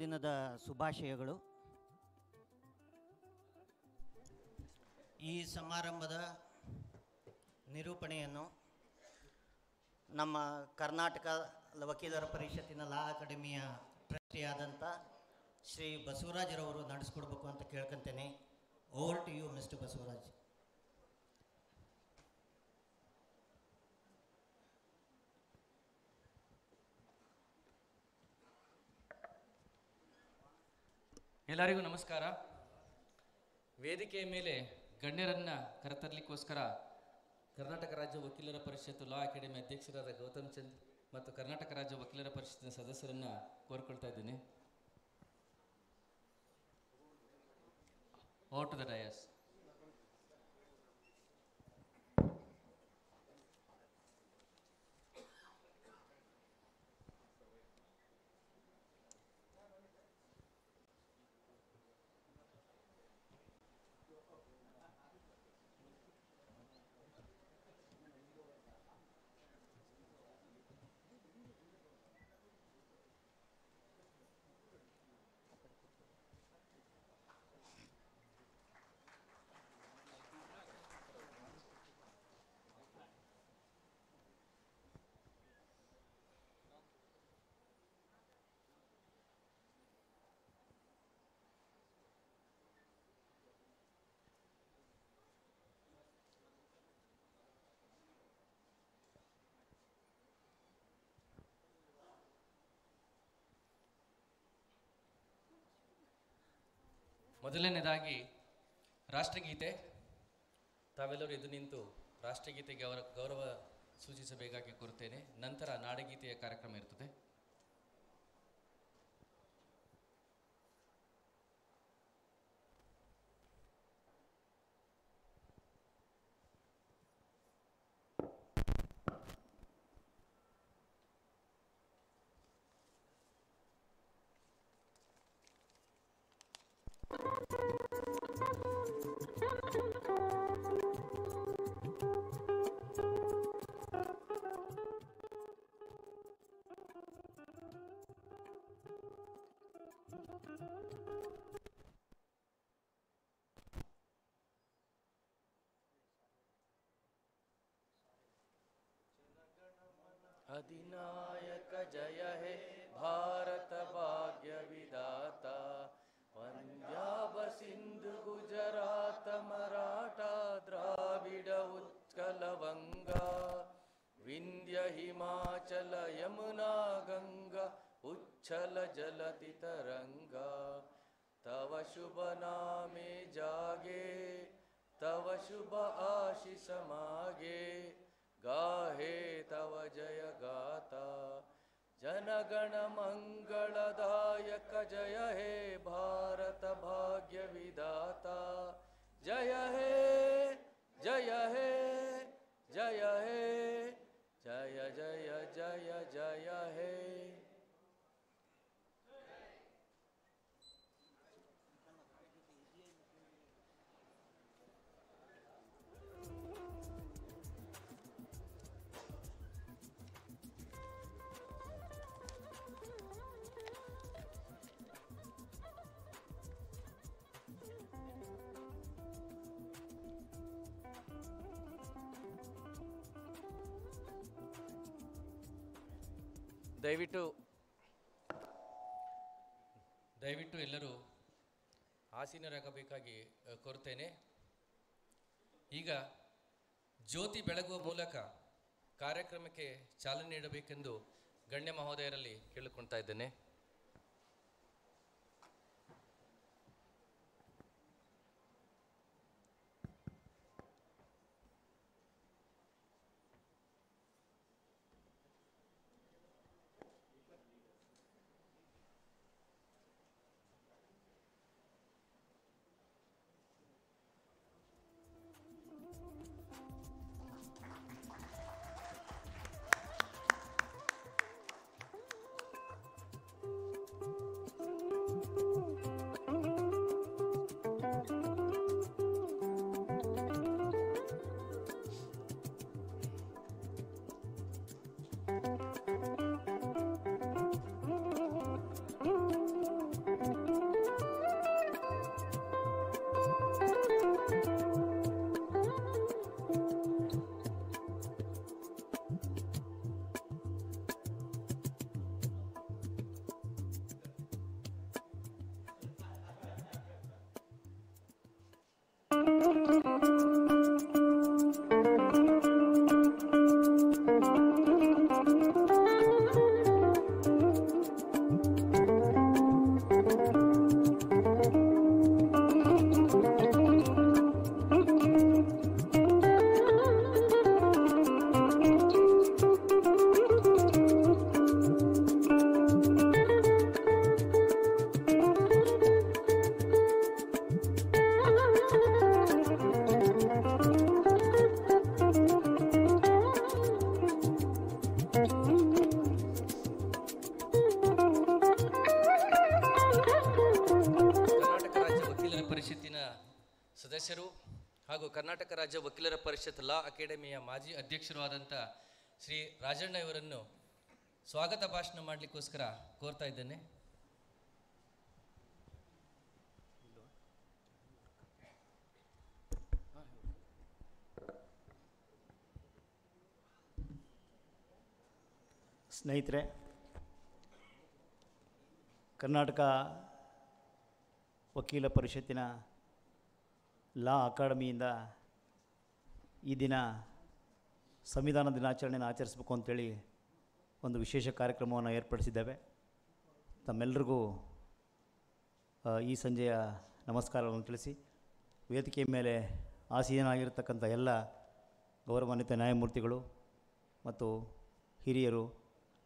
ದಿನದ ಶುಭಾಶಯಗಳು. ಈ ಸಮಾರಂಭದ ನಿರೂಪಣೆಯನ್ನು ನಮ್ಮ ಕರ್ನಾಟಕ ವಕೀಲರ ಪರಿಷತ್ತಿನ ಲಾ ಅಕಾಡೆಮಿಯ ಟ್ರಸ್ಟಿಯಾದಂಥ ಶ್ರೀ ಬಸವರಾಜ್ರವರು ನಡೆಸ್ಕೊಡ್ಬೇಕು ಅಂತ ಕೇಳ್ಕೊಂತೇನೆ. Over to you mister Basavaraj. ಎಲ್ಲರಿಗೂ ನಮಸ್ಕಾರ. ವೇದಿಕೆಯ ಮೇಲೆ ಗಣ್ಯರನ್ನು ಕರೆತರಲಿಕ್ಕೋಸ್ಕರ ಕರ್ನಾಟಕ ರಾಜ್ಯ ವಕೀಲರ ಪರಿಷತ್ತು ಲಾ ಅಕಾಡೆಮಿ ಅಧ್ಯಕ್ಷರಾದ ಗೌತಮ್ ಚಂದ್ ಮತ್ತು ಕರ್ನಾಟಕ ರಾಜ್ಯ ವಕೀಲರ ಪರಿಷತ್ತಿನ ಸದಸ್ಯರನ್ನು ಕೋರ್ಕೊಳ್ತಾ ಇದ್ದೀನಿ. Over to the dais. ಮೊದಲನೇದಾಗಿ ರಾಷ್ಟ್ರಗೀತೆ. ತಾವೆಲ್ಲರೂ ಎದ್ದು ನಿಂತು ರಾಷ್ಟ್ರಗೀತೆಗೆ ಅವರ ಗೌರವ ಸೂಚಿಸಬೇಕಾಗಿ ಕೋರುತ್ತೇನೆ. ನಂತರ ನಾಡಗೀತೆಯ ಕಾರ್ಯಕ್ರಮ ಇರುತ್ತದೆ. अधिनायक जय हे भारत भाग्य विदाता, पंजाब सिंधु गुजरात मराठा द्राविड उत्कल वंगा, विंध्य हिमाचल यमुना गंगा उच्छल जलति तरंगा, तव शुभ नामे जागे तव शुभ आशीष मागे, गाहे तव जय गाता, जनगण मंगलदायक जय हे भारत भाग्य विदाता, जय हे जय हे जय हे जय जय जय जय हे. ದಯವಿಟ್ಟು ಎಲ್ಲರೂ ಆಸೀನರಾಗಬೇಕಾಗಿ ಕೋರ್ತೇನೆ. ಈಗ ಜ್ಯೋತಿ ಬೆಳಗುವ ಮೂಲಕ ಕಾರ್ಯಕ್ರಮಕ್ಕೆ ಚಾಲನೆ ನೀಡಬೇಕೆಂದು ಗಣ್ಯ ಮಹೋದಯರಲ್ಲಿ ಕೇಳಿಕೊಳ್ತಾ ಇದ್ದೇನೆ. ಕರ್ನಾಟಕ ರಾಜ್ಯ ವಕೀಲರ ಪರಿಷತ್ ಲಾ ಅಕಾಡೆಮಿಯ ಮಾಜಿ ಅಧ್ಯಕ್ಷರಾದಂಥ ಶ್ರೀ ರಾಜಣ್ಣ ಇವರನ್ನು ಸ್ವಾಗತ ಭಾಷಣ ಮಾಡಲಿಕ್ಕೋಸ್ಕರ ಕೋರ್ತಾ ಇದ್ದೇನೆ. ಸ್ನೇಹಿತರೆ, ಕರ್ನಾಟಕ ವಕೀಲ ಪರಿಷತ್ತಿನ ಲಾ ಅಕಾಡೆಮಿಯಿಂದ ಈ ದಿನ ಸಂವಿಧಾನ ದಿನಾಚರಣೆಯನ್ನು ಆಚರಿಸಬೇಕು ಅಂತೇಳಿ ಒಂದು ವಿಶೇಷ ಕಾರ್ಯಕ್ರಮವನ್ನು ಏರ್ಪಡಿಸಿದ್ದೇವೆ. ತಮ್ಮೆಲ್ಲರಿಗೂ ಈ ಸಂಜೆಯ ನಮಸ್ಕಾರಗಳನ್ನು ತಿಳಿಸಿ ವೇದಿಕೆಯ ಮೇಲೆ ಆಸೀನರಾಗಿರ್ತಕ್ಕಂಥ ಎಲ್ಲ ಗೌರವಾನ್ವಿತ ನ್ಯಾಯಮೂರ್ತಿಗಳು ಮತ್ತು ಹಿರಿಯರು,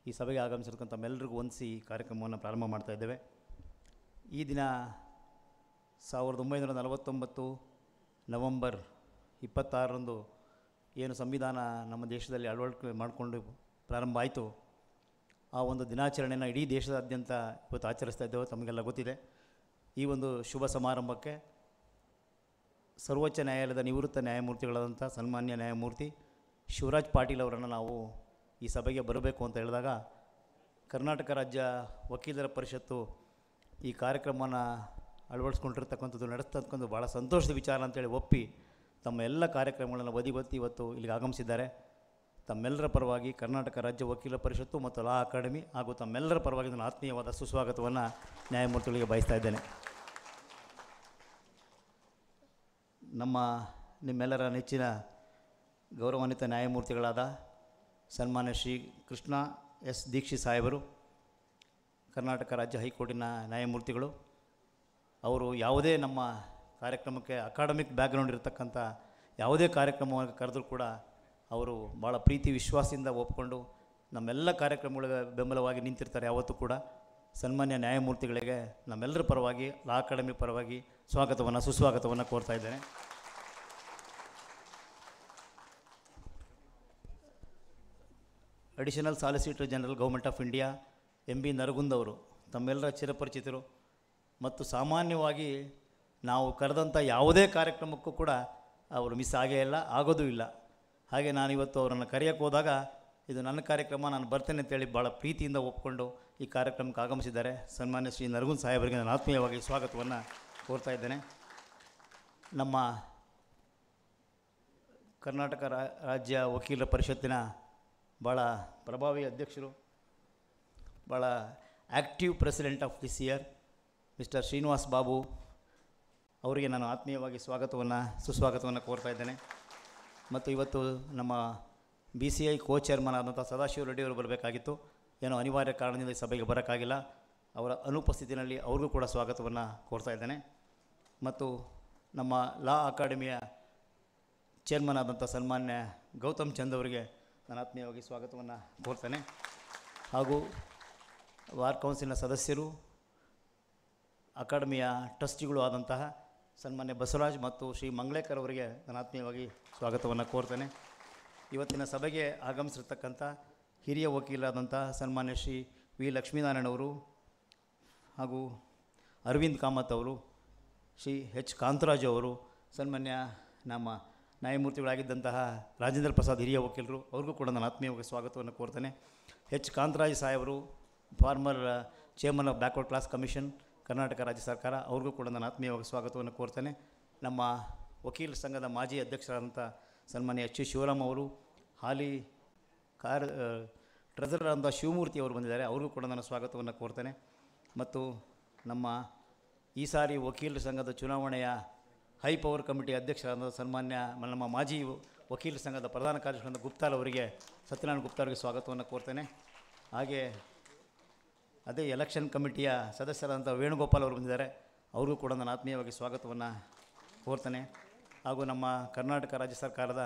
ಈ ಸಭೆಗೆ ಆಗಮಿಸಿರ್ತಕ್ಕಂಥ ತಮ್ಮೆಲ್ಲರಿಗೂ ಒಂದಿಸಿ ಈ ಕಾರ್ಯಕ್ರಮವನ್ನು ಪ್ರಾರಂಭ ಮಾಡ್ತಾಯಿದ್ದೇವೆ. ಈ ದಿನ 1949 ನವೆಂಬರ್ 26ರಂದು ಏನು ಸಂವಿಧಾನ ನಮ್ಮ ದೇಶದಲ್ಲಿ ಅಳವಡಿಕೆ ಮಾಡಿಕೊಂಡು ಪ್ರಾರಂಭ ಆಯಿತು, ಆ ಒಂದು ದಿನಾಚರಣೆಯನ್ನು ಇಡೀ ದೇಶದಾದ್ಯಂತ ಇವತ್ತು ಆಚರಿಸ್ತಾ ಇದ್ದೇವೆ. ತಮಗೆಲ್ಲ ಗೊತ್ತಿದೆ. ಈ ಒಂದು ಶುಭ ಸಮಾರಂಭಕ್ಕೆ ಸರ್ವೋಚ್ಚ ನ್ಯಾಯಾಲಯದ ನಿವೃತ್ತ ನ್ಯಾಯಮೂರ್ತಿಗಳಾದಂಥ ಸನ್ಮಾನ್ಯ ನ್ಯಾಯಮೂರ್ತಿ ಶಿವರಾಜ್ ಪಾಟೀಲ್ ಅವರನ್ನು ನಾವು ಈ ಸಭೆಗೆ ಬರಬೇಕು ಅಂತ ಹೇಳಿದಾಗ ಕರ್ನಾಟಕ ರಾಜ್ಯ ವಕೀಲರ ಪರಿಷತ್ತು ಈ ಕಾರ್ಯಕ್ರಮವನ್ನು ಅಳವಡಿಸ್ಕೊಂಡಿರ್ತಕ್ಕಂಥದ್ದು ನಡೆಸ್ತಕ್ಕಂಥದ್ದು ಭಾಳ ಸಂತೋಷದ ವಿಚಾರ ಅಂತೇಳಿ ಒಪ್ಪಿ ತಮ್ಮ ಎಲ್ಲ ಕಾರ್ಯಕ್ರಮಗಳನ್ನು ಬದಿಗೊತ್ತಿ ಇವತ್ತು ಇಲ್ಲಿಗೆ ಆಗಮಿಸಿದ್ದಾರೆ. ತಮ್ಮೆಲ್ಲರ ಪರವಾಗಿ ಕರ್ನಾಟಕ ರಾಜ್ಯ ವಕೀಲ ಪರಿಷತ್ತು ಮತ್ತು ಲಾ ಅಕಾಡೆಮಿ ಹಾಗೂ ತಮ್ಮೆಲ್ಲರ ಪರವಾಗಿ ನನ್ನ ಆತ್ಮೀಯವಾದ ಸುಸ್ವಾಗತವನ್ನು ನ್ಯಾಯಮೂರ್ತಿಗಳಿಗೆ ಬಯಸ್ತಾ ಇದ್ದೇನೆ. ನಿಮ್ಮೆಲ್ಲರ ನೆಚ್ಚಿನ ಗೌರವಾನ್ವಿತ ನ್ಯಾಯಮೂರ್ತಿಗಳಾದ ಸನ್ಮಾನ್ಯ ಶ್ರೀ ಕೃಷ್ಣ ಎಸ್ ದೀಕ್ಷಿತ್ ಸಾಹೇಬರು, ಕರ್ನಾಟಕ ರಾಜ್ಯ ಹೈಕೋರ್ಟಿನ ನ್ಯಾಯಮೂರ್ತಿಗಳು. ಅವರು ಯಾವುದೇ ನಮ್ಮ ಕಾರ್ಯಕ್ರಮಕ್ಕೆ ಅಕಾಡೆಮಿಕ್ ಬ್ಯಾಕ್ಗ್ರೌಂಡ್ ಇರತಕ್ಕಂಥ ಯಾವುದೇ ಕಾರ್ಯಕ್ರಮವನ್ನು ಕರೆದರೂ ಕೂಡ ಅವರು ಭಾಳ ಪ್ರೀತಿ ವಿಶ್ವಾಸದಿಂದ ಒಪ್ಪಿಕೊಂಡು ನಮ್ಮೆಲ್ಲ ಕಾರ್ಯಕ್ರಮಗಳಿಗೆ ಬೆಂಬಲವಾಗಿ ನಿಂತಿರ್ತಾರೆ. ಯಾವತ್ತೂ ಕೂಡ ಸನ್ಮಾನ್ಯ ನ್ಯಾಯಮೂರ್ತಿಗಳಿಗೆ ನಮ್ಮೆಲ್ಲರ ಪರವಾಗಿ ಲಾ ಅಕಾಡೆಮಿ ಪರವಾಗಿ ಸುಸ್ವಾಗತವನ್ನು ಕೋರ್ತಾ ಇದ್ದೇನೆ. Additional solicitor general government of India M.B. Naragund ಅವರು ತಮ್ಮೆಲ್ಲರ ಚಿರಪರಿಚಿತರು ಮತ್ತು ಸಾಮಾನ್ಯವಾಗಿ ನಾವು ಕರೆದಂಥ ಯಾವುದೇ ಕಾರ್ಯಕ್ರಮಕ್ಕೂ ಕೂಡ ಅವರು ಮಿಸ್ ಆಗೇ ಇಲ್ಲ, ಆಗೋದೂ ಇಲ್ಲ. ಹಾಗೆ ನಾನು ಇವತ್ತು ಅವರನ್ನು ಕರೆಯೋಕ್ಕೆ ಹೋದಾಗ ಇದು ನನ್ನ ಕಾರ್ಯಕ್ರಮ, ನಾನು ಬರ್ತೇನೆ ಅಂತೇಳಿ ಭಾಳ ಪ್ರೀತಿಯಿಂದ ಒಪ್ಪಿಕೊಂಡು ಈ ಕಾರ್ಯಕ್ರಮಕ್ಕೆ ಆಗಮಿಸಿದ್ದಾರೆ. ಸನ್ಮಾನ್ಯ ಶ್ರೀ ನರಗುಂದ್ ಸಾಹೇಬರಿಗೆ ನಾನು ಆತ್ಮೀಯವಾಗಿ ಸ್ವಾಗತವನ್ನು ಕೋರ್ತಾ ಇದ್ದೇನೆ. ನಮ್ಮ ಕರ್ನಾಟಕ ರಾಜ್ಯ ವಕೀಲರ ಪರಿಷತ್ತಿನ ಭಾಳ ಪ್ರಭಾವಿ ಅಧ್ಯಕ್ಷರು, ಭಾಳ active president of this year mister Srinivas Babu ಅವರಿಗೆ ನಾನು ಆತ್ಮೀಯವಾಗಿ ಸುಸ್ವಾಗತವನ್ನು ಕೋರ್ತಾ ಇದ್ದೇನೆ. ಮತ್ತು ಇವತ್ತು ನಮ್ಮ BCI co-chairman ಆದಂಥ ಸದಾಶಿವ ರೆಡ್ಡಿಯವರು ಬರಬೇಕಾಗಿತ್ತು. ಏನೋ ಅನಿವಾರ್ಯ ಕಾರಣದಿಂದ ಸಭೆಗೆ ಬರೋಕ್ಕಾಗಿಲ್ಲ. ಅವರ ಅನುಪಸ್ಥಿತಿಯಲ್ಲಿ ಅವ್ರಿಗೂ ಕೂಡ ಸ್ವಾಗತವನ್ನು ಕೋರ್ತಾ ಇದ್ದೇನೆ. ಮತ್ತು ನಮ್ಮ ಲಾ ಅಕಾಡೆಮಿಯ ಚೇರ್ಮನ್ ಆದಂಥ ಸನ್ಮಾನ್ಯ ಗೌತಮ್ ಚಂದ್ ಅವರಿಗೆ ನಾನು ಆತ್ಮೀಯವಾಗಿ ಸ್ವಾಗತವನ್ನು ಕೋರ್ತೇನೆ. ಹಾಗೂ ಬಾರ್ ಕೌನ್ಸಿಲ್ನ ಸದಸ್ಯರು, ಅಕಾಡೆಮಿಯ ಟ್ರಸ್ಟಿಗಳು ಆದಂತಹ ಸನ್ಮಾನ್ಯ ಬಸವರಾಜ್ ಮತ್ತು ಶ್ರೀ ಮಂಗಳೇಕರ್ ಅವರಿಗೆ ನಾನು ಆತ್ಮೀಯವಾಗಿ ಸ್ವಾಗತವನ್ನು ಕೋರ್ತೇನೆ. ಇವತ್ತಿನ ಸಭೆಗೆ ಆಗಮಿಸಿರ್ತಕ್ಕಂಥ ಹಿರಿಯ ವಕೀಲರಾದಂಥ ಸನ್ಮಾನ್ಯ ಶ್ರೀ ವಿ ಲಕ್ಷ್ಮೀನಾರಾಯಣವರು ಹಾಗೂ ಅರವಿಂದ್ ಕಾಮತ್ ಅವರು, ಶ್ರೀ ಎಚ್ ಕಾಂತರಾಜು ಅವರು, ಸನ್ಮಾನ್ಯ ನಮ್ಮ ನ್ಯಾಯಮೂರ್ತಿಗಳಾಗಿದ್ದಂತಹ ರಾಜೇಂದ್ರ ಪ್ರಸಾದ್ ಹಿರಿಯ ವಕೀಲರು, ಅವ್ರಿಗೂ ಕೂಡ ನಾನು ಆತ್ಮೀಯವಾಗಿ ಸ್ವಾಗತವನ್ನು ಕೋರ್ತೇನೆ. ಎಚ್ ಕಾಂತರಾಜ್ ಸಾಹೇಬರು, former chairman of backward class commission Karnataka ರಾಜ್ಯ ಸರ್ಕಾರ, ಅವ್ರಿಗೂ ಕೂಡ ನಾನು ಆತ್ಮೀಯವಾಗಿ ಸ್ವಾಗತವನ್ನು ಕೋರ್ತೇನೆ. ನಮ್ಮ ವಕೀಲ ಸಂಘದ ಮಾಜಿ ಅಧ್ಯಕ್ಷರಾದಂಥ ಸನ್ಮಾನ್ಯ ಎಚ್ ಶಿವರಾಮ್ ಅವರು, ಹಾಲಿ ಟ್ರೆಜರರ್ ಆದಂಥ ಶಿವಮೂರ್ತಿ ಅವರು ಬಂದಿದ್ದಾರೆ, ಅವ್ರಿಗೂ ಕೂಡ ನಾನು ಸ್ವಾಗತವನ್ನು ಕೋರ್ತೇನೆ. ಮತ್ತು ನಮ್ಮ ಈ ಸಾರಿ ವಕೀಲರ ಸಂಘದ ಚುನಾವಣೆಯ ಹೈ ಪವರ್ ಕಮಿಟಿ ಅಧ್ಯಕ್ಷರಾದ ಸನ್ಮಾನ್ಯ ನಮ್ಮ ಮಾಜಿ ವಕೀಲರ ಸಂಘದ ಪ್ರಧಾನ ಕಾರ್ಯದರ್ಶಿ ಗುಪ್ತಾಲ್ ಅವರಿಗೆ, ಸತ್ಯನಾರಾಯಣ ಗುಪ್ತಾ ಅವರಿಗೆ ಸ್ವಾಗತವನ್ನು ಕೋರ್ತೇನೆ. ಹಾಗೆ ಅದೇ ಎಲೆಕ್ಷನ್ ಕಮಿಟಿಯ ಸದಸ್ಯರಾದಂಥ ವೇಣುಗೋಪಾಲ್ ಅವರು ಬಂದಿದ್ದಾರೆ, ಅವ್ರಿಗೂ ಕೂಡ ನಾನು ಆತ್ಮೀಯವಾಗಿ ಸ್ವಾಗತವನ್ನು ಕೋರ್ತೇನೆ. ಹಾಗೂ ನಮ್ಮ ಕರ್ನಾಟಕ ರಾಜ್ಯ ಸರ್ಕಾರದ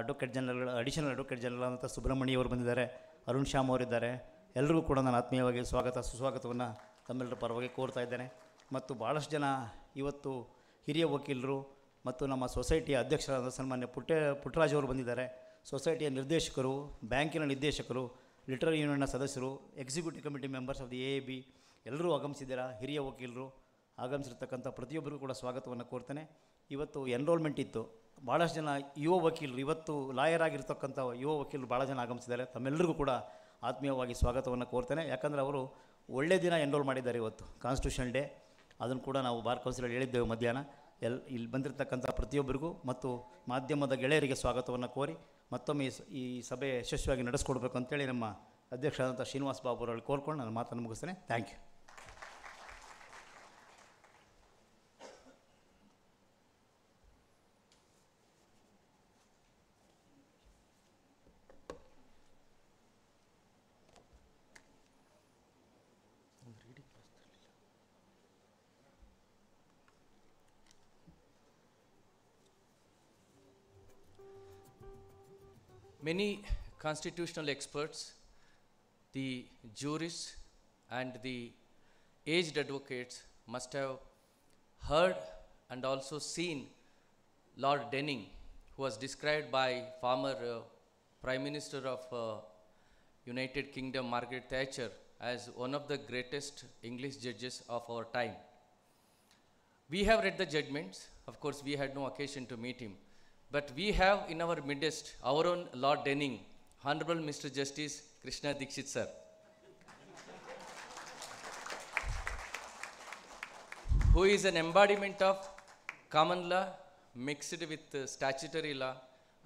advocate general, additional advocate general ಆದಂಥ ಸುಬ್ರಹ್ಮಣ್ಯವರು ಬಂದಿದ್ದಾರೆ, ಅರುಣ್ ಶ್ಯಾಮ್ ಅವರಿದ್ದಾರೆ, ಎಲ್ಲರಿಗೂ ಕೂಡ ನಾನು ಆತ್ಮೀಯವಾಗಿ ಸುಸ್ವಾಗತವನ್ನು ತಮ್ಮೆಲ್ಲರ ಪರವಾಗಿ ಕೋರ್ತಾ ಇದ್ದೇನೆ. ಮತ್ತು ಭಾಳಷ್ಟು ಜನ ಇವತ್ತು ಹಿರಿಯ ವಕೀಲರು ಮತ್ತು ನಮ್ಮ ಸೊಸೈಟಿಯ ಅಧ್ಯಕ್ಷರಾದ ಸನ್ಮಾನ್ಯ ಪುಟ್ಟರಾಜ್ ಅವರು ಬಂದಿದ್ದಾರೆ, ಸೊಸೈಟಿಯ ನಿರ್ದೇಶಕರು, ಬ್ಯಾಂಕಿನ ನಿರ್ದೇಶಕರು, ಲಿಟರಲ್ ಯೂನಿಯನ್ನ ಸದಸ್ಯರು, executive committee members of the AAB ಎಲ್ಲರೂ ಆಗಮಿಸಿದ್ದೀರಾ. ಹಿರಿಯ ವಕೀಲರು ಆಗಮಿಸಿರ್ತಕ್ಕಂಥ ಪ್ರತಿಯೊಬ್ಬರಿಗೂ ಕೂಡ ಸ್ವಾಗತವನ್ನು ಕೋರ್ತೇನೆ. ಇವತ್ತು ಎನ್ರೋಲ್ಮೆಂಟ್ ಇತ್ತು, ಭಾಳಷ್ಟು ಜನ ಯುವ ವಕೀಲರು, ಇವತ್ತು ಲಾಯರ್ ಆಗಿರ್ತಕ್ಕಂಥ ಯುವ ವಕೀಲರು ಭಾಳ ಜನ ಆಗಮಿಸಿದ್ದಾರೆ. ತಮ್ಮೆಲ್ಲರಿಗೂ ಕೂಡ ಆತ್ಮೀಯವಾಗಿ ಸ್ವಾಗತವನ್ನು ಕೋರ್ತೇನೆ. ಯಾಕಂದರೆ ಅವರು ಒಳ್ಳೆಯ ದಿನ ಎನ್ರೋಲ್ ಮಾಡಿದ್ದಾರೆ, ಇವತ್ತು ಕಾನ್ಸ್ಟಿಟ್ಯೂಷನ್ ಡೇ, ಅದನ್ನು ಕೂಡ ನಾವು ಬಾರ್ ಕೌನ್ಸಿಲಲ್ಲಿ ಹೇಳಿದ್ದೆವು ಮಧ್ಯಾಹ್ನ. ಇಲ್ಲಿ ಬಂದಿರತಕ್ಕಂಥ ಪ್ರತಿಯೊಬ್ಬರಿಗೂ ಮತ್ತು ಮಾಧ್ಯಮದ ಗೆಳೆಯರಿಗೆ ಸ್ವಾಗತವನ್ನು ಕೋರಿ ಮತ್ತೊಮ್ಮೆ ಈ ಸಭೆ ಯಶಸ್ವಿಯಾಗಿ ನಡೆಸ್ಕೊಡ್ಬೇಕು ಅಂತೇಳಿ ನಮ್ಮ ಅಧ್ಯಕ್ಷರಾದಂಥ ಶ್ರೀನಿವಾಸ್ ಬಾಬು ಅವರಲ್ಲಿ ಕೋರ್ಕೊಂಡು ನಾನು ಮಾತನ್ನು ಮುಗಿಸ್ತೇನೆ. Thank you. Many constitutional experts, the jurists and the aged advocates must have heard and also seen Lord Denning, who was described by former Prime Minister of United Kingdom Margaret Thatcher as one of the greatest English judges of our time. We have read the judgments. Of course, we had no occasion to meet him. But we have in our midst our own Lord Denning, Honorable Mr. Justice Krishna Dikshit sir. Who is an embodiment of common law mixed with statutory law,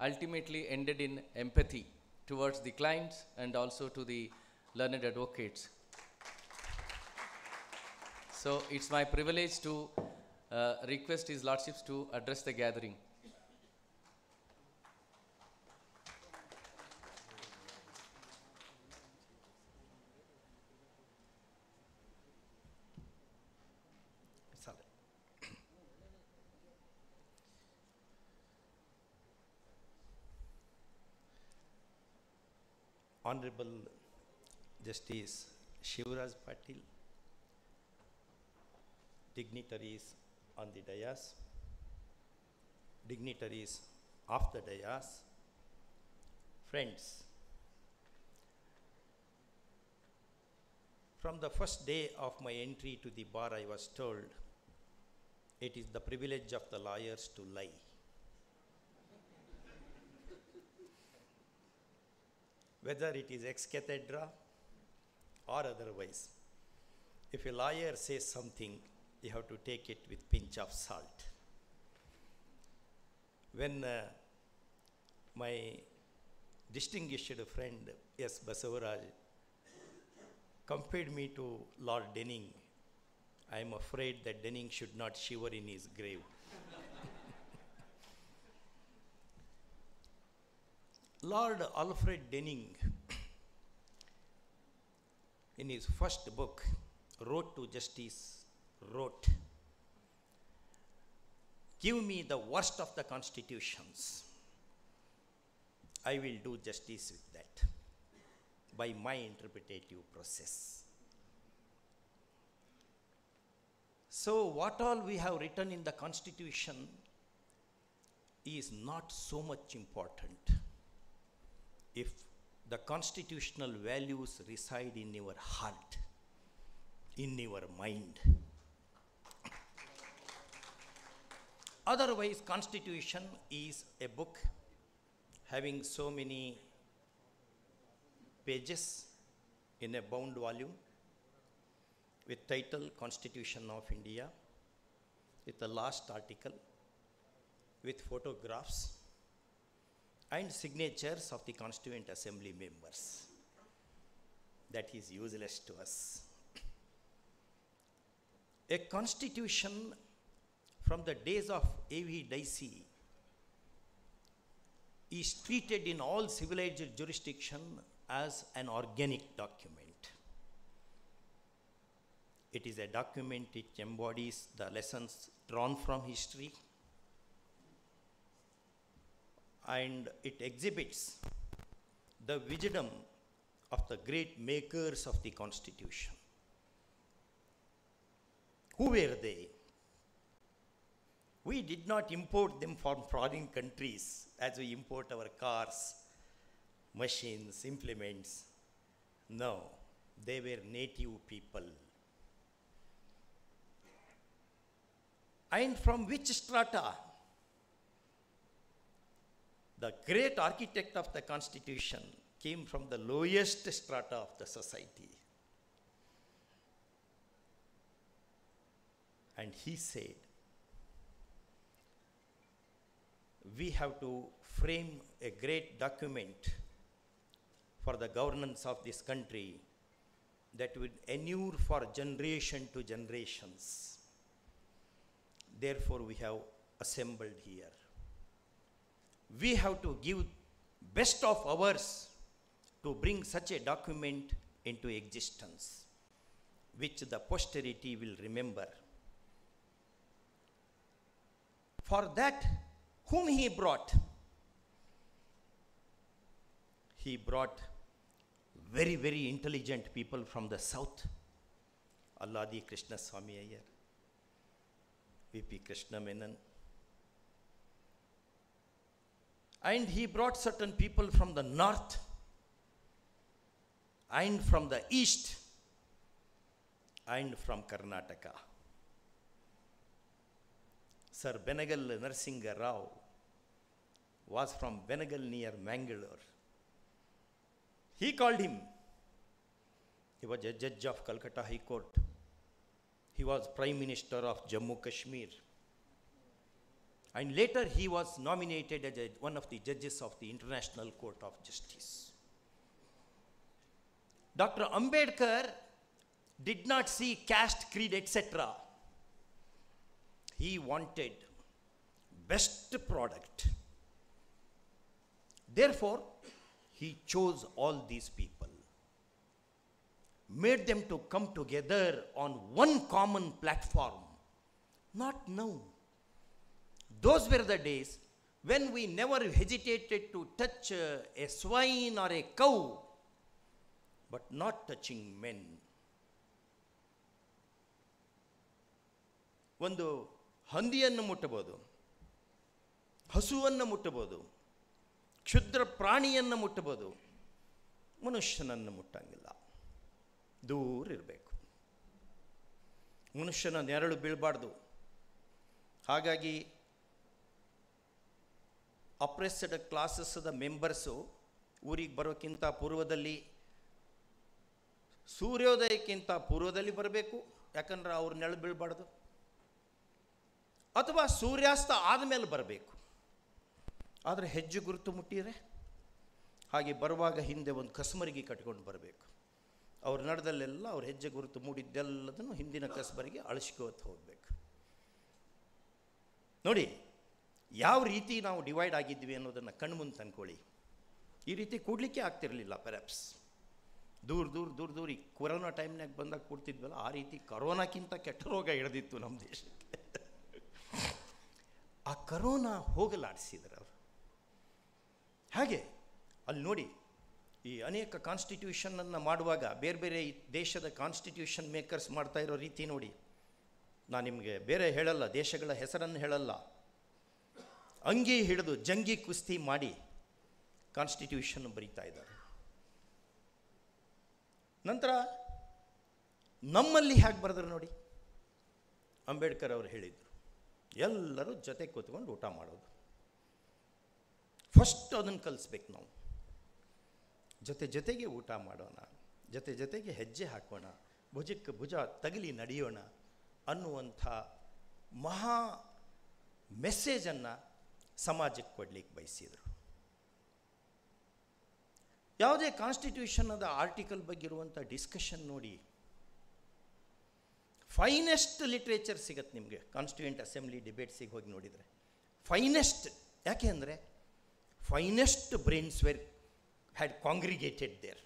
ultimately ended in empathy towards the clients and also to the learned advocates. So it's my privilege to request his lordships to address the gathering. Honorable Justice Shivraj Patil, dignitaries on the dais, dignitaries off the dais, friends. From the first day of my entry to the bar, I was told, it is the privilege of the lawyers to lie. Whether it is ex cathedra or otherwise, if a lawyer says something, you have to take it with pinch of salt. When my distinguished friend, yes, Basavaraj, compared me to Lord Denning, I am afraid that Denning should not shiver in his grave. Lord Alfred Denning, in his first book, Road to Justice, wrote, "Give me the worst of the constitutions. I will do justice with that by my interpretative process." So what all we have written in the Constitution is not so much important if the constitutional values reside in your heart, in your mind. Otherwise, Constitution is a book having so many pages in a bound volume with title Constitution of India, with the last article, with photographs and signatures of the Constituent Assembly members. That is useless to us. A constitution from the days of A.V. Dicey is treated in all civilized jurisdictions as an organic document. It is a document which embodies the lessons drawn from history, and it exhibits the wisdom of the great makers of the Constitution. Who were they? We did not import them from foreign countries as we import our cars, machines, implements. No, they were native people. And from which strata? The great architect of the Constitution came from the lowest strata of the society. And he said, we have to frame a great document for the governance of this country that will endure for generation to generations. Therefore, we have assembled here. We have to give best of ours to bring such a document into existence, which the posterity will remember. For that, whom he brought? He brought very, very intelligent people from the south. Alladi Krishnaswami Iyer, V.P. Krishnan Menon. And he brought certain people from the north and from the east and from Karnataka. Sir Benegal Narsingh Rao was from Benegal near Mangalore. He called him. He was a judge of Calcutta High Court. He was Prime Minister of Jammu Kashmir. And later he was nominated as one of the judges of the International Court of Justice. Dr. Ambedkar did not see caste, creed, etc. He wanted best product. Therefore, he chose all these people, made them to come together on one common platform. Not now. Those were the days when we never hesitated to touch a swine or a cow, but not touching men. Vandu handiyannu muttabodu, hasuvannu muttabodu, ಕ್ಷುದ್ರ ಪ್ರಾಣಿಯನ್ನು ಮುಟ್ಟಬಹುದು, ಮನುಷ್ಯನನ್ನು ಮುಟ್ಟಂಗಿಲ್ಲ. ದೂರ ಇರಬೇಕು, ಮನುಷ್ಯನ ನೆರಳು ಬೀಳಬಾರ್ದು. ಹಾಗಾಗಿ oppressed ಕ್ಲಾಸಸ್ದ members ಊರಿಗೆ ಬರೋಕ್ಕಿಂತ ಪೂರ್ವದಲ್ಲಿ, ಸೂರ್ಯೋದಯಕ್ಕಿಂತ ಪೂರ್ವದಲ್ಲಿ ಬರಬೇಕು. ಯಾಕಂದ್ರೆ ಅವ್ರ ನೆರಳು ಬೀಳಬಾರ್ದು. ಅಥವಾ ಸೂರ್ಯಾಸ್ತ ಆದಮೇಲೆ ಬರಬೇಕು. ಆದರೆ ಹೆಜ್ಜೆ ಗುರುತು ಮುಟ್ಟಿದರೆ ಹಾಗೆ ಬರುವಾಗ ಹಿಂದೆ ಒಂದು ಕಸ್ಮರಿಗೆ ಕಟ್ಕೊಂಡು ಬರಬೇಕು. ಅವ್ರ ನಡೆದಲ್ಲೆಲ್ಲ ಅವ್ರ ಹೆಜ್ಜೆ ಗುರುತು ಮೂಡಿದ್ದೆಲ್ಲದನ್ನು ಹಿಂದಿನ ಕಸ್ಬರಿಗೆ ಅಳಿಸ್ಕೋತ ಹೋಗಬೇಕು. ನೋಡಿ ಯಾವ ರೀತಿ ನಾವು ಡಿವೈಡ್ ಆಗಿದ್ವಿ ಅನ್ನೋದನ್ನು ಕಣ್ಮುಂದು ತಂದ್ಕೊಳ್ಳಿ. ಈ ರೀತಿ ಕೂಡಲಿಕ್ಕೆ ಆಗ್ತಿರಲಿಲ್ಲ. ಪೆರಾಪ್ಸ್ ದೂರ ದೂರ ದೂರ ದೂರ ಈ ಕೊರೋನಾ ಟೈಮ್ನಾಗ ಬಂದಾಗ ಕೂಡ್ತಿದ್ವಲ್ಲ, ಆ ರೀತಿ ಕರೋನಾಕ್ಕಿಂತ ಕೆಟ್ಟ ರೋಗ ಹಿಡಿದಿತ್ತು ನಮ್ಮ ದೇಶಕ್ಕೆ. ಆ ಕರೋನಾ ಹೋಗಲಾಡಿಸಿದ್ರು ಅವರು. ಹಾಗೆ ಅಲ್ಲಿ ನೋಡಿ, ಈ ಅನೇಕ ಕಾನ್ಸ್ಟಿಟ್ಯೂಷನನ್ನು ಮಾಡುವಾಗ ಬೇರೆ ಬೇರೆ ದೇಶದ ಕಾನ್ಸ್ಟಿಟ್ಯೂಷನ್ ಮೇಕರ್ಸ್ ಮಾಡ್ತಾ ಇರೋ ರೀತಿ ನೋಡಿ. ನಾನು ನಿಮಗೆ ಬೇರೆ ಹೇಳಲ್ಲ, ದೇಶಗಳ ಹೆಸರನ್ನು ಹೇಳಲ್ಲ. ಅಂಗಿ ಹಿಡಿದು ಜಂಗಿ ಕುಸ್ತಿ ಮಾಡಿ ಕಾನ್ಸ್ಟಿಟ್ಯೂಷನ್ ಬರೀತಾ ಇದ್ದಾರೆ. ನಂತರ ನಮ್ಮಲ್ಲಿ ಹೇಗೆ ಬರೆದ್ರು ನೋಡಿ, ಅಂಬೇಡ್ಕರ್ ಅವರು ಹೇಳಿದರು ಎಲ್ಲರೂ ಜೊತೆ ಕೂತ್ಕೊಂಡು ಊಟ ಮಾಡೋದು. ಫಸ್ಟ್ ಅದನ್ನು ಕಲಿಸ್ಬೇಕು ನಾವು, ಜೊತೆ ಜೊತೆಗೆ ಊಟ ಮಾಡೋಣ, ಜೊತೆ ಜೊತೆಗೆ ಹೆಜ್ಜೆ ಹಾಕೋಣ, ಭುಜಕ್ಕೆ ಭುಜ ತಗಲಿ ನಡೆಯೋಣ ಅನ್ನುವಂಥ ಮಹಾ ಮೆಸೇಜನ್ನು ಸಮಾಜಕ್ಕೆ ಕೊಡಲಿಕ್ಕೆ ಬಯಸಿದರು. ಯಾವುದೇ ಕಾನ್ಸ್ಟಿಟ್ಯೂಷನದ ಆರ್ಟಿಕಲ್ ಬಗ್ಗೆ ಇರುವಂಥ ಡಿಸ್ಕಷನ್ ನೋಡಿ, ಫೈನೆಸ್ಟ್ ಲಿಟ್ರೇಚರ್ ಸಿಗತ್ತೆ ನಿಮಗೆ. ಕಾನ್ಸ್ಟಿಟ್ಯೂಂಟ್ ಅಸೆಂಬ್ಲಿ ಡಿಬೇಟ್ಸಿಗೆ ಹೋಗಿ ನೋಡಿದರೆ ಫೈನೆಸ್ಟ್, ಯಾಕೆ ಅಂದರೆ finest brains were had congregated there,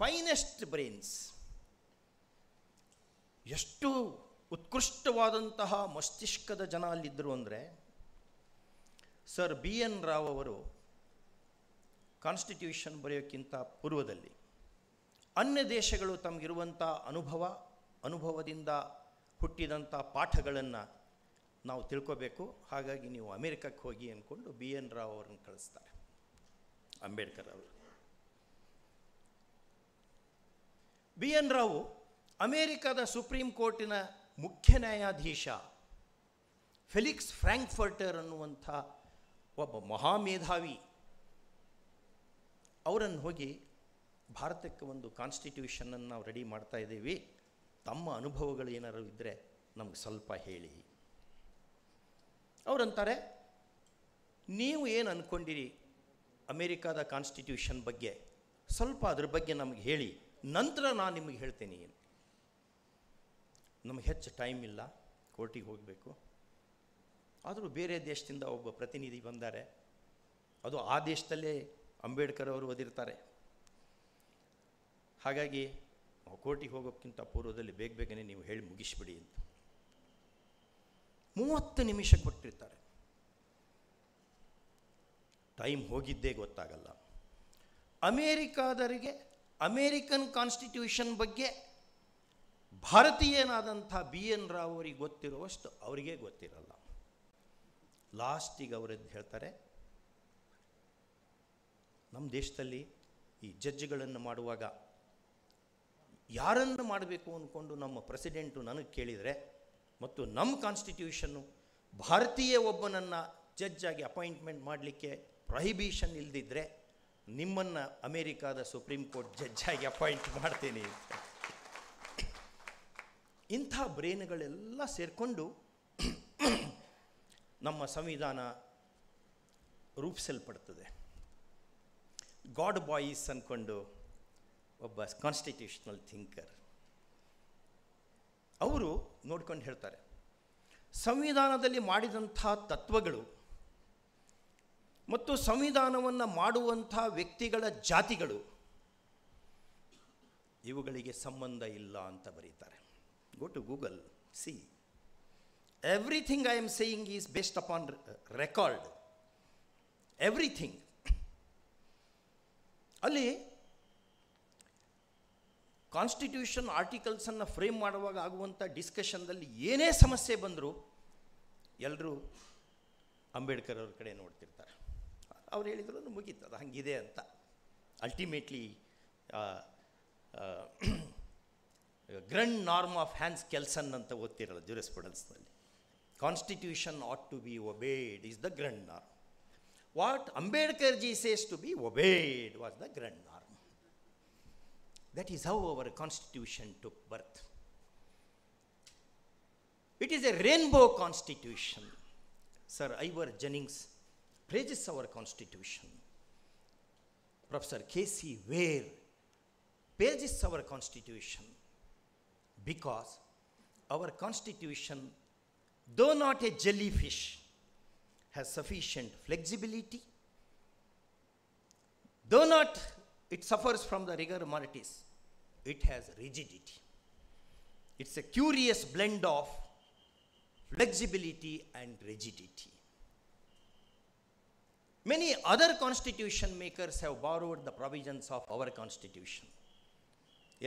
finest brains, ಎಷ್ಟು ಉತ್ಕೃಷ್ಟವಾದಂತಹ ಮಸ್ತಿಷ್ಕದ ಜನ ಅಲ್ಲಿದ್ದರು ಅಂದರೆ. Sir BN. ರಾವ್ ಅವರು ಕಾನ್ಸ್ಟಿಟ್ಯೂಷನ್ ಬರೆಯೋಕ್ಕಿಂತ ಪೂರ್ವದಲ್ಲಿ ಅನ್ಯ ದೇಶಗಳು ತಮಗಿರುವಂಥ ಅನುಭವದಿಂದ ಹುಟ್ಟಿದಂಥ ಪಾಠಗಳನ್ನು ನಾವು ತಿಳ್ಕೋಬೇಕು, ಹಾಗಾಗಿ ನೀವು ಅಮೇರಿಕಕ್ಕೆ ಹೋಗಿ ಅಂದ್ಕೊಂಡು ಬಿ.ಎನ್. ರಾವ್ ಅವ್ರನ್ನ ಕಳಿಸ್ತಾರೆ ಅಂಬೇಡ್ಕರ್ ಅವರು. ಬಿ.ಎನ್. ರಾವ್ ಅಮೇರಿಕಾದ ಸುಪ್ರೀಂ ಕೋರ್ಟಿನ ಮುಖ್ಯ ನ್ಯಾಯಾಧೀಶ ಫೆಲಿಕ್ಸ್ ಫ್ರಾಂಕ್ಫರ್ಟರ್ ಅನ್ನುವಂಥ ಒಬ್ಬ ಮಹಾಮೇಧಾವಿ ಅವರನ್ನು ಹೋಗಿ ಭಾರತಕ್ಕೆ ಒಂದು ಕಾನ್ಸ್ಟಿಟ್ಯೂಷನನ್ನು ನಾವು ರೆಡಿ ಮಾಡ್ತಾ ಇದ್ದೀವಿ, ತಮ್ಮ ಅನುಭವಗಳು ಏನಾರು ಇದ್ದರೆ ನಮ್ಗೆ ಸ್ವಲ್ಪ ಹೇಳಿ ಅವರಂತಾರೆ. ನೀವು ಏನು ಅಂದ್ಕೊಂಡಿರಿ ಅಮೇರಿಕಾದ ಕಾನ್ಸ್ಟಿಟ್ಯೂಷನ್ ಬಗ್ಗೆ, ಸ್ವಲ್ಪ ಅದ್ರ ಬಗ್ಗೆ ನಮಗೆ ಹೇಳಿ, ನಂತರ ನಾನು ನಿಮಗೆ ಹೇಳ್ತೇನೆ. ಏನು ನಮಗೆ ಹೆಚ್ಚು ಟೈಮ್ ಇಲ್ಲ, ಕೋರ್ಟಿಗೆ ಹೋಗಬೇಕು. ಆದರೂ ಬೇರೆ ದೇಶದಿಂದ ಒಬ್ಬ ಪ್ರತಿನಿಧಿ ಬಂದಾರೆ, ಅದು ಆ ದೇಶದಲ್ಲೇ ಅಂಬೇಡ್ಕರ್ ಅವರು ಓದಿರ್ತಾರೆ, ಹಾಗಾಗಿ ಕೋರ್ಟಿಗೆ ಹೋಗೋಕ್ಕಿಂತ ಪೂರ್ವದಲ್ಲಿ ಬೇಗ ಬೇಗನೆ ನೀವು ಹೇಳಿ ಮುಗಿಸ್ಬಿಡಿ ಅಂತ 30 ನಿಮಿಷ ಕೊಟ್ಟಿರ್ತಾರೆ. ಟೈಮ್ ಹೋಗಿದ್ದೇ ಗೊತ್ತಾಗಲ್ಲ. ಅಮೇರಿಕಾದರಿಗೆ ಅಮೇರಿಕನ್ ಕಾನ್ಸ್ಟಿಟ್ಯೂಷನ್ ಬಗ್ಗೆ ಭಾರತೀಯನಾದಂಥ ಬಿ.ಎನ್. ರಾವ್ ಅವರಿಗೆ ಗೊತ್ತಿರುವಷ್ಟು ಅವರಿಗೆ ಗೊತ್ತಿರಲ್ಲ. ಲಾಸ್ಟಿಗೆ ಅವರದ್ದು ಹೇಳ್ತಾರೆ, ನಮ್ಮ ದೇಶದಲ್ಲಿ ಈ ಜಡ್ಜ್ಗಳನ್ನು ಮಾಡುವಾಗ ಯಾರನ್ನು ಮಾಡಬೇಕು ಅಂದ್ಕೊಂಡು ನಮ್ಮ ಪ್ರೆಸಿಡೆಂಟು ನನಗೆ ಕೇಳಿದರೆ ಮತ್ತು ನಮ್ಮ ಕಾನ್ಸ್ಟಿಟ್ಯೂಷನ್ನು ಭಾರತೀಯ ಒಬ್ಬನನ್ನು ಜಡ್ಜಾಗಿ ಅಪಾಯಿಂಟ್ಮೆಂಟ್ ಮಾಡಲಿಕ್ಕೆ ಪ್ರೊಹಿಬಿಷನ್ ಇಲ್ಲದಿದ್ದರೆ ನಿಮ್ಮನ್ನು ಅಮೇರಿಕಾದ ಸುಪ್ರೀಂ ಕೋರ್ಟ್ ಜಡ್ಜಾಗಿ ಅಪಾಯಿಂಟ್ ಮಾಡ್ತೀನಿ. ಇಂಥ ಬ್ರೇನ್ಗಳೆಲ್ಲ ಸೇರಿಕೊಂಡು ನಮ್ಮ ಸಂವಿಧಾನ ರೂಪಿಸಲ್ಪಡ್ತದೆ. ಗಾಡ್ ಬಾಯ್ಸ್ ಅಂದ್ಕೊಂಡು ಒಬ್ಬ ಕಾನ್ಸ್ಟಿಟ್ಯೂಷನಲ್ ಥಿಂಕರ್ ಅವರು ನೋಡ್ಕೊಂಡು ಹೇಳ್ತಾರೆ, ಸಂವಿಧಾನದಲ್ಲಿ ಮಾಡಿದಂಥ ತತ್ವಗಳು ಮತ್ತು ಸಂವಿಧಾನವನ್ನು ಮಾಡುವಂಥ ವ್ಯಕ್ತಿಗಳ ಜಾತಿಗಳು ಇವುಗಳಿಗೆ ಸಂಬಂಧ ಇಲ್ಲ ಅಂತ ಬರೀತಾರೆ. Go to Google, see everything I am saying is based upon record, everything. ಅಲ್ಲಿ ಕಾನ್ಸ್ಟಿಟ್ಯೂಷನ್ ಆರ್ಟಿಕಲ್ಸನ್ನು ಫ್ರೇಮ್ ಮಾಡುವಾಗ ಆಗುವಂಥ ಡಿಸ್ಕಷನ್ದಲ್ಲಿ ಏನೇ ಸಮಸ್ಯೆ ಬಂದರೂ ಎಲ್ಲರೂ ಅಂಬೇಡ್ಕರ್ ಅವ್ರ ಕಡೆ ನೋಡ್ತಿರ್ತಾರೆ. ಅವ್ರು ಹೇಳಿದ್ರು ಮುಗೀತದ ಹಂಗಿದೆ ಅಂತ. Ultimately grand norm of Hans Kelsen ಅಂತ ಓದ್ತಿರಲ್ಲ ಜ್ಯೂರಿಸ್ಪ್ರುಡೆನ್ಸ್ನಲ್ಲಿ, constitution ought to be obeyed is the grand norm, what Ambedkar ji says to be obeyed was the grand norm. That is how our constitution took birth. It is a rainbow constitution. Sir Ivor Jennings praises our constitution. Professor K.C. Ware praises our constitution because our constitution, though not a jellyfish, has sufficient flexibility, Though not, it suffers from the rigor mortis, it has rigidity. It's a curious blend of flexibility and rigidity. Many other constitution makers have borrowed the provisions of our constitution.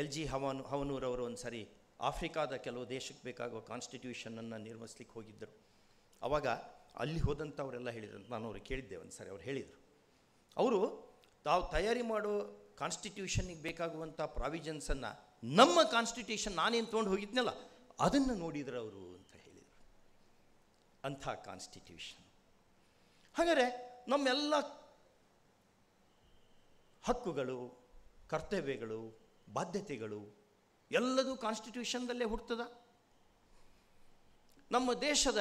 L.G. Havanur avaru on sari ಆಫ್ರಿಕಾದ ಕೆಲವು ದೇಶಕ್ಕೆ ಬೇಕಾಗುವ ಕಾನ್ಸ್ಟಿಟ್ಯೂಷನನ್ನು ನಿರ್ಮಿಸ್ಲಿಕ್ಕೆ ಹೋಗಿದ್ದರು. ಆವಾಗ ಅಲ್ಲಿ ಹೋದಂಥವರೆಲ್ಲ ಹೇಳಿದ್ರಂತ ನಾನು ಅವ್ರಿಗೆ ಕೇಳಿದ್ದೆ ಒಂದು ಸರಿ. ಅವ್ರು ಹೇಳಿದರು, ಅವರು ತಾವು ತಯಾರಿ ಮಾಡೋ ಕಾನ್ಸ್ಟಿಟ್ಯೂಷನ್ನಿಗೆ ಬೇಕಾಗುವಂಥ ಪ್ರಾವಿಜನ್ಸನ್ನು ನಮ್ಮ ಕಾನ್ಸ್ಟಿಟ್ಯೂಷನ್ ನಾನೇನು ತೊಗೊಂಡು ಹೋಗಿದ್ನಲ್ಲ ಅದನ್ನು ನೋಡಿದ್ರು ಅವರು ಅಂತ ಹೇಳಿದರು. ಅಂಥ ಕಾನ್ಸ್ಟಿಟ್ಯೂಷನ್. ಹಾಗಾದರೆ ನಮ್ಮೆಲ್ಲ ಹಕ್ಕುಗಳು, ಕರ್ತವ್ಯಗಳು, ಬಾಧ್ಯತೆಗಳು ಎಲ್ಲದೂ ಕಾನ್ಸ್ಟಿಟ್ಯೂಷನ್ದಲ್ಲೇ ಹುಡ್ತದ? ನಮ್ಮ ದೇಶದ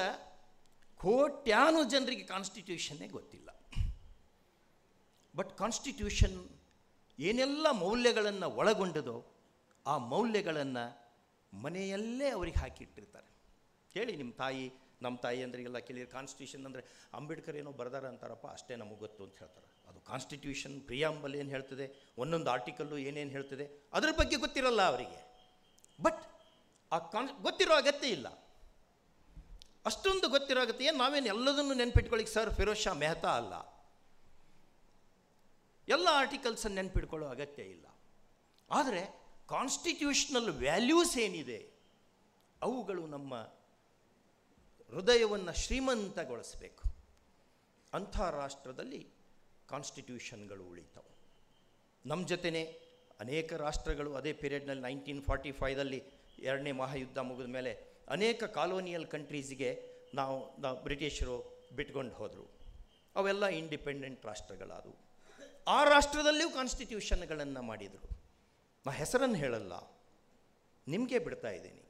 ಕೋಟ್ಯಾನು ಜನರಿಗೆ ಕಾನ್ಸ್ಟಿಟ್ಯೂಷನ್ನೇ ಗೊತ್ತಿಲ್ಲ. ಬಟ್ ಕಾನ್ಸ್ಟಿಟ್ಯೂಷನ್ ಏನೆಲ್ಲ ಮೌಲ್ಯಗಳನ್ನು ಒಳಗೊಂಡದೋ ಆ ಮೌಲ್ಯಗಳನ್ನು ಮನೆಯಲ್ಲೇ ಅವ್ರಿಗೆ ಹಾಕಿಟ್ಟಿರ್ತಾರೆ. ಹೇಳಿ ನಿಮ್ಮ ತಾಯಿ, ನಮ್ಮ ತಾಯಿ ಅಂದ್ರಿಗೆಲ್ಲ ಕೇಳಿದ್ರೆ ಕಾನ್ಸ್ಟಿಟ್ಯೂಷನ್ ಅಂದರೆ ಅಂಬೇಡ್ಕರ್ ಏನೋ ಬರೆದಾರ ಅಂತಾರಪ್ಪ, ಅಷ್ಟೇ ನಮಗೆ ಗೊತ್ತು ಅಂತ ಹೇಳ್ತಾರೆ. ಅದು ಕಾನ್ಸ್ಟಿಟ್ಯೂಷನ್ ಪ್ರಿಯಾಂಬಲ್ ಏನು ಹೇಳ್ತದೆ, ಒಂದೊಂದು ಆರ್ಟಿಕಲ್ಲು ಏನೇನು ಹೇಳ್ತದೆ ಅದರ ಬಗ್ಗೆ ಗೊತ್ತಿರಲ್ಲ ಅವರಿಗೆ. ಬಟ್ ಆ ಗೊತ್ತಿರೋ ಅಗತ್ಯ ಇಲ್ಲ, ಅಷ್ಟೊಂದು ಗೊತ್ತಿರೋ ಅಗತ್ಯ. ಏನು ನಾವೇನು ಎಲ್ಲದನ್ನು ನೆನ್ಪಿಟ್ಕೊಳ್ಳಿಕ್ಕೆ ಸರ್ ಫಿರೋಜ್ ಶಾ ಮೆಹ್ತಾ ಅಲ್ಲ, ಎಲ್ಲ ಆರ್ಟಿಕಲ್ಸನ್ನು ನೆನ್ಪಿಟ್ಕೊಳ್ಳೋ ಅಗತ್ಯ ಇಲ್ಲ. ಆದರೆ ಕಾನ್ಸ್ಟಿಟ್ಯೂಷನಲ್ ವ್ಯಾಲ್ಯೂಸ್ ಏನಿದೆ ಅವುಗಳು ನಮ್ಮ ಹೃದಯವನ್ನು ಶ್ರೀಮಂತಗೊಳಿಸಬೇಕು. ಅಂಥ ರಾಷ್ಟ್ರದಲ್ಲಿ ಕಾನ್ಸ್ಟಿಟ್ಯೂಷನ್ಗಳು ಉಳಿತವು. ನಮ್ಮ ಜೊತೆನೇ ಅನೇಕ ರಾಷ್ಟ್ರಗಳು ಅದೇ ಪೀರಿಯಡ್ನಲ್ಲಿ 1945ರಲ್ಲಿ ಎರಡನೇ ಮಹಾಯುದ್ಧ ಮುಗಿದ ಮೇಲೆ ಅನೇಕ ಕಾಲೋನಿಯಲ್ ಕಂಟ್ರೀಸಿಗೆ ನಾವು ಬ್ರಿಟಿಷರು ಬಿಟ್ಕೊಂಡು ಹೋದರು. ಅವೆಲ್ಲ ಇಂಡಿಪೆಂಡೆಂಟ್ ರಾಷ್ಟ್ರಗಳಾದವು. ಆ ರಾಷ್ಟ್ರದಲ್ಲಿಯೂ ಕಾನ್ಸ್ಟಿಟ್ಯೂಷನ್ಗಳನ್ನು ಮಾಡಿದರು. ನಾ ಹೆಸರನ್ನು ಹೇಳಲ್ಲ, ನಿಮಗೆ ಬಿಡ್ತಾ ಇದ್ದೀನಿ.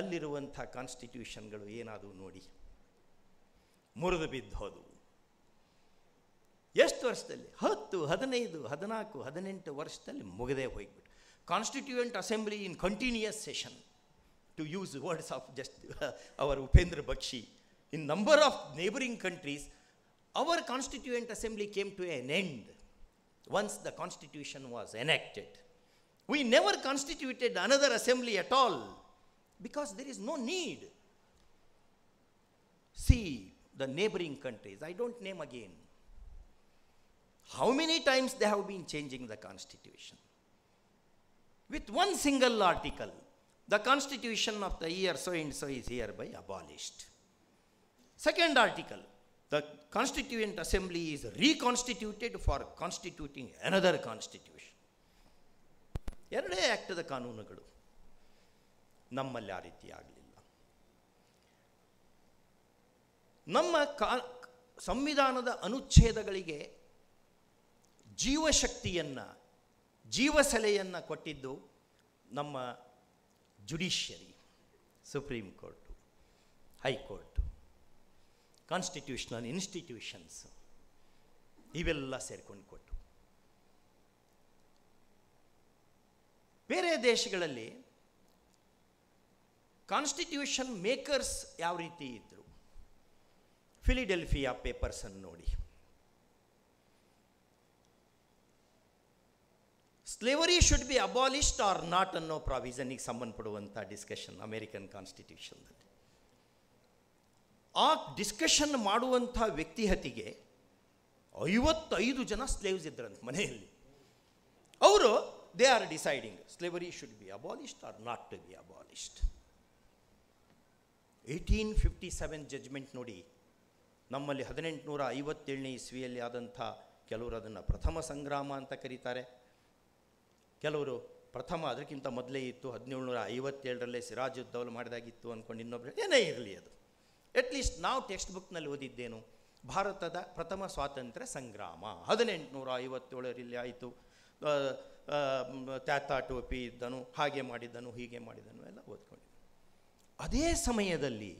ಅಲ್ಲಿರುವಂಥ ಕಾನ್ಸ್ಟಿಟ್ಯೂಷನ್ಗಳು ಏನಾದರೂ ನೋಡಿ ಮುರಿದು ಬಿದ್ದು ಹೋದವು. ಎಷ್ಟು ವರ್ಷದಲ್ಲಿ? 10, 15, 14, 18 ವರ್ಷದಲ್ಲಿ ಮುಗದೆ ಹೋಗಿಬಿಟ್ಟು. Constituent assembly in continuous session, to use words of just our Upendra Baxi, in number of neighbouring countries our constituent assembly came to an end once the constitution was enacted. We never constituted another assembly at all because there is no need. See the neighboring countries, I don't name again. How many times they have been changing the constitution? With one single article, the constitution of the year so and so is hereby abolished. Second article, the constituent assembly is reconstituted for constituting another constitution. ಎರಡೇ ಆ್ಯಕ್ಟದ ಕಾನೂನುಗಳು. ನಮ್ಮಲ್ಲಿ ಆ ರೀತಿ ಆಗಲಿಲ್ಲ. ನಮ್ಮ ಸಂವಿಧಾನದ ಅನುಚ್ಛೇದಗಳಿಗೆ ಜೀವಶಕ್ತಿಯನ್ನು, ಜೀವಸೆಲೆಯನ್ನು ಕೊಟ್ಟಿದ್ದು ನಮ್ಮ judiciary, supreme court, high court, constitutional institutions ಇವೆಲ್ಲ ಸೇರಿಕೊಂಡು ಕೊಟ್ಟು. ಬೇರೆ ದೇಶಗಳಲ್ಲಿ ಕಾನ್ಸ್ಟಿಟ್ಯೂಷನ್ ಮೇಕರ್ಸ್ ಯಾವ ರೀತಿ ಇದ್ದರು? ಫಿಲಿಡೆಲ್ಫಿಯಾ ಪೇಪರ್ಸನ್ನು ನೋಡಿ. Slavery should be abolished or not ಅನ್ನೋ ಪ್ರಾವಿಸನ್ನಿಗೆ ಸಂಬಂಧಪಡುವಂಥ ಡಿಸ್ಕಷನ್ ಅಮೇರಿಕನ್ ಕಾನ್ಸ್ಟಿಟ್ಯೂಷನ್ನಲ್ಲಿ. ಆ ಡಿಸ್ಕಷನ್ ಮಾಡುವಂಥ ವ್ಯಕ್ತಿಹತಿಗೆ 55 ಜನ ಸ್ಲೇವ್ಸ್ ಇದ್ರಂತ ಮನೆಯಲ್ಲಿ. ಅವರು they are deciding slavery should be abolished or not to be abolished. 1857 judgment ನೋಡಿ. ನಮ್ಮಲ್ಲಿ 1857ನೇ ಇಸ್ವಿಯಲ್ಲಿ ಆದಂಥ, ಕೆಲವರು ಅದನ್ನು ಪ್ರಥಮ ಸಂಗ್ರಾಮ ಅಂತ ಕರೀತಾರೆ, ಕೆಲವರು ಪ್ರಥಮ ಅದಕ್ಕಿಂತ ಮೊದಲೇ ಇತ್ತು, 1757ರಲ್ಲೇ ಸಿರಾಜುದ್ದೌಲ್ ಮಾಡಿದಾಗಿತ್ತು ಅಂದ್ಕೊಂಡು ಇನ್ನೊಬ್ರು, ಏನೇ ಇರಲಿ ಅದು. ಅಟ್ಲೀಸ್ಟ್ ನಾವು ಟೆಕ್ಸ್ಟ್ ಬುಕ್ನಲ್ಲಿ ಓದಿದ್ದೇನು? ಭಾರತದ ಪ್ರಥಮ ಸ್ವಾತಂತ್ರ್ಯ ಸಂಗ್ರಾಮ 1857ರಲ್ಲಿ ಆಯಿತು, ತ್ಯಾತಾ ಟೋಪಿ ಇದ್ದನು, ಹಾಗೆ ಮಾಡಿದ್ದನು, ಹೀಗೆ ಮಾಡಿದ್ದನು ಎಲ್ಲ ಓದ್ಕೊಂಡಿದ್ದೆ. ಅದೇ ಸಮಯದಲ್ಲಿ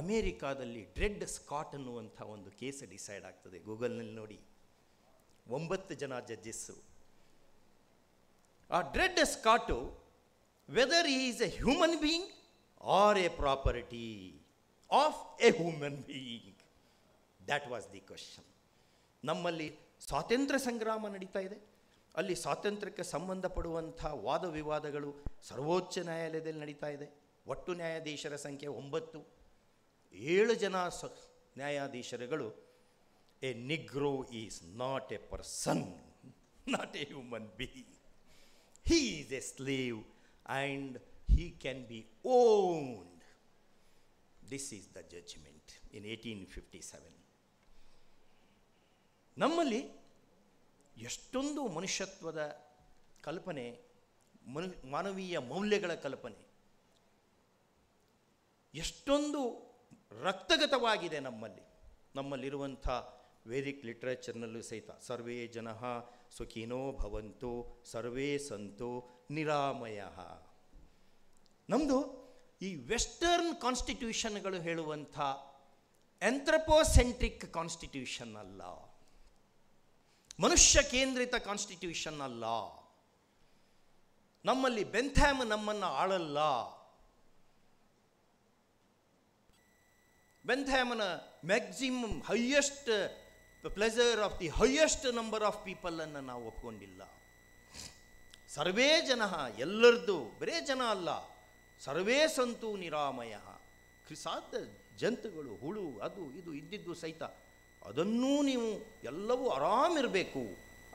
ಅಮೇರಿಕಾದಲ್ಲಿ ಡ್ರೆಡ್ ಸ್ಕಾಟ್ ಅನ್ನುವಂಥ ಒಂದು ಕೇಸ್ ಡಿಸೈಡ್ ಆಗ್ತದೆ. ಗೂಗಲ್ನಲ್ಲಿ ನೋಡಿ, 9 ಜನ ಜಡ್ಜಸ್ಸು. ಆ Dred Scott whether he is a human being or a property of a human being, that was the question. ನಮ್ಮಲ್ಲಿ ಸ್ವಾತಂತ್ರ್ಯ ಸಂಗ್ರಾಮ ನಡೀತಾ ಇದೆ. ಅಲ್ಲಿ ಸ್ವಾತಂತ್ರ್ಯಕ್ಕೆ ಸಂಬಂಧಪಡುವಂಥ ವಾದ ವಿವಾದಗಳು ಸರ್ವೋಚ್ಚ ನ್ಯಾಯಾಲಯದಲ್ಲಿ ನಡೀತಾ ಇದೆ. ಒಟ್ಟು ನ್ಯಾಯಾಧೀಶರ ಸಂಖ್ಯೆ 9, 7 ಜನ ನ್ಯಾಯಾಧೀಶರುಗಳು. A Negro is not a person, not a human being, he is a slave and he can be owned. This is the judgment in 1857. ನಮ್ಮಲ್ಲಿ ಎಷ್ಟೊಂದು ಮನುಷ್ಯತ್ವದ ಕಲ್ಪನೆ, ಮಾನವೀಯ ಮೌಲ್ಯಗಳ ಕಲ್ಪನೆ ಎಷ್ಟೊಂದು ರಕ್ತಗತವಾಗಿದೆ ನಮ್ಮಲ್ಲಿ. ನಮ್ಮಲ್ಲಿರುವಂಥ ವೇದಿಕ್ ಲಿಟ್ರೇಚರ್ನಲ್ಲೂ ಸಹಿತ ಸರ್ವೇ ಜನ ಸುಖಿನೋ ಭವಂತು ಸರ್ವೇ ಸಂತೋ ನಿರಾಮಯ. ನಮ್ಮದು ಈ ವೆಸ್ಟರ್ನ್ ಕಾನ್ಸ್ಟಿಟ್ಯೂಷನ್ಗಳು ಹೇಳುವಂಥ ಆಂಥ್ರಪೋಸೆಂಟ್ರಿಕ್ ಕಾನ್ಸ್ಟಿಟ್ಯೂಷನ್ ಅಲ್ಲ, ಮನುಷ್ಯ ಕೇಂದ್ರಿತ ಕಾನ್ಸ್ಟಿಟ್ಯೂಷನ್ ಅಲ್ಲ. ನಮ್ಮಲ್ಲಿ ಬೆಂಥಾಮ್ ನಮ್ಮನ್ನು ಆಳಲ್ಲ. ಬೆಂಥಾಮನ maximum highest pleasure of the highest number of ಪೀಪಲನ್ನು ನಾವು ಒಪ್ಕೊಂಡಿಲ್ಲ. ಸರ್ವೇ ಜನ, ಎಲ್ಲರದ್ದು, ಬರೇ ಜನ ಅಲ್ಲ, ಸರ್ವೇ ಸಂತೂ ನಿರಾಮಯ. ಕ್ರಿಸಾದ ಜಂತುಗಳು, ಹುಳು, ಅದು ಇದು ಇದ್ದಿದ್ದು ಸಹಿತ ಅದನ್ನೂ ನೀವು ಎಲ್ಲವೂ ಆರಾಮಿರಬೇಕು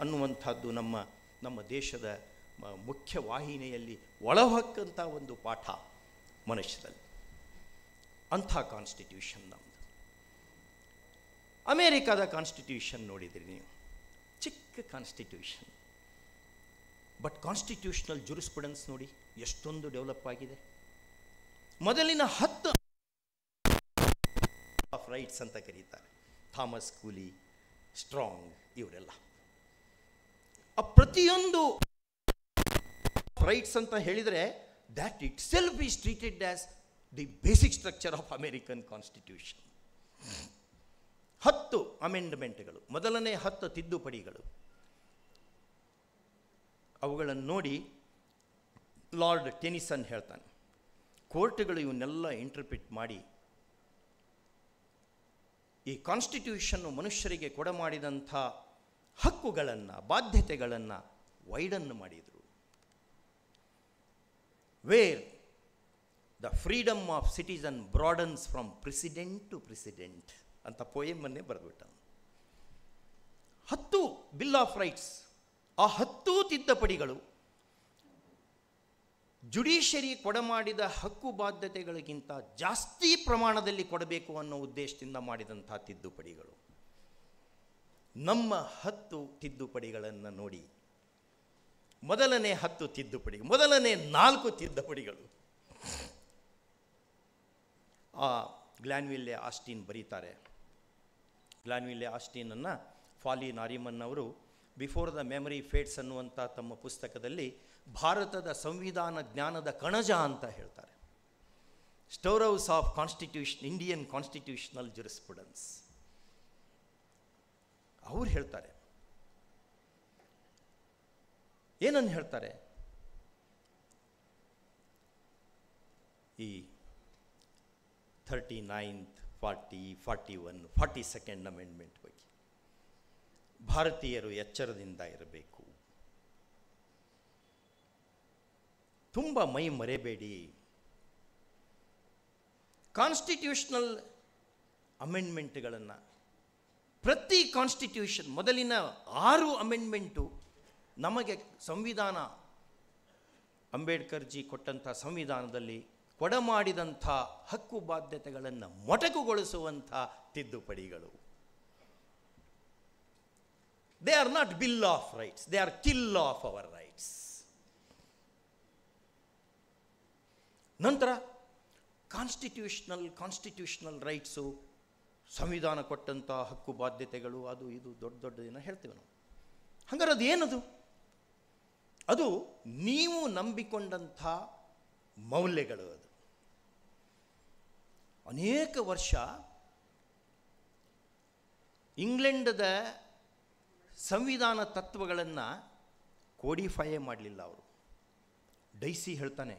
ಅನ್ನುವಂಥದ್ದು ನಮ್ಮ ದೇಶದ ಮುಖ್ಯ ವಾಹಿನಿಯಲ್ಲಿ ಒಳಹೊಕ್ಕಂಥ ಒಂದು ಪಾಠ ಮನುಷ್ಯದಲ್ಲಿ. ಅಂಥ ಕಾನ್ಸ್ಟಿಟ್ಯೂಷನ್ ನಮ್ಮದು. ಅಮೇರಿಕಾದ ಕಾನ್ಸ್ಟಿಟ್ಯೂಷನ್ ನೋಡಿದ್ರಿ ನೀವು, ಚಿಕ್ಕ ಕಾನ್ಸ್ಟಿಟ್ಯೂಷನ್, ಬಟ್ ಕಾನ್ಸ್ಟಿಟ್ಯೂಷನಲ್ ಜುರಿಸ್ಪ್ರುಡೆನ್ಸ್ ನೋಡಿ ಎಷ್ಟೊಂದು ಡೆವಲಪ್ ಆಗಿದೆ. ಮೊದಲಿನ 10 ಆಫ್ ರೈಟ್ಸ್ ಅಂತ ಕರೀತಾರೆ, ಥಾಮಸ್ ಕೂಲಿ, ಸ್ಟ್ರಾಂಗ್, ಇವರೆಲ್ಲ ಆ ಪ್ರತಿಯೊಂದು ರೈಟ್ಸ್ ಅಂತ ಹೇಳಿದರೆ that itself is treated as the basic structure of American constitution. 10 ಅಮೆಂಡ್ಮೆಂಟ್ಗಳು, ಮೊದಲನೇ 10 ತಿದ್ದುಪಡಿಗಳು. ಅವುಗಳನ್ನು ನೋಡಿ ಲಾರ್ಡ್ ಟೆನಿಸನ್ ಹೇಳ್ತಾನೆ, ಕೋರ್ಟ್ಗಳು ಇವನ್ನೆಲ್ಲ ಇಂಟರ್ಪ್ರಿಟ್ ಮಾಡಿ ಈ ಕಾನ್ಸ್ಟಿಟ್ಯೂಷನ್ನು ಮನುಷ್ಯರಿಗೆ ಕೊಡಮಾಡಿದಂಥ ಹಕ್ಕುಗಳನ್ನು, ಬಾಧ್ಯತೆಗಳನ್ನು ವೈಡನ್ನು ಮಾಡಿದರು. Where the freedom of citizen broadens from president to president ಅಂತ ಪೋಯಮನ್ನೇ ಬರೆದ್ಬಿಟ್ಟ. 10 ಬಿಲ್ ಆಫ್ ರೈಟ್ಸ್, ಆ 10 ತಿದ್ದುಪಡಿಗಳು ಜುಡಿಷರಿ ಕೊಡಮಾಡಿದ ಹಕ್ಕು ಬಾಧ್ಯತೆಗಳಿಗಿಂತ ಜಾಸ್ತಿ ಪ್ರಮಾಣದಲ್ಲಿ ಕೊಡಬೇಕು ಅನ್ನೋ ಉದ್ದೇಶದಿಂದ ಮಾಡಿದಂಥ ತಿದ್ದುಪಡಿಗಳು. ನಮ್ಮ 10 ತಿದ್ದುಪಡಿಗಳನ್ನು ನೋಡಿ, ಮೊದಲನೇ 10 ತಿದ್ದುಪಡಿ, ಮೊದಲನೇ 4 ತಿದ್ದುಪಡಿಗಳು. ಆ ಗ್ಲಾನ್ವಿಲ್ಲೆ ಆಸ್ಟಿನ್ ಬರೀತಾರೆ. ಗ್ಲಾನ್ವಿಲ್ಲೆ ಆಸ್ಟಿನನ್ನು ಫಾಲಿ ನಾರಿಮನ್ ಅವರು ಬಿಫೋರ್ ದ ಮೆಮರಿ ಫೇಡ್ಸ್ ಅನ್ನುವಂಥ ತಮ್ಮ ಪುಸ್ತಕದಲ್ಲಿ ಭಾರತದ ಸಂವಿಧಾನ ಜ್ಞಾನದ ಕಣಜ ಅಂತ ಹೇಳ್ತಾರೆ. Storehouse of Indian constitutional jurisprudence. ಅವ್ರು ಹೇಳ್ತಾರೆ, ಏನನ್ನು ಹೇಳ್ತಾರೆ, ಈ 39th, 40, 41, 42nd ಅಮೆಂಡ್ಮೆಂಟ್ ಬಗ್ಗೆ ಭಾರತೀಯರು ಎಚ್ಚರದಿಂದ ಇರಬೇಕು, ತುಂಬ ಮೈ ಮರೆಯಬೇಡಿ. ಕಾನ್ಸ್ಟಿಟ್ಯೂಷನಲ್ ಅಮೆಂಡ್ಮೆಂಟ್ಗಳನ್ನು ಪ್ರತಿ ಕಾನ್ಸ್ಟಿಟ್ಯೂಷನ್, ಮೊದಲಿನ 6 ಅಮೆಂಡ್ಮೆಂಟು ನಮಗೆ ಸಂವಿಧಾನ, ಅಂಬೇಡ್ಕರ್ಜಿ ಕೊಟ್ಟಂಥ ಸಂವಿಧಾನದಲ್ಲಿ ಕೊಡಮಾಡಿದಂಥ ಹಕ್ಕು ಬಾಧ್ಯತೆಗಳನ್ನು ಮೊಟಕುಗೊಳಿಸುವಂಥ ತಿದ್ದುಪಡಿಗಳು. They are not bill of rights, they are kill of our rights. ನಂತರ ಕಾನ್ಸ್ಟಿಟ್ಯೂಷನಲ್ ರೈಟ್ಸು, ಸಂವಿಧಾನ ಕೊಟ್ಟಂಥ ಹಕ್ಕು ಬಾಧ್ಯತೆಗಳು, ಅದು ಇದು ದೊಡ್ಡ ದೊಡ್ಡದೇನೋ ಹೇಳ್ತೀವಿ ನಾವು. ಹಂಗಾರೆ ಅದು ಏನದು? ಅದು ನೀವು ನಂಬಿಕೊಂಡಂಥ ಮೌಲ್ಯಗಳು. ಅದು ಅನೇಕ ವರ್ಷ ಇಂಗ್ಲೆಂಡದ ಸಂವಿಧಾನ ತತ್ವಗಳನ್ನು ಕೋಡಿಫೈಯೇ ಮಾಡಲಿಲ್ಲ ಅವರು. ಡೈಸಿ ಹೇಳ್ತಾನೆ,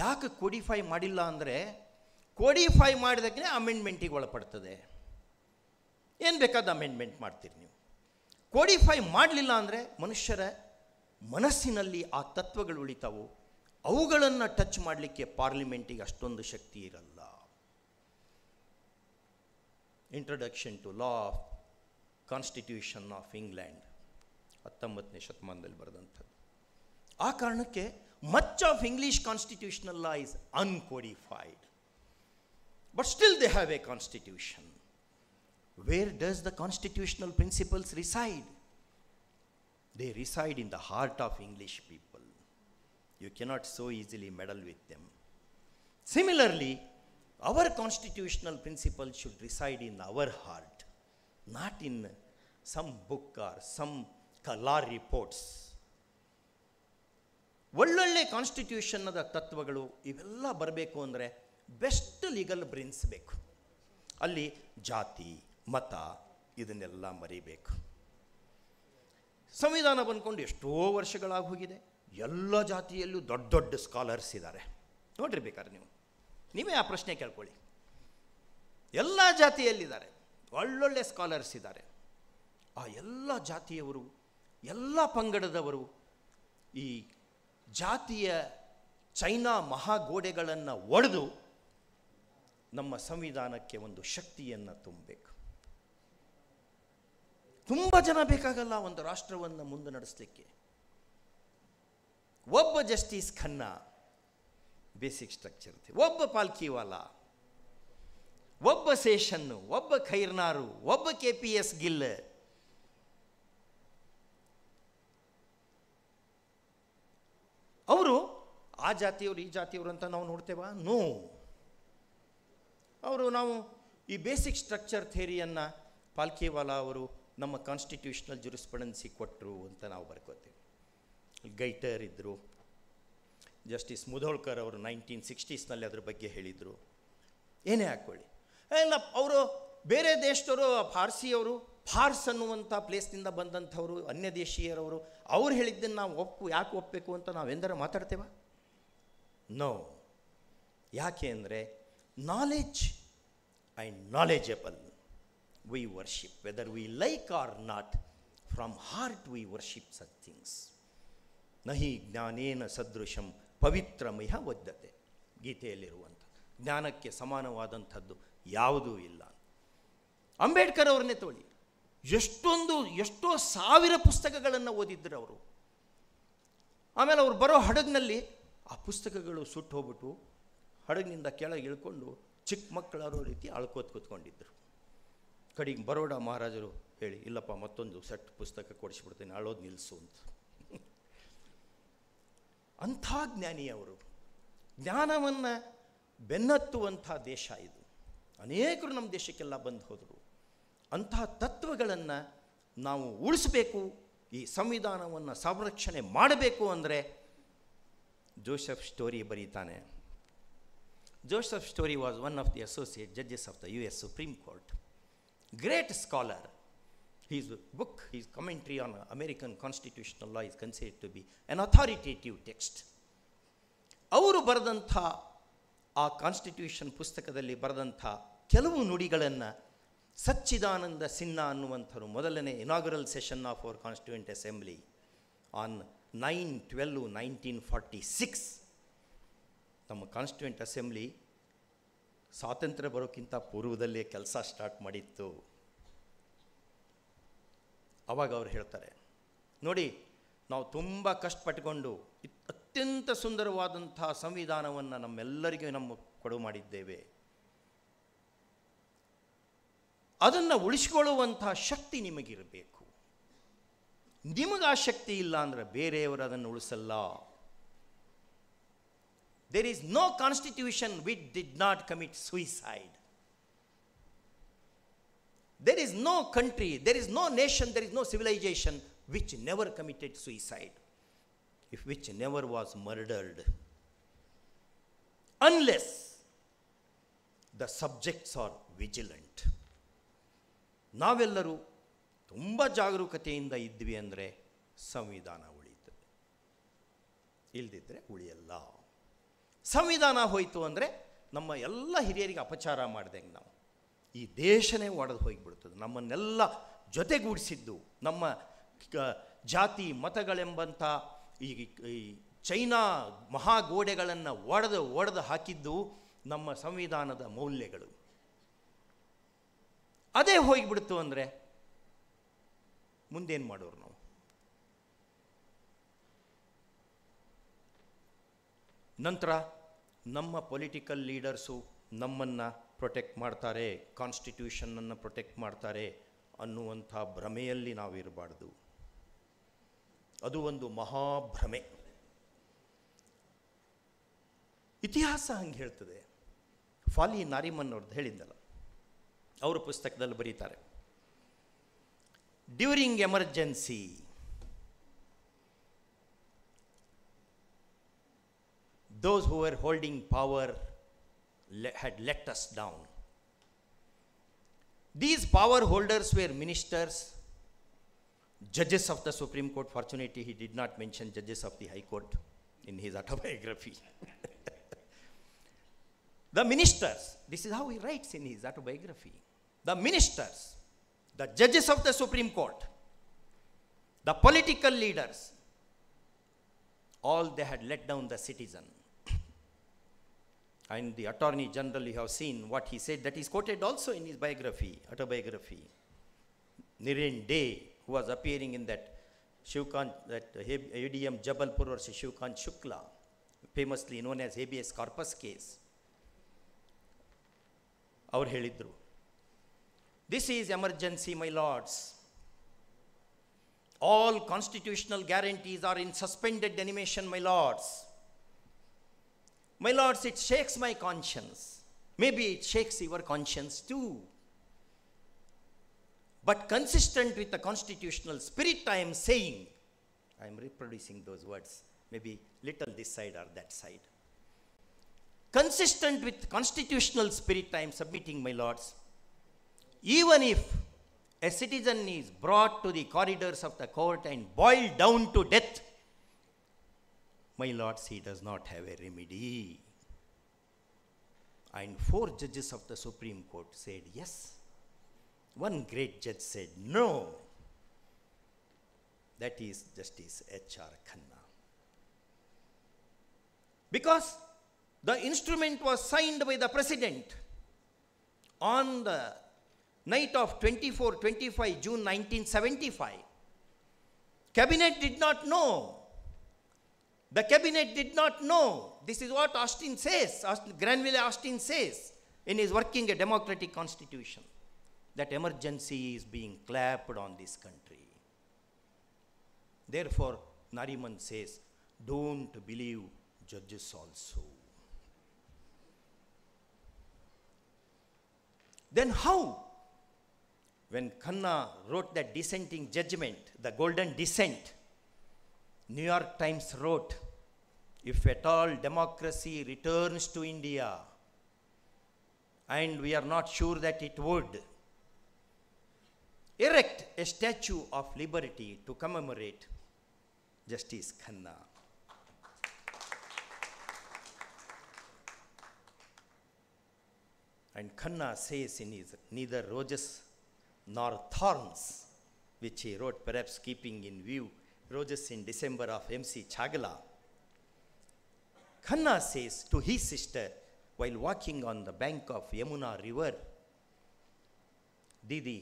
ಯಾಕೆ ಕೋಡಿಫೈ ಮಾಡಿಲ್ಲ ಅಂದರೆ ಕೋಡಿಫೈ ಮಾಡಿದಕ್ಕೆ ಅಮೆಂಡ್ಮೆಂಟಿಗೆ ಒಳಪಡ್ತದೆ, ಏನು ಬೇಕಾದ ಅಮೆಂಡ್ಮೆಂಟ್ ಮಾಡ್ತೀರಿ ನೀವು. ಕೋಡಿಫೈ ಮಾಡಲಿಲ್ಲ ಅಂದರೆ ಮನುಷ್ಯರ ಮನಸ್ಸಿನಲ್ಲಿ ಆ ತತ್ವಗಳು ಉಳಿತಾವು, ಅವುಗಳನ್ನು ಟಚ್ ಮಾಡಲಿಕ್ಕೆ ಪಾರ್ಲಿಮೆಂಟಿಗೆ ಅಷ್ಟೊಂದು ಶಕ್ತಿ ಇರಲ್ಲ. Introduction to law of constitution of England 19ನೇ ಶತಮಾನದಲ್ಲಿ ಬರೆದಂಥದ್ದು. ಆ ಕಾರಣಕ್ಕೆ much of English constitutional law is uncodified, but still they have a constitution. Where does the constitutional principles reside? They reside in the heart of English people. You cannot so easily meddle with them. Similarly, our constitutional principles should reside in our heart, not in some book or some law reports. ಒಳ್ಳೊಳ್ಳೆ ಕಾನ್ಸ್ಟಿಟ್ಯೂಷನ್ನದ ತತ್ವಗಳು ಇವೆಲ್ಲ ಬರಬೇಕು ಅಂದರೆ best legal ಬ್ರಿನ್ಸ್ ಬೇಕು. ಅಲ್ಲಿ ಜಾತಿ ಮತ ಇದನ್ನೆಲ್ಲ ಮರಿಬೇಕು. ಸಂವಿಧಾನ ಬಂದ್ಕೊಂಡು ಎಷ್ಟೋ ವರ್ಷಗಳಾಗಿ ಹೋಗಿದೆ. ಎಲ್ಲ ಜಾತಿಯಲ್ಲೂ ದೊಡ್ಡ ದೊಡ್ಡ ಸ್ಕಾಲರ್ಸ್ ಇದ್ದಾರೆ ನೋಡಿರ್ಬೇಕಾದ್ರೆ. ನೀವೇ ಆ ಪ್ರಶ್ನೆ ಕೇಳ್ಕೊಳ್ಳಿ. ಎಲ್ಲ ಜಾತಿಯಲ್ಲಿದ್ದಾರೆ, ಒಳ್ಳೊಳ್ಳೆ ಸ್ಕಾಲರ್ಸ್ ಇದ್ದಾರೆ. ಆ ಎಲ್ಲ ಜಾತಿಯವರು, ಎಲ್ಲ ಪಂಗಡದವರು ಈ ಜಾತಿಯ ಚೈನಾ ಮಹಾಗೋಡೆಗಳನ್ನು ಒಡೆದು ನಮ್ಮ ಸಂವಿಧಾನಕ್ಕೆ ಒಂದು ಶಕ್ತಿಯನ್ನು ತುಂಬಬೇಕು. ತುಂಬ ಜನ ಬೇಕಾಗಲ್ಲ ಒಂದು ರಾಷ್ಟ್ರವನ್ನು ಮುಂದೆ ನಡೆಸಲಿಕ್ಕೆ. ಒಬ್ಬ ಜಸ್ಟಿಸ್ ಖನ್ನಾ ಬೇಸಿಕ್ ಸ್ಟ್ರಕ್ಚರ್, ಒಬ್ಬ ಪಾಲ್ಕಿವಾಲ, ಒಬ್ಬ ಸೇಷನ್ನು, ಒಬ್ಬ ಖೈರ್ನಾರು, ಒಬ್ಬ KPS ಗಿಲ್, ಅವರು ಆ ಜಾತಿಯವರು ಈ ಜಾತಿಯವರು ಅಂತ ನಾವು ನೋಡ್ತೇವಾ? ನೋ. ಅವರು ನಾವು ಈ ಬೇಸಿಕ್ ಸ್ಟ್ರಕ್ಚರ್ ಥಿಯರಿಯನ್ನು ಪಾಲ್ಕಿವಾಲ ಅವರು ನಮ್ಮ ಕಾನ್ಸ್ಟಿಟ್ಯೂಷನಲ್ ಜುರಿಸ್ಪ್ರುಡೆನ್ಸಿಗೆ ಕೊಟ್ಟರು ಅಂತ ನಾವು ಬರ್ಕೋತೀವಿ. ಗೈಟರ್ ಇದ್ದರು, ಜಸ್ಟಿಸ್ ಮುಧೋಳ್ಕರ್ ಅವರು 1960s ಅದ್ರ ಬಗ್ಗೆ ಹೇಳಿದರು. ಏನೇ ಹಾಕ್ಕೊಳ್ಳಿ, ಇಲ್ಲ ಅವರು ಬೇರೆ ದೇಶದವರು, ಪಾರ್ಸಿಯವರು, ಫಾರ್ಸ್ ಅನ್ನುವಂಥ ಪ್ಲೇಸ್ನಿಂದ ಬಂದಂಥವರು, ಅನ್ಯ ದೇಶೀಯರವರು, ಅವ್ರು ಹೇಳಿದ್ದನ್ನು ನಾವು ಯಾಕೆ ಒಪ್ಪಬೇಕು ಅಂತ ನಾವೆಂದರೆ ಮಾತಾಡ್ತೇವಾ? ನೋ. ಯಾಕೆ ಅಂದರೆ knowledge and knowledgeable we worship, whether we like or not, from heart we worship such things. nahi gnanena sadrusham pavitramaya vaddate, ಗೀತೆಯಲ್ಲಿರುವಂಥ ಜ್ಞಾನಕ್ಕೆ ಸಮಾನವಾದಂಥದ್ದು ಯಾವುದೂ ಇಲ್ಲ. ಅಂಬೇಡ್ಕರ್ ಅವ್ರನ್ನೇ ತೋಳಿ, ಎಷ್ಟೋ ಸಾವಿರ ಪುಸ್ತಕಗಳನ್ನು ಓದಿದ್ರು ಅವರು. ಆಮೇಲೆ ಅವ್ರು ಬರೋ ಹಡಗಿನಲ್ಲಿ ಆ ಪುಸ್ತಕಗಳು ಸುಟ್ಟು ಹೋಗ್ಬಿಟ್ಟು ಹಡಗಿನಿಂದ ಕೆಳಗೆ ಇಳ್ಕೊಂಡು ಚಿಕ್ಕ ಮಕ್ಕಳಾರೋ ರೀತಿ ಅಳ್ಕೋತ ಕೂತ್ಕೊಂಡಿದ್ರು. ಕಡೆಗೆ ಬರೋಡ ಮಹಾರಾಜರು ಹೇಳಿ, ಇಲ್ಲಪ್ಪ ಮತ್ತೊಂದು ಸೆಟ್ ಪುಸ್ತಕ ಕೊಡಿಸ್ಬಿಡ್ತೀನಿ, ಅಳೋದು ನಿಲ್ಲಿಸು ಅಂತ. ಅಂಥ ಜ್ಞಾನಿ ಅವರು. ಜ್ಞಾನವನ್ನು ಬೆನ್ನತ್ತುವಂಥ ದೇಶ ಇದು. ಅನೇಕರು ನಮ್ಮ ದೇಶಕ್ಕೆಲ್ಲ ಬಂದು ಹೋದರು. ಅಂಥ ತತ್ವಗಳನ್ನು ನಾವು ಉಳಿಸಬೇಕು. ಈ ಸಂವಿಧಾನವನ್ನು ಸಂರಕ್ಷಣೆ ಮಾಡಬೇಕು ಅಂದರೆ ಜೋಸೆಫ್ ಸ್ಟೋರಿ ಬರೀತಾನೆ. Joseph Story was one of the associate judges of the US Supreme Court. Great scholar. His book, his commentary on American constitutional law is considered to be an authoritative text. ಅವರು ಬರೆದಂಥ ಆ constitution ಪುಸ್ತಕದಲ್ಲಿ ಬರೆದಂಥ ಕೆಲವು ನುಡಿಗಳನ್ನು ಸಚ್ಚಿದಾನಂದ ಸಿನ್ಹಾ ಅನ್ನುವಂಥರು ಮೊದಲನೇ inaugural session of our constituent assembly on 9/12/1946. ನಮ್ಮ ಕಾನ್ಸ್ಟಿಟ್ಯೂಂಟ್ ಅಸೆಂಬ್ಲಿ ಸ್ವಾತಂತ್ರ್ಯ ಬರೋಕ್ಕಿಂತ ಪೂರ್ವದಲ್ಲೇ ಕೆಲಸ ಸ್ಟಾರ್ಟ್ ಮಾಡಿತ್ತು. ಆವಾಗ ಅವ್ರು ಹೇಳ್ತಾರೆ, ನೋಡಿ ನಾವು ತುಂಬ ಕಷ್ಟಪಟ್ಟುಕೊಂಡು ಅತ್ಯಂತ ಸುಂದರವಾದಂಥ ಸಂವಿಧಾನವನ್ನು ನಮ್ಮೆಲ್ಲರಿಗೂ ನಮ್ಮ ಕೊಡು ಮಾಡಿದ್ದೇವೆ. ಅದನ್ನು ಉಳಿಸಿಕೊಳ್ಳುವಂಥ ಶಕ್ತಿ ನಿಮಗಿರಬೇಕು. ನಿಮಗೆ ಆ ಶಕ್ತಿ ಇಲ್ಲ ಅಂದರೆ ಬೇರೆಯವರು ಅದನ್ನು ಉಳಿಸಲ್ಲ. There is no constitution which did not commit suicide. There is no country, there is no nation, there is no civilization which never committed suicide, if which never was murdered, unless the subjects are vigilant. ನಾವೆಲ್ಲರೂ ತುಂಬ ಜಾಗರೂಕತೆಯಿಂದ ಇದ್ವಿ ಅಂದರೆ ಸಂವಿಧಾನ ಉಳಿಯುತ್ತದೆ, ಇಲ್ಲದಿದ್ದರೆ ಉಳಿಯಲ್ಲ. ಸಂವಿಧಾನ ಹೋಯಿತು ಅಂದರೆ ನಮ್ಮ ಎಲ್ಲ ಹಿರಿಯರಿಗೆ ಅಪಚಾರ ಮಾಡಿದಂಗೆ ನಾವು ಈ ದೇಶನೇ ಒಡೆದು ಹೋಗಿಬಿಡ್ತದೆ. ನಮ್ಮನ್ನೆಲ್ಲ ಜೊತೆಗೂಡಿಸಿದ್ದು ನಮ್ಮ ಜಾತಿ ಮತಗಳೆಂಬಂಥ ಈ ಚೈನಾ ಮಹಾಗೋಡೆಗಳನ್ನು ಒಡೆದು ಹಾಕಿದ್ದು ನಮ್ಮ ಸಂವಿಧಾನದ ಮೌಲ್ಯಗಳು. ಅದೇ ಹೋಗಿಬಿಡ್ತು ಅಂದರೆ ಮುಂದೇನು ಮಾಡೋರು ನಾವು? ನಂತರ ನಮ್ಮ ಪೊಲಿಟಿಕಲ್ ಲೀಡರ್ಸು ನಮ್ಮನ್ನು ಪ್ರೊಟೆಕ್ಟ್ ಮಾಡ್ತಾರೆ, ಕಾನ್ಸ್ಟಿಟ್ಯೂಷನನ್ನು ಪ್ರೊಟೆಕ್ಟ್ ಮಾಡ್ತಾರೆ ಅನ್ನುವಂಥ ಭ್ರಮೆಯಲ್ಲಿ ನಾವಿರಬಾರ್ದು. ಅದು ಒಂದು ಮಹಾಭ್ರಮೆ. ಇತಿಹಾಸ ಹಂಗೆ ಹೇಳ್ತದೆ. ಫಾಲಿ ನಾರಿಮನ್ ಅವ್ರದ್ದು ಹೇಳಿದ್ದಲ್ಲ, ಅವರ ಪುಸ್ತಕದಲ್ಲಿ ಬರೀತಾರೆ, during emergency those who were holding power had let us down. These power holders were ministers, judges of the Supreme Court. Fortunately, he did not mention judges of the High Court in his autobiography. The ministers, this is how he writes in his autobiography, the ministers, the judges of the Supreme Court, the political leaders, all they had let down the citizen. And the Attorney General, you have seen what he said, that is quoted also in his biography, autobiography. Niren De, who was appearing in that Shukhan, that ADM Jabalpur or Shukhan Shukla, famously known as habeas corpus case. Our Helidru. This is emergency, my lords. All constitutional guarantees are in suspended animation, my lords. My lords, it shakes my conscience. Maybe it shakes your conscience too. But consistent with the constitutional spirit, I am saying, I am reproducing those words, maybe little this side or that side. Consistent with constitutional spirit, I am submitting, my lords, even if a citizen is brought to the corridors of the court and boiled down to death, my lords, he does not have a remedy. And 4 judges of the Supreme Court said yes. 1 great judge said no. That is Justice H.R. Khanna. Because the instrument was signed by the President on the night of 24-25 June 1975. Cabinet did not know. The cabinet did not know. This is what Austin says, Granville Austin says in his Working a Democratic Constitution, that emergency is being clapped on this country. Therefore, Nariman says, don't believe judges also. Then how? When Khanna wrote that dissenting judgment, the golden dissent, New York Times wrote, if at all democracy returns to India, and we are not sure that it would, erect a statue of liberty to commemorate Justice Khanna. And Khanna says in his Neither Roses Nor Thorns, which he wrote perhaps keeping in view Roses in December of M.C. Chagla, Khanna says to his sister while walking on the bank of Yamuna River, Didi,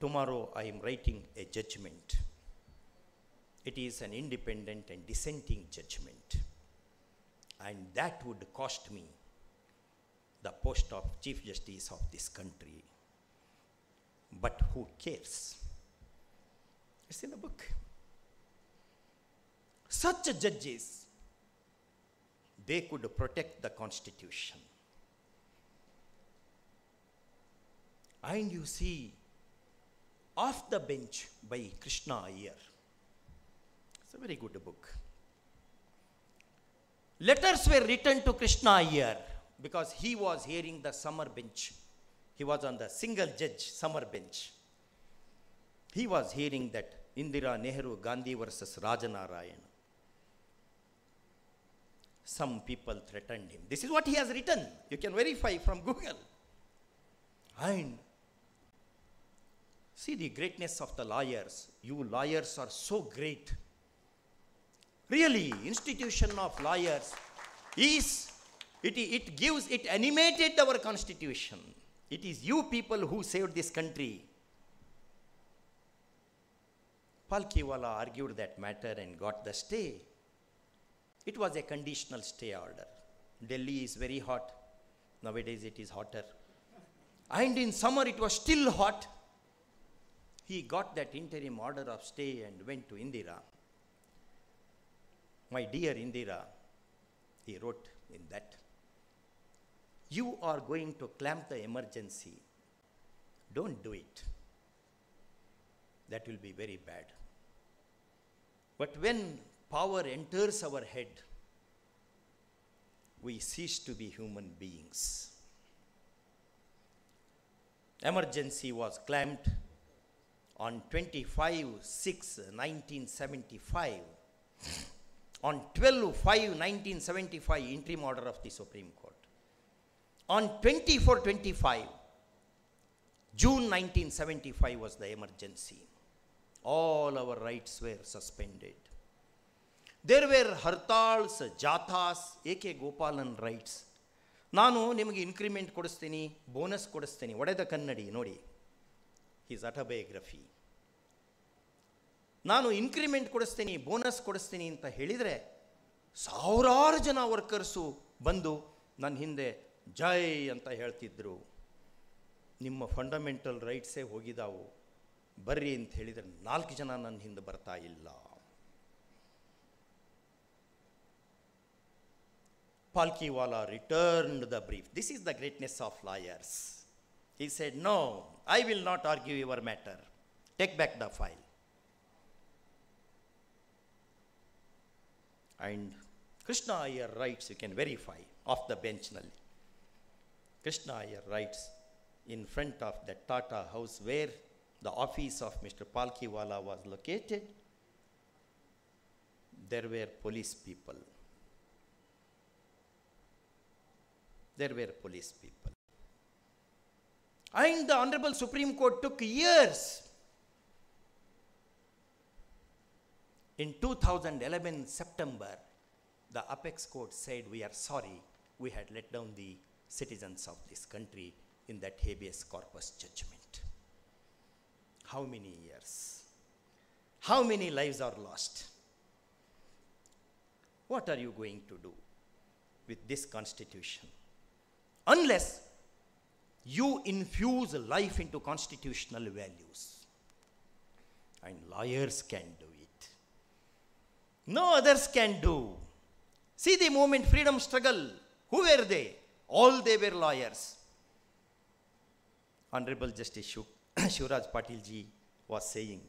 tomorrow I am writing a judgment. It is an independent and dissenting judgment. And that would cost me the post of Chief Justice of this country. But who cares? It's in the book. Such judges, they could protect the Constitution. And you see, Off the Bench by Krishna Iyer. It's a very good book. Letters were written to Krishna Iyer because he was hearing the summer bench. He was on the single judge summer bench. He was hearing that Indira Nehru Gandhi versus Raj Narayan. Some people threatened him. This is what he has written. You can verify from Google. And See the greatness of the lawyers. You lawyers are so great. Really, institution of lawyers is, it gives, it animated our constitution. It is you people who saved this country. Palkiwala argued that matter and got the stay. It was a conditional stay order. Delhi is very hot. Nowadays it is hotter. And in summer it was still hot. He got that interim order of stay and went to Indira. My dear Indira, he wrote in that, you are going to clamp the emergency. Don't do it. That will be very bad. But when power enters our head, we cease to be human beings. Emergency was clamped on 25/6/1975. On 12/5/1975, interim order of the Supreme Court. On 24/25, June 1975 was the emergency. All our rights were suspended. There were hartals, jathas, A.K. Gopalan rights. Nanu nimage increment kodustini, bonus kodustini. Odeda kannadi nodi. His autobiography. Nanu increment kodustini, bonus kodustini anta helidre. Savararu jana workersu bandu nan hinde Jai anta heltidru. Nimma fundamental rights e hogidavu barri anta helidre 4 jana nan hinde barta illa. Palkiwala returned the brief. This is the greatness of lawyers. He said, no, I will not argue your matter. Take back the file. And Krishna Iyer writes, you can verify, off the bench. Krishna Iyer writes in front of the Tata house where the office of Mr. Palkiwala was located, there were police people. There were police people. And the Honorable Supreme Court took years. In 2011 September, the Apex Court said, we are sorry, we had let down the citizens of this country in that habeas corpus judgment. How many years? How many lives are lost? What are you going to do with this constitution? Unless you infuse life into constitutional values. And lawyers can do it. No others can do. See the movement, freedom struggle. Who were they? All they were lawyers. Honorable Justice Shivraj Patil ji was saying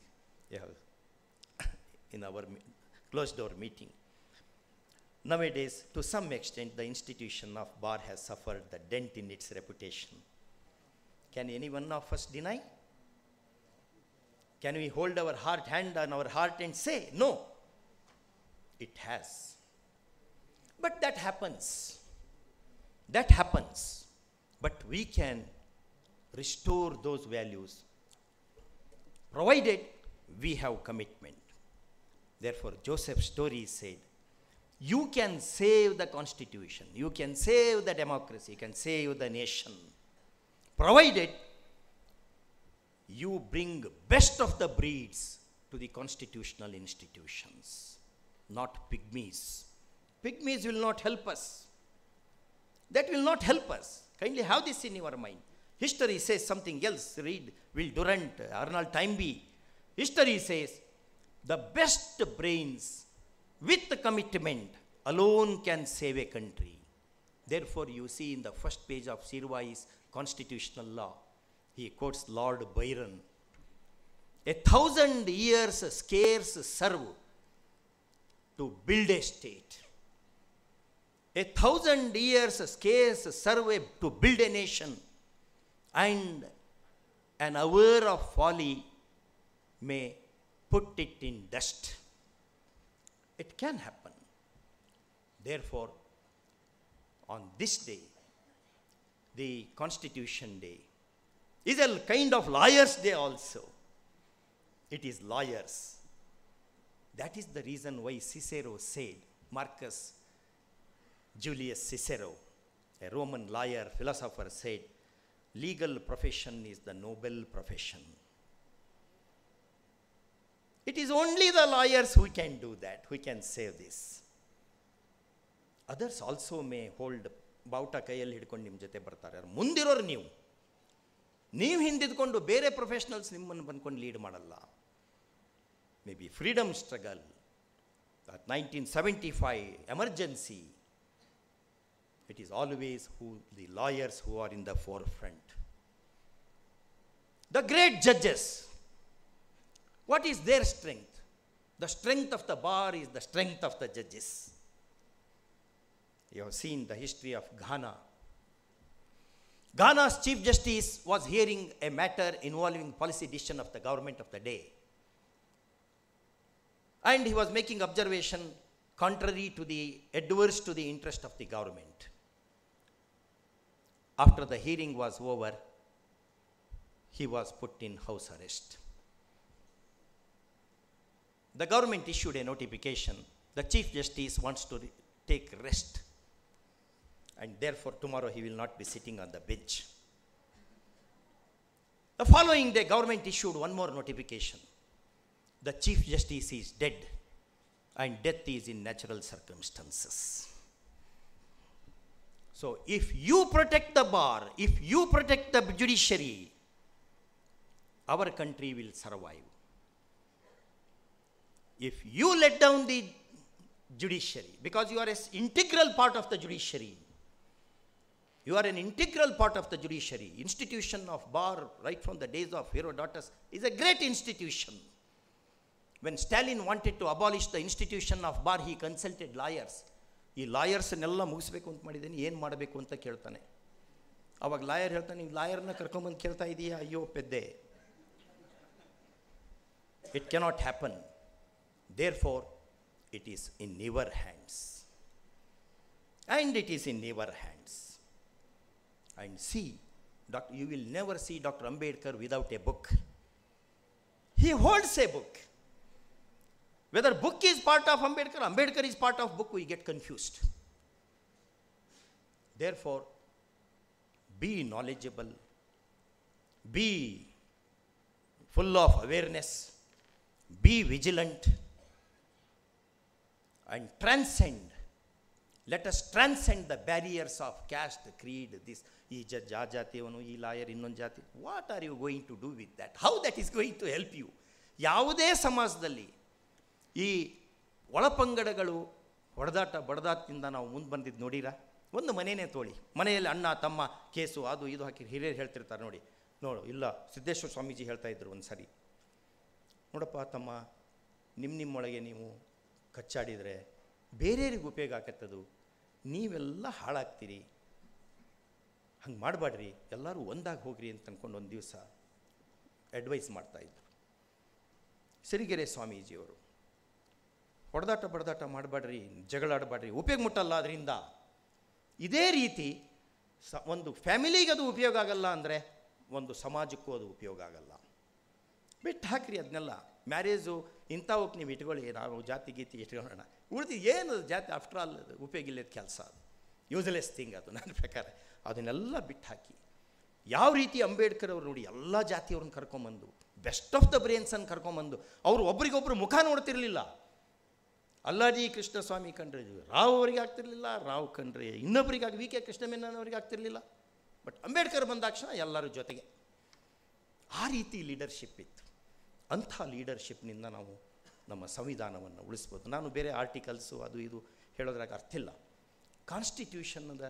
in our closed door meeting, nowadays, to some extent, the institution of bar has suffered the dent in its reputation. Can any one of us deny? Can we hold our hand on our heart and say, no, it has. But that happens. That happens. But we can restore those values, provided we have commitment. Therefore, Joseph Story said, you can save the constitution, you can save the democracy, you can save the nation, provided you bring best of the breeds to the constitutional institutions, not pygmies. Pygmies will not help us. That will not help us. Kindly have this in your mind. History says something else. Read Will Durant, Arnold Toynbee. History says the best brains with the commitment alone can save a country. Therefore, you see in the first page of Sirwai's constitutional law, he quotes Lord Byron. 1,000 years scarce serve to build a state. 1,000 years scarce serve to build a nation. And an hour of folly may put it in dust. It can happen. Therefore, on this day, the Constitution Day, is a kind of Liars' Day also. It is lawyers. That is the reason why Cicero said, Marcus Julius Cicero, a Roman lawyer, philosopher, said, legal profession is the noble profession. It is only the lawyers who can do that, who can say this. Others also may hold Bauta Kayal Hidkondi Mjate Bartar, Mundir or New. New Hindidkondo, Bere professionals, Niman Bankon lead Madala. Maybe freedom struggle, that 1975 emergency. It is always the lawyers who are in the forefront. The great judges. What is their strength? The strength of the bar is the strength of the judges. You have seen the history of Ghana. Ghana's Chief Justice was hearing a matter involving policy decision of the government of the day. And he was making observation contrary to the, adverse to the interest of the government. After the hearing was over, he was put in house arrest. The government issued a notification. The Chief Justice wants to take rest, and therefore tomorrow he will not be sitting on the bench. The following day, government issued one more notification. The Chief Justice is dead, and death is in natural circumstances. So if you protect the bar, if you protect the judiciary, our country will survive. If you let down the judiciary, because you are an integral part of the judiciary, you are an integral part of the judiciary. Institution of bar, right from the days of Herodotus, is a great institution. When Stalin wanted to abolish the institution of bar, he consulted lawyers. He lawyers nella mugisbeku ant madideni yen madabeku anta keltane. Avag lawyer heltane, "Ee lawyer na karkon band kelta idiya ayyo pedde." It cannot happen. Therefore, it is in your hands. And it is in your hands. And see, you will never see Dr. Ambedkar without a book. He holds a book. Whether book is part of Ambedkar, Ambedkar is part of book, we get confused. Therefore, be knowledgeable, be full of awareness, be vigilant, and transcend. Let us transcend the barriers of caste, creed, this. What are you going to do with that? How that is going to help you? Yavude samajdalli. ಈ ಒಳಪಂಗಡಗಳು ಹೊಡೆದಾಟ ಬಡದಾಟದಿಂದ ನಾವು ಮುಂದೆ ಬಂದಿದ್ದು ನೋಡಿರಾ? ಒಂದು ಮನೆಯೇ ತೋಳಿ, ಮನೆಯಲ್ಲಿ ಅಣ್ಣ ತಮ್ಮ case ಅದು ಇದು ಹಾಕಿ ಹಿರಿಯರು ಹೇಳ್ತಿರ್ತಾರೆ ನೋಡಿ. ನೋಡು, ಇಲ್ಲ ಸಿದ್ದೇಶ್ವರ ಸ್ವಾಮೀಜಿ ಹೇಳ್ತಾ ಇದ್ರು ಒಂದು ಸಾರಿ, ನೋಡಪ್ಪ ತಮ್ಮ, ನಿಮ್ಮೊಳಗೆ ನೀವು ಕಚ್ಚಾಡಿದರೆ ಬೇರೆಯವ್ರಿಗೆ ಉಪಯೋಗ ಆಗತ್ತದು, ನೀವೆಲ್ಲ ಹಾಳಾಗ್ತೀರಿ, ಹಂಗೆ ಮಾಡಬೇಡ್ರಿ, ಎಲ್ಲರೂ ಒಂದಾಗಿ ಹೋಗ್ರಿ ಅಂತ ಅಂದ್ಕೊಂಡು ಒಂದು ದಿವಸ ಅಡ್ವೈಸ್ ಮಾಡ್ತಾಯಿದ್ರು ಸಿರಿಗೆರೆ ಸ್ವಾಮೀಜಿಯವರು. ಹೊಡೆದಾಟ ಬಡದಾಟ ಮಾಡಬೇಡ್ರಿ, ಜಗಳಾಡಬೇಡ್ರಿ, ಉಪಯೋಗ ಮುಟ್ಟಲ್ಲ ಅದರಿಂದ. ಇದೇ ರೀತಿ ಒಂದು ಫ್ಯಾಮಿಲಿಗೆ ಅದು ಉಪಯೋಗ ಆಗಲ್ಲ ಅಂದರೆ ಒಂದು ಸಮಾಜಕ್ಕೂ ಅದು ಉಪಯೋಗ ಆಗಲ್ಲ. ಬಿಟ್ಟು ಹಾಕಿರಿ ಅದನ್ನೆಲ್ಲ. ಮ್ಯಾರೇಜು ಇಂಥವಕ್ಕೆ ನೀವು ಇಟ್ಕೊಳ್ಳಿ, ನಾವು ಜಾತಿ ಗೀತಿ ಇಟ್ಕೊಳ್ಳೋಣ, ಉಳಿದು ಏನು ಜಾತಿ ಆಫ್ಟರ್ ಆಲ್ ಉಪಯೋಗ ಇಲ್ಲದ ಕೆಲಸ, ಅದು ಯೂಸ್ಲೆಸ್ ಥಿಂಗ್ ಅದು ನನ್ನ ಪ್ರಕಾರ. ಅದನ್ನೆಲ್ಲ ಬಿಟ್ಟು ಹಾಕಿ ಯಾವ ರೀತಿ ಅಂಬೇಡ್ಕರ್ ಅವರು ನೋಡಿ ಎಲ್ಲ ಜಾತಿಯವ್ರನ್ನ ಕರ್ಕೊಂಬಂದು, ಬೆಸ್ಟ್ ಆಫ್ ದ ಬ್ರೇನ್ಸನ್ನು ಕರ್ಕೊಂಬಂದು, ಅವರು ಒಬ್ರಿಗೊಬ್ರು ಮುಖ ನೋಡ್ತಿರಲಿಲ್ಲ. ಅಲ್ಲಾಡಿ ಕೃಷ್ಣಸ್ವಾಮಿ ಕಂಡ್ರೆ ರಾವ್ ಅವರಿಗೆ ಆಗ್ತಿರ್ಲಿಲ್ಲ, ರಾವ್ ಕಂಡ್ರೆ ಇನ್ನೊಬ್ಬರಿಗಾಗಿ, ವಿ.ಕೆ. ಕೃಷ್ಣ ಮೆನನ್ ಅವರಿಗೆ ಆಗ್ತಿರ್ಲಿಲ್ಲ. ಬಟ್ ಅಂಬೇಡ್ಕರ್ ಬಂದ ತಕ್ಷಣ ಎಲ್ಲರೂ ಜೊತೆಗೆ. ಆ ರೀತಿ ಲೀಡರ್ಶಿಪ್ ಇತ್ತು. ಅಂಥ ಲೀಡರ್ಶಿಪ್ನಿಂದ ನಾವು ನಮ್ಮ ಸಂವಿಧಾನವನ್ನು ಉಳಿಸ್ಬೋದು. ನಾನು ಬೇರೆ ಆರ್ಟಿಕಲ್ಸು ಅದು ಇದು ಹೇಳೋದ್ರಾಗ ಅರ್ಥ ಇಲ್ಲ. ಕಾನ್ಸ್ಟಿಟ್ಯೂಷನ್ನದ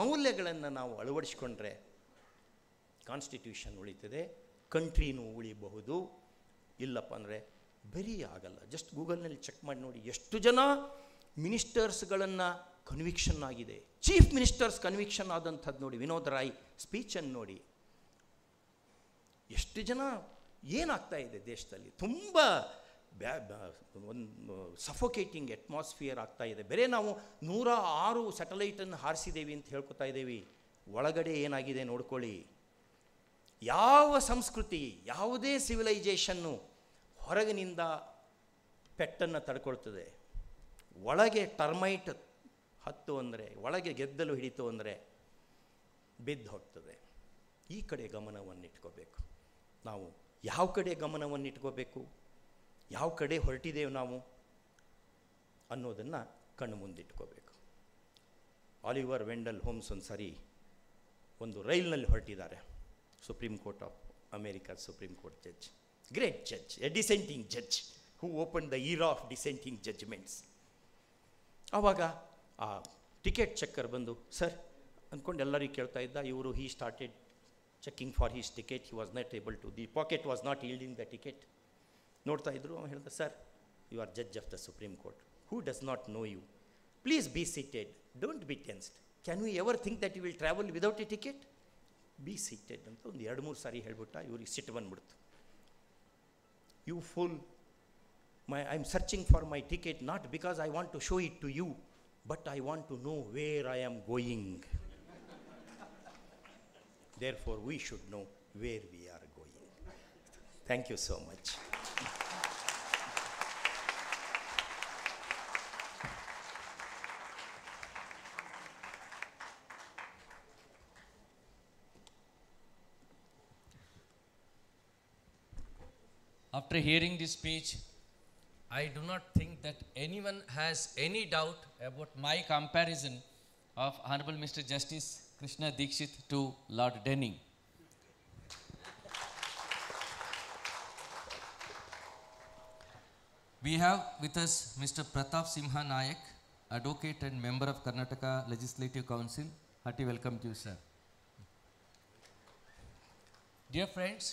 ಮೌಲ್ಯಗಳನ್ನು ನಾವು ಅಳವಡಿಸ್ಕೊಂಡ್ರೆ ಕಾನ್ಸ್ಟಿಟ್ಯೂಷನ್ ಉಳಿತದೆ, ಕಂಟ್ರಿನೂ ಉಳಿಬಹುದು. ಇಲ್ಲಪ್ಪ ಅಂದರೆ ಬರೀ ಆಗಲ್ಲ. ಜಸ್ಟ್ ಗೂಗಲ್ನಲ್ಲಿ ಚೆಕ್ ಮಾಡಿ ನೋಡಿ, ಎಷ್ಟು ಜನ ಮಿನಿಸ್ಟರ್ಸ್ಗಳನ್ನು ಕನ್ವಿಕ್ಷನ್ ಆಗಿದೆ. ಚೀಫ್ ಮಿನಿಸ್ಟರ್ಸ್ ಕನ್ವಿಕ್ಷನ್ ಆದಂಥದ್ದು ನೋಡಿ, ವಿನೋದ್ ರಾಯ್ ಸ್ಪೀಚನ್ನು ನೋಡಿ. ಎಷ್ಟು ಜನ ಏನಾಗ್ತಾ ಇದೆ ದೇಶದಲ್ಲಿ, ತುಂಬ ಒಂದು ಸಫೋಕೇಟಿಂಗ್ ಅಟ್ಮಾಸ್ಫಿಯರ್ ಆಗ್ತಾ ಇದೆ. ಬೇರೆ ನಾವು 106 ಸ್ಯಾಟಲೈಟನ್ನು ಹಾರಿಸಿದ್ದೇವೆ ಅಂತ ಹೇಳ್ಕೊತಾ ಇದ್ದೇವೆ, ಒಳಗಡೆ ಏನಾಗಿದೆ ನೋಡ್ಕೊಳ್ಳಿ. ಯಾವ ಸಂಸ್ಕೃತಿ, ಯಾವುದೇ ಸಿವಿಲೈಜೇಷನ್ನು ಹೊರಗಿನಿಂದ ಪೆಟ್ಟನ್ನು ತಡ್ಕೊಳ್ತದೆ, ಒಳಗೆ ಟರ್ಮೈಟ್ ಹತ್ತು ಅಂದರೆ, ಒಳಗೆ ಗೆದ್ದಲು ಹಿಡಿತು ಅಂದರೆ ಬಿದ್ದು ಹೋಗ್ತದೆ. ಈ ಕಡೆ ಗಮನವನ್ನಿಟ್ಕೋಬೇಕು. ನಾವು ಯಾವ ಕಡೆ ಗಮನವನ್ನಿಟ್ಕೋಬೇಕು, ಯಾವ ಕಡೆ ಹೊರಟಿದ್ದೇವೆ ನಾವು ಅನ್ನೋದನ್ನು ಕಣ್ಣು ಮುಂದಿಟ್ಕೋಬೇಕು. ಆಲಿವರ್ ವೆಂಡಲ್ ಹೋಮ್ಸ್ ಒಂದು ಸಾರಿ ಒಂದು ರೈಲಿನಲ್ಲಿ ಹೊರಟಿದ್ದಾರೆ, supreme court of America supreme court judge, great judge, a dissenting judge who open the era of dissenting judgments. ಆವಾಗ ಆ ಟಿಕೆಟ್ ಚೆಕ್ಕರ್ ಬಂದು ಸರ್ ಅಂದ್ಕೊಂಡು ಎಲ್ಲರಿಗೂ ಕೇಳ್ತಾ ಇದ್ದ. ಇವರು he started checking for his ticket, he was not able to, the pocket was not yielding the ticket. ನೋಡ್ತಾ ಇದ್ದರು. ಅವ್ನು ಹೇಳ್ದೆ, sir you are judge of the supreme court, who does not know you, please be seated, don't be tensed, can you ever think that you will travel without a ticket, be seated ಅಂತ ಒಂದು ಎರಡು ಮೂರು ಸಾರಿ ಹೇಳ್ಬಿಟ್ಟ. ಇವ್ರಿಗೆ ಸಿಟ್ಟು ಬಂದ್ಬಿಡ್ತು. You fool, I am searching for my ticket not because I want to show it to you, but I want to know where I am going. Therefore, we should know where we are going. Thank you so much. After hearing this speech, I do not think that anyone has any doubt about my comparison of Honorable Mr. Justice Krishna Dikshit to Lord Denning. We have with us Mr. Pratap Simha Nayak, Advocate and Member of Karnataka Legislative Council. Hearty welcome to you, sir. Dear friends,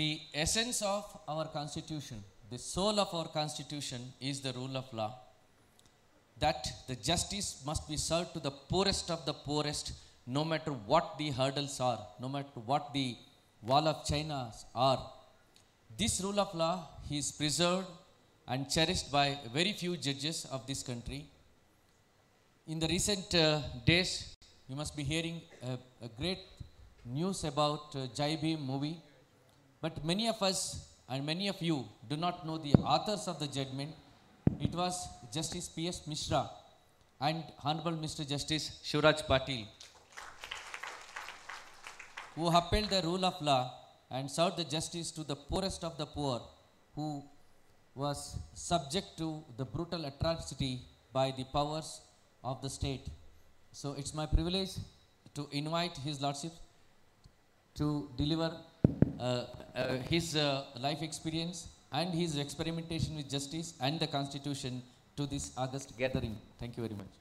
the essence of our Constitution, the soul of our Constitution is the rule of law, that the justice must be served to the poorest of the poorest, no matter what the hurdles are, no matter what the wall of China are. This rule of law is preserved and cherished by very few judges of this country. In the recent days, you must be hearing a great news about Jai Bhim movie, but many of us and many of you do not know the authors of the judgment. It was Justice P.S. Mishra and Honorable Mr. Justice Shivraj Patil who upheld the rule of law and served the justice to the poorest of the poor, who was subject to the brutal atrocity by the powers of the state. So it's my privilege to invite His Lordship to deliver his life experience and his experimentation with justice and the Constitution to this august gathering. Thank you very much.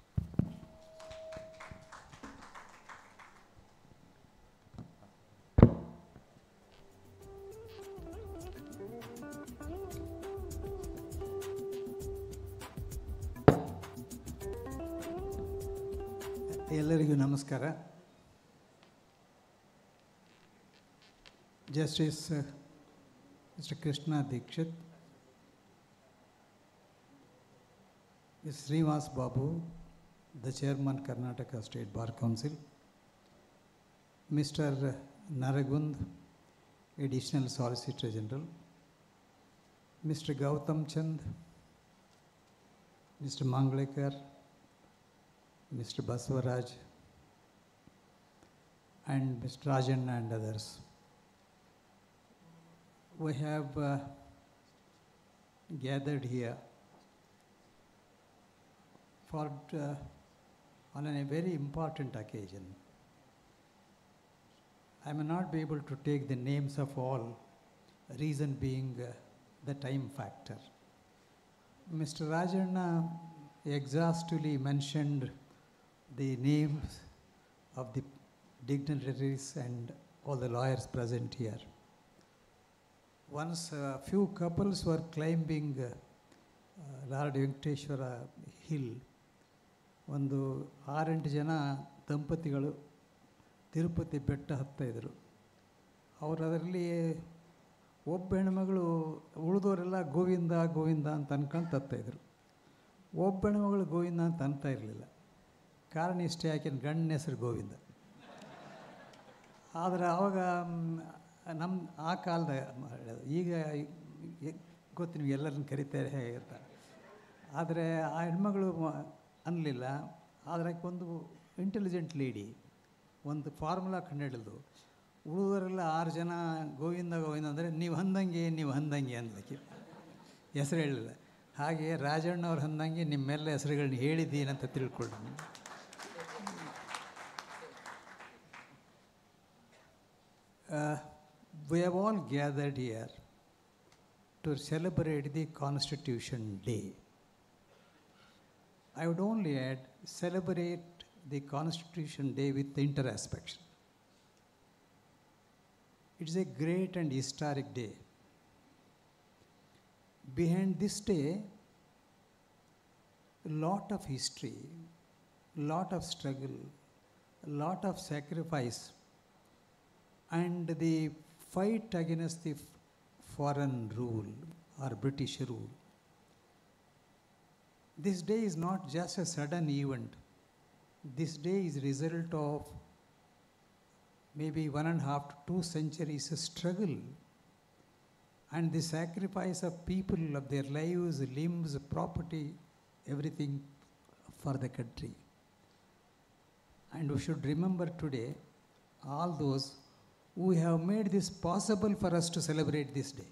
Ellarigu namaskara. Justice Mr. Krishna Dikshit, Srinivas Babu, the Chairman Karnataka State Bar Council, Mr. Naragund, Additional Solicitor General, Mr. Gautam Chand, Mr. Mangalekar, Mr. Basavaraj, and Mr. Rajan and others. We have gathered here for on a very important occasion. I may not be able to take the names of all, reason being the time factor. Mr. Rajan exhaustively mentioned the names of the dignitaries and all the lawyers present here. Once a few couples were climbing Lord Venkateshwara Hill. Ondu 6-8 jana ದಂಪತಿಗಳು ತಿರುಪತಿ ಬೆಟ್ಟ ಹತ್ತಾ ಇದ್ದರು. ಅವರು ಅದರಲ್ಲಿ ಒಬ್ಬ ಹೆಣ್ಮಗಳು, ಉಳಿದವರೆಲ್ಲ ಗೋವಿಂದ ಗೋವಿಂದ ಅಂತ ಅನ್ಕೊಂಡು ಹತ್ತಾ ಇದ್ದರು. ಒಬ್ಬ ಹೆಣ್ಮಗಳು ಗೋವಿಂದ ಅಂತ ಅನ್ತಾ ಇರಲಿಲ್ಲ. ಕಾರಣ ಇಷ್ಟೇ, ಯಾಕೆ ಗಂಡನ ಹೆಸರು ಗೋವಿಂದ. ಆದರೆ ಆವಾಗ ನಮ್ಮ ಆ ಕಾಲದ ಈಗ ಗೊತ್ತು ನೀವು ಎಲ್ಲರನ್ನು ಕರೀತಾರೆ ಹೇಗಿರ್ತಾರೆ. ಆದರೆ ಆ ಹೆಣ್ಮಗಳು ಅನ್ನಲಿಲ್ಲ. ಆದರೆ ಒಂದು ಇಂಟೆಲಿಜೆಂಟ್ ಲೇಡಿ ಒಂದು ಫಾರ್ಮುಲಾ ಕಂಡು ಹಿಡಿದು ಉಳಿದವರೆಲ್ಲ 6 ಜನ ಗೋವಿಂದ ಗೋವಿಂದ ಅಂದರೆ ನೀವು ಹಂದಂಗೆ ಅನ್ನಲಿಕ್ಕೆ ಹೆಸರು ಹೇಳಲಿಲ್ಲ. ಹಾಗೆ ರಾಜಣ್ಣವ್ರು ಹಂದಂಗೆ ನಿಮ್ಮೆಲ್ಲ ಹೆಸರುಗಳನ್ನ ಹೇಳಿದ್ದೀನಂತ ತಿಳ್ಕೊಳ್ಳಿ. We have all gathered here to celebrate the Constitution Day. I would only add, celebrate the Constitution Day with introspection. It is a great and historic day. Behind this day, a lot of history, a lot of struggle, a lot of sacrifice, and the fight against the foreign rule or British rule. This day is not just a sudden event. This day is a result of maybe 1.5 to 2 centuries of struggle and the sacrifice of people, of their lives, limbs, property, everything for the country. And we should remember today all those who have made this possible for us to celebrate this day.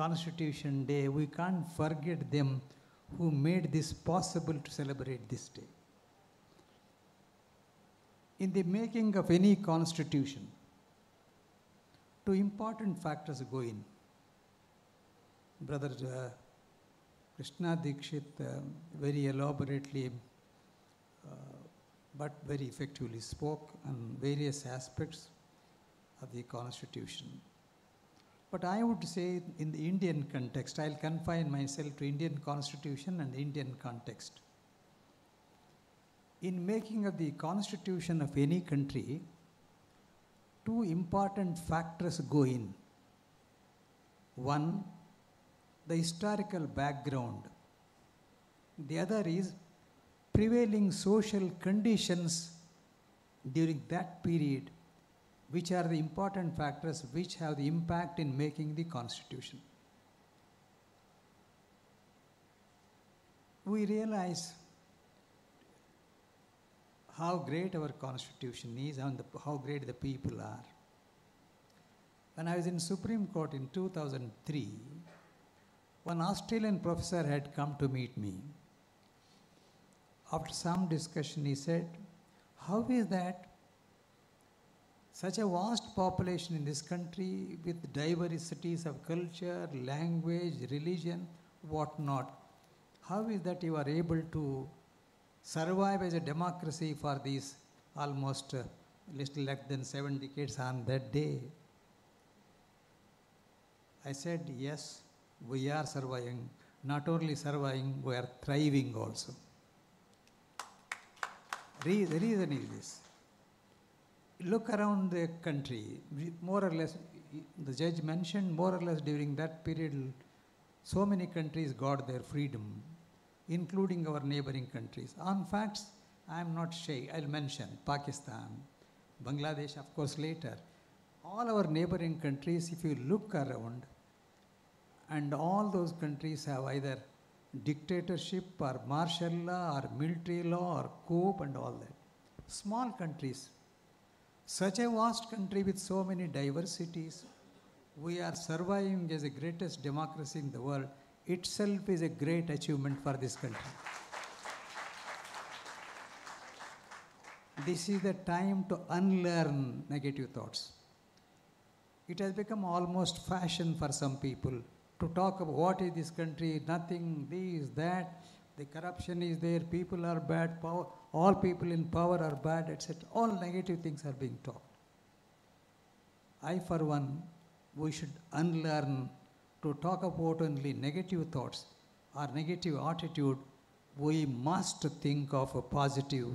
Constitution Day, we can't forget them who made this possible to celebrate this day. In the making of any constitution, 2 important factors go in. Brother Krishna Dikshit very elaborately but very effectively spoke on various aspects of the constitution. But I would say in the Indian context, I'll confine myself to Indian constitution and Indian context. In making of the constitution of any country, 2 important factors go in. 1, the historical background. The other is prevailing social conditions during that period, which are the important factors which have the impact in making the constitution. We realize how great our constitution is and how great the people are. When I was in Supreme Court in 2003, 1 Australian professor had come to meet me. After some discussion, he said, how is that such a vast population in this country with diversities of culture, language, religion, whatnot, how is that you are able to survive as a democracy for these almost little less than 7 decades on that day? I said, yes, we are surviving. Not only surviving, we are thriving also. The reason is this. Look around the country, more or less, the judge mentioned more or less during that period, so many countries got their freedom, including our neighboring countries. On facts, I am not shy, I'll mention Pakistan, Bangladesh, of course, later. All our neighboring countries, if you look around, and all those countries have either dictatorship or martial law or military law or coup and all that. Small countries. Such a vast country with so many diversities, we are surviving as the greatest democracy in the world. Itself is a great achievement for this country. This is the time to unlearn negative thoughts. It has become almost fashion for some people to talk about what is this country, nothing, this, that, the corruption is there, people are bad, power, all people in power are bad, etc. All negative things are being taught. I, for one, we should unlearn to talk about only negative thoughts or negative attitude. We must think of a positive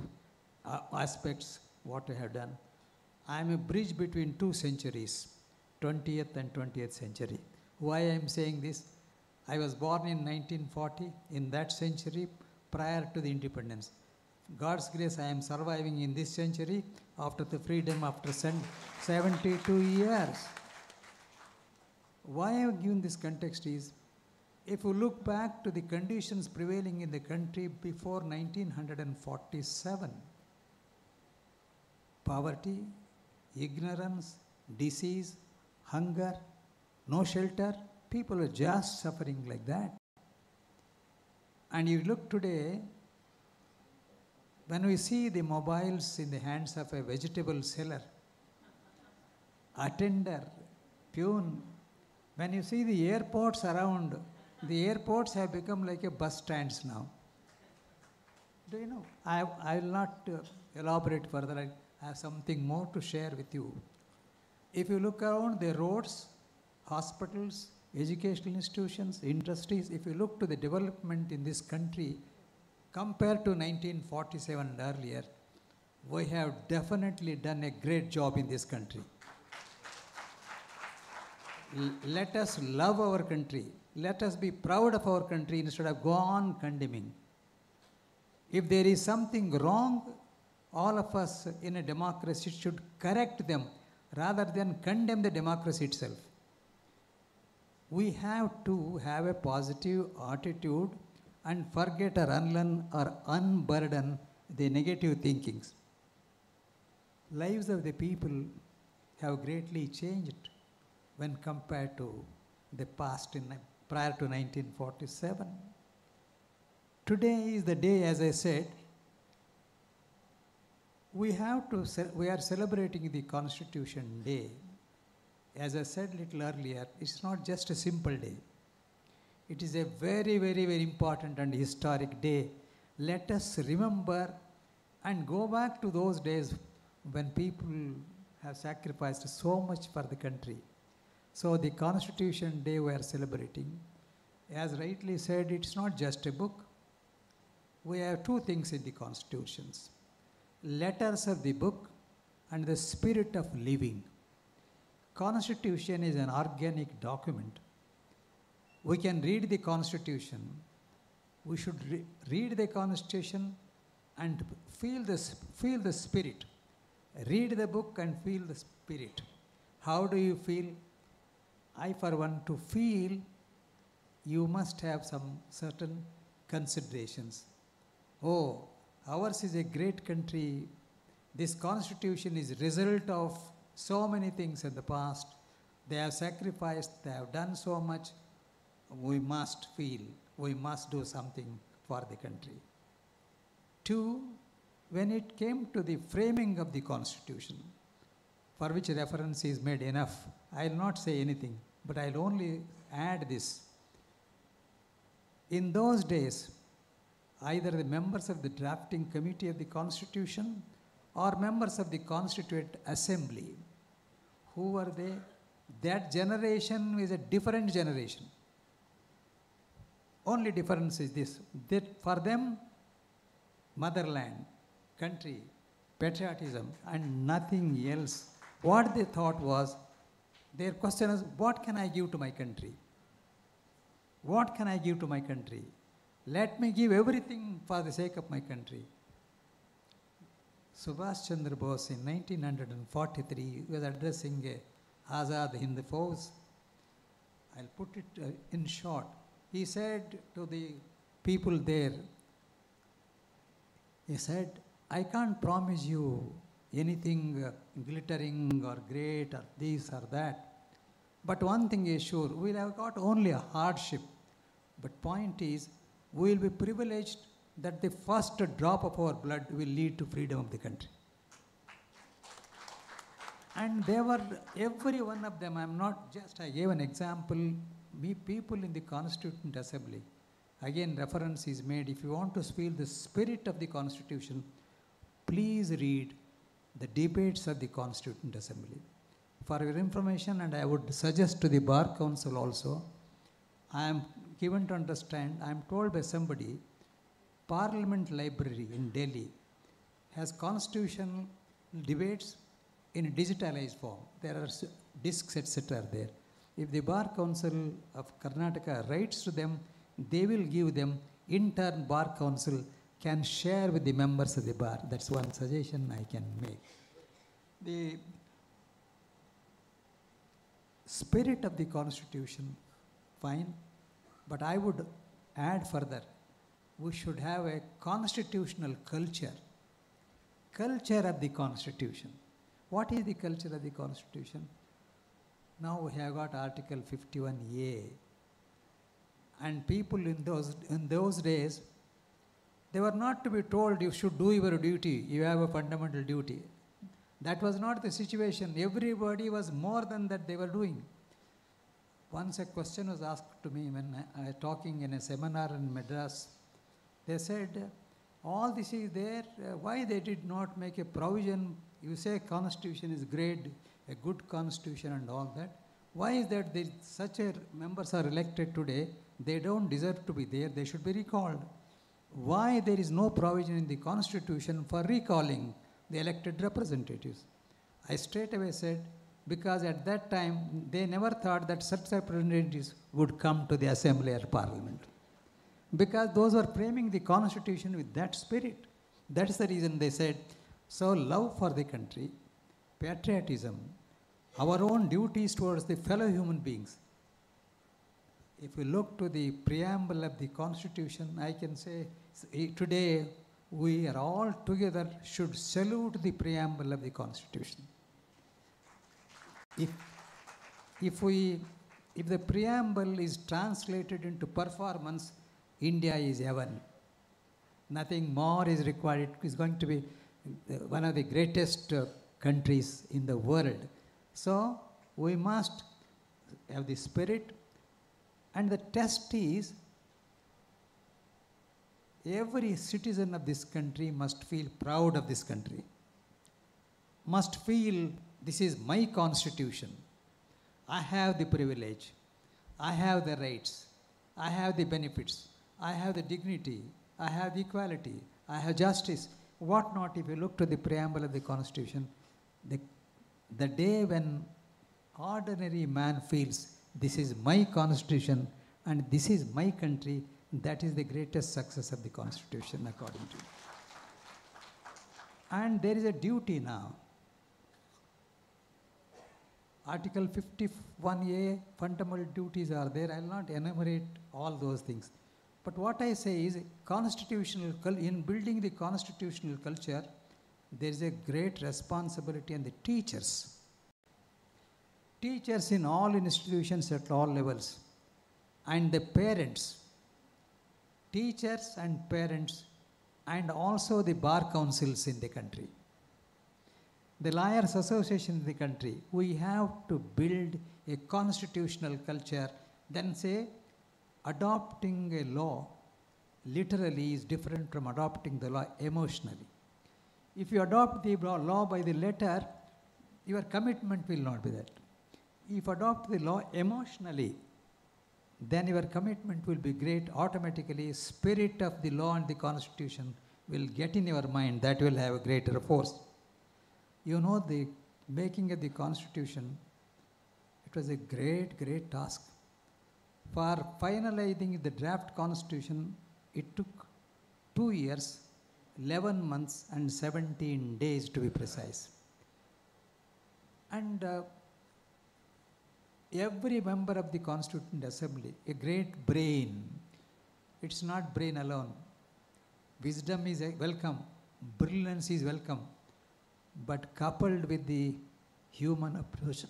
aspects, what we have done. I am a bridge between 2 centuries, 20th and 21st century. Why I am saying this? I was born in 1940, in that century, prior to the independence. God's grace, I am surviving in this century after the freedom after 72 years. Why I have given this context is, if you look back to the conditions prevailing in the country before 1947, poverty, ignorance, disease, hunger, no shelter, people were just suffering like that. And you look today, when we see the mobiles in the hands of a vegetable seller, attender, pune, when you see the airports around, the airports have become like a bus stands now. Do you know? I will not elaborate further. I have something more to share with you. If you look around the roads, hospitals, educational institutions, industries, if you look to the development in this country, compared to 1947 and earlier, we have definitely done a great job in this country. Let us love our country. Let us be proud of our country instead of go on condemning. If there is something wrong, all of us in a democracy should correct them rather than condemn the democracy itself. We have to have a positive attitude and forget or unlearn or unburden the negative thinkings. Lives of the people have greatly changed when compared to the past prior to 1947. Today is the day, as I said, we are celebrating the Constitution Day. As I said a little earlier, it's not just a simple day. It is a very, very, very important and historic day. Let us remember and go back to those days when people have sacrificed so much for the country. So the Constitution Day we are celebrating. As rightly said, it's not just a book. We have two things in the Constitutions: letters of the book and the spirit of living. Constitution is an organic document. We can read the Constitution. We should read the Constitution and feel the spirit. Read the book and feel the spirit. How do you feel? I, for one, to feel, you must have some certain considerations. Oh, ours is a great country. This Constitution is a result of so many things in the past. They have sacrificed, they have done so much. We must feel, we must do something for the country. Two, when it came to the framing of the Constitution, for which reference is made enough, I will not say anything, but I will only add this. In those days, either the members of the drafting committee of the Constitution or members of the Constituent Assembly, who were they? That generation is a different generation. Only difference is this, that for them, motherland, country, patriotism and nothing else. What they thought was, their question is, what can I give to my country? What can I give to my country? Let me give everything for the sake of my country. Subhash Chandra Bose in 1943 was addressing a Azad Hind Force. I'll put it in short. He said to the people there, he said, I can't promise you anything glittering or great or this or that. But one thing is sure, we'll have got only a hardship. But point is, we'll be privileged that the first drop of our blood will lead to freedom of the country. And they were, every one of them, I'm not just, I gave an example, we people in the Constituent Assembly. Again, reference is made. If you want to feel the spirit of the Constitution, please read the debates of the Constituent Assembly. For your information, and I would suggest to the Bar Council also, I am given to understand, I am told by somebody, Parliament Library in Delhi has constitutional debates in digitalized form. There are discs, etc. there. If the Bar Council of Karnataka writes to them, they will give them, in turn, Bar Council can share with the members of the bar. That's one suggestion I can make. The spirit of the Constitution, fine, but I would add further, we should have a constitutional culture. Culture of the Constitution. What is the culture of the Constitution? Now we have got Article 51A. And people in those days, they were not to be told you should do your duty, you have a fundamental duty. That was not the situation. Everybody was more than that they were doing. Once a question was asked to me when I was talking in a seminar in Madras. They said, all this is there, why they did not make a provision? You say constitution is great, a good constitution and all that. Why is that such members are elected today? They don't deserve to be there, they should be recalled. Why there is no provision in the constitution for recalling the elected representatives? I straight away said, because at that time, they never thought that such representatives would come to the assembly or parliament. Because those were framing the constitution with that spirit. That's the reason they said, so love for the country, patriotism, our own duties towards the fellow human beings. If we look to the preamble of the constitution, I can say, today, we are all together should salute the preamble of the Constitution. If the preamble is translated into performance, India is heaven. Nothing more is required. It is going to be one of the greatest countries in the world. So we must have the spirit, and the test is, every citizen of this country must feel proud of this country, must feel this is my constitution. I have the privilege, I have the rights, I have the benefits, I have the dignity, I have the equality, I have justice. What not, if you look to the preamble of the constitution, the day when ordinary man feels this is my constitution and this is my country, that is the greatest success of the Constitution, according to me. And there is a duty now. Article 51A, fundamental duties are there. I will not enumerate all those things. But what I say is, in building the constitutional culture, there is a great responsibility on the teachers. Teachers in all institutions at all levels, and the parents. Teachers and parents, and also the bar councils in the country, the lawyers association in the country, we have to build a constitutional culture. Then say, adopting a law literally is different from adopting the law emotionally. If you adopt the law by the letter, your commitment will not be that. If you adopt the law emotionally, then your commitment will be great. Automatically, spirit of the law and the constitution will get in your mind. That will have a greater force. You know, the making of the constitution, it was a great, great task. For finalizing the draft constitution, it took 2 years, 11 months, and 17 days to be precise. And every member of the Constituent Assembly, a great brain. It's not brain alone. Wisdom is welcome. Brilliance is welcome. But coupled with the human approach,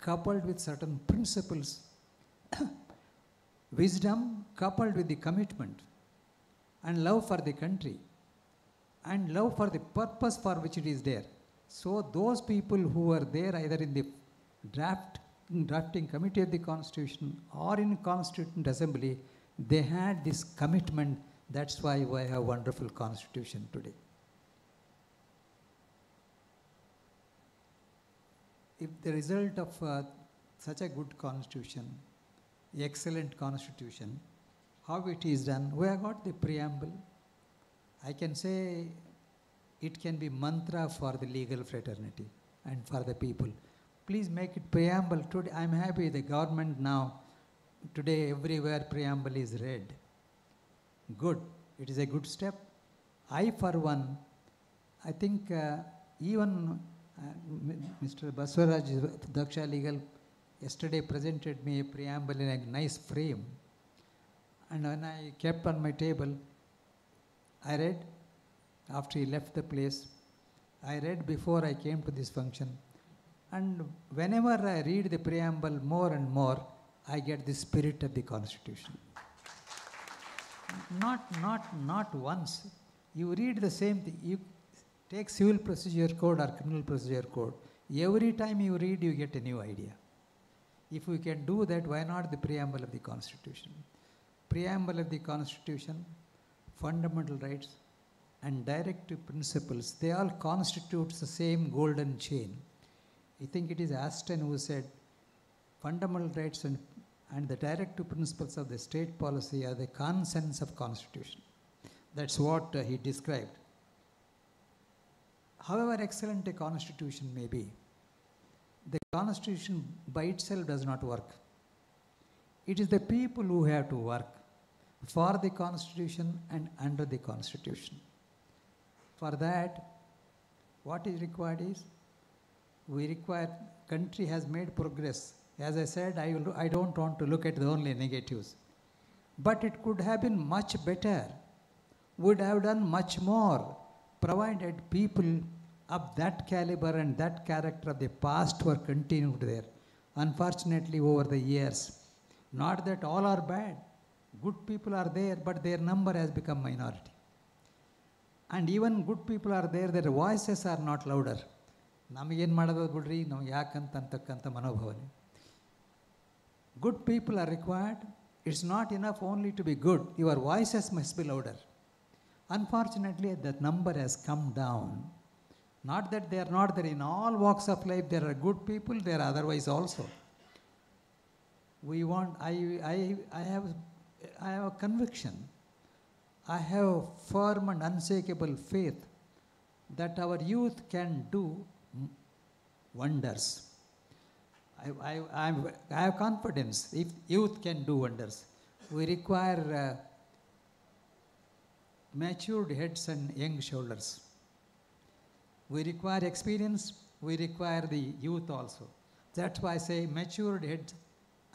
coupled with certain principles, wisdom coupled with the commitment and love for the country and love for the purpose for which it is there. So those people who were there either in the drafting committee of the Constitution or in Constituent Assembly, they had this commitment. That's why we have a wonderful Constitution today. If the result of such a good Constitution, excellent Constitution, how it is done, we have got the preamble. I can say it can be mantra for the legal fraternity and for the people. Please make it preamble. Today, I'm happy the government now, today everywhere preamble is read. Good. It is a good step. I, for one, I think even Mr. Basavaraj, Daksha Legal, yesterday presented me a preamble in a nice frame. And when I kept on my table, I read, after he left the place, I read before I came to this function. And whenever I read the preamble more and more, I get the spirit of the Constitution. Not once. You read the same thing. You take Civil Procedure Code or Criminal Procedure Code. Every time you read, you get a new idea. If we can do that, why not the preamble of the Constitution? Preamble of the Constitution, fundamental rights, and directive principles, they all constitute the same golden chain. I think it is Aston who said, fundamental rights and the directive principles of the state policy are the consents of Constitution. That's what he described. However excellent a Constitution may be, the Constitution by itself does not work. It is the people who have to work for the Constitution and under the Constitution. For that, what is required is, we require, country has made progress. As I said, I don't want to look at the only negatives. But it could have been much better, would have done much more, provided people of that caliber and that character of the past were continued there. Unfortunately, over the years, not that all are bad. Good people are there, but their number has become minority. And even good people are there, their voices are not louder. Good people are required. It's not enough only to be good. Your voices must be louder. Unfortunately, that number has come down. Not that they are not there. In all walks of life, there are good people, there are otherwise also. We want, I have a conviction. I have a firm and unshakable faith that our youth can do wonders. I have confidence if youth can do wonders. We require matured heads and young shoulders. We require experience. We require the youth also. That's why I say matured heads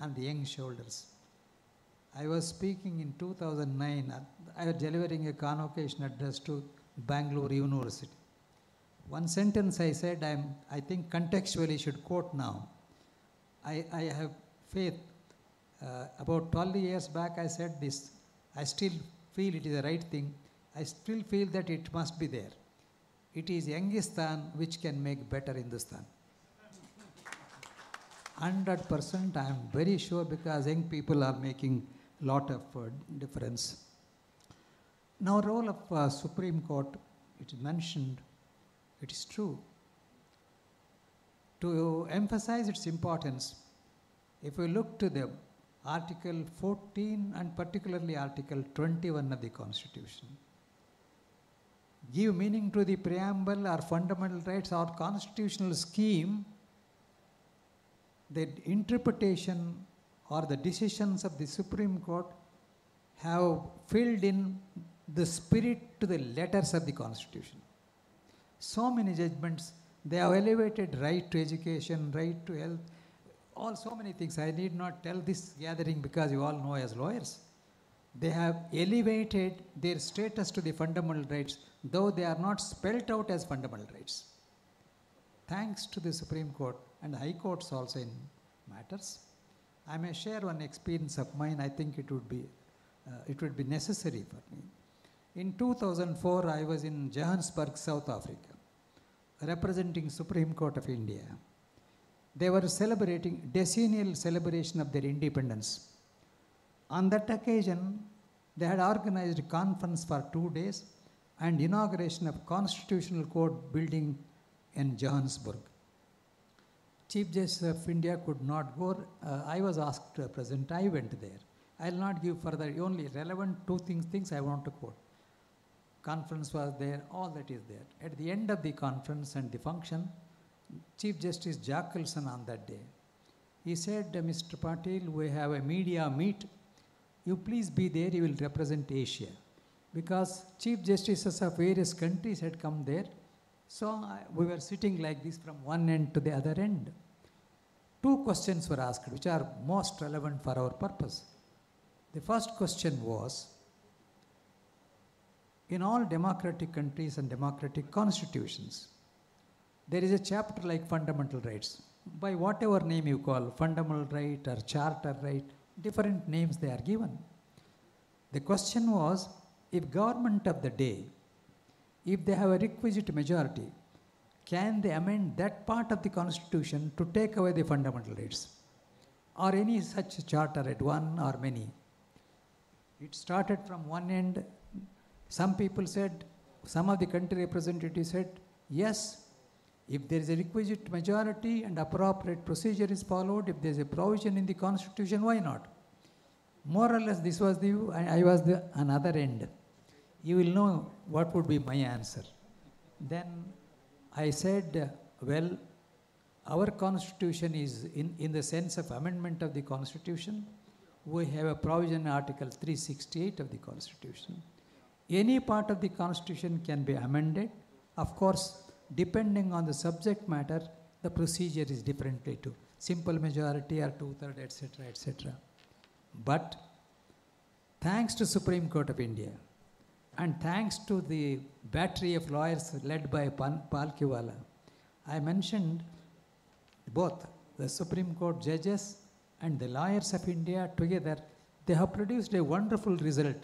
and the young shoulders. I was speaking in 2009. I was delivering a convocation address to Bangalore University. One sentence I said, I think contextually should quote now. I have faith. About 12 years back, I said this. I still feel it is the right thing. I still feel that it must be there. It is Yangistan which can make better Hindustan. 100% I am very sure, because young people are making a lot of difference. Now, role of Supreme Court, it is mentioned, it is true. To emphasize its importance, if we look to the Article 14 and particularly Article 21 of the Constitution, give meaning to the preamble or fundamental rights or constitutional scheme, the interpretation or the decisions of the Supreme Court have filled in the spirit to the letters of the Constitution. So many judgments, they have elevated right to education, right to health, all so many things. I need not tell this gathering because you all know as lawyers. They have elevated their status to the fundamental rights, though they are not spelt out as fundamental rights. Thanks to the Supreme Court and High Courts also in matters. I may share one experience of mine. I think it would be necessary for me. In 2004, I was in Johannesburg, South Africa, representing Supreme Court of India. They were celebrating decennial celebration of their independence. On that occasion, they had organized a conference for 2 days and inauguration of Constitutional Court building in Johannesburg. Chief Justice of India could not go. I was asked to present. I went there. I will not give further, only relevant two things I want to quote. Conference was there, all that is there. At the end of the conference and the function, Chief Justice Jackalson on that day, he said, Mr. Patil, we have a media meet. You please be there, you will represent Asia. because chief justices of various countries had come there. So we were sitting like this from one end to the other end. Two questions were asked, which are most relevant for our purpose. The first question was, in all democratic countries and democratic constitutions, there is a chapter like fundamental rights. By whatever name you call, fundamental right or charter right, different names they are given. The question was, if government of the day, if they have a requisite majority, can they amend that part of the constitution to take away the fundamental rights or any such charter at one or many? It started from one end. Some people said, some of the country representatives said, yes, if there is a requisite majority and appropriate procedure is followed, if there is a provision in the constitution, why not? More or less, this was the view, and I was the another end. You will know what would be my answer. Then I said, well, our constitution is, in the sense of amendment of the constitution, we have a provision in Article 368 of the constitution. Any part of the constitution can be amended. Of course, depending on the subject matter, the procedure is differently too. Simple majority or two-thirds, etc., etc. But thanks to Supreme Court of India, and thanks to the battery of lawyers led by Palkiwala, I mentioned both the Supreme Court judges and the lawyers of India together. They have produced a wonderful result.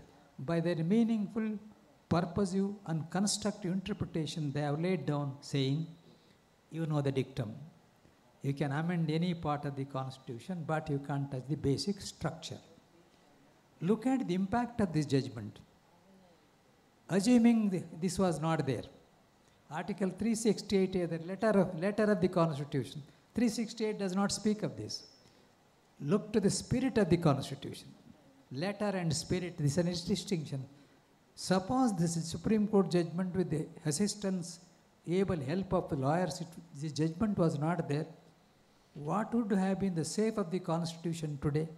By their meaningful, purposive and constructive interpretation, they have laid down saying, you know the dictum, you can amend any part of the constitution, but you can't touch the basic structure. Look at the impact of this judgment. Assuming this was not there, Article 368, the letter of the Constitution, 368 does not speak of this. Look to the spirit of the Constitution. Letter and spirit, this is a distinction. Suppose this is Supreme Court judgment with the assistance, able help of the lawyers, the judgment was not there. What would have been the shape of the Constitution today?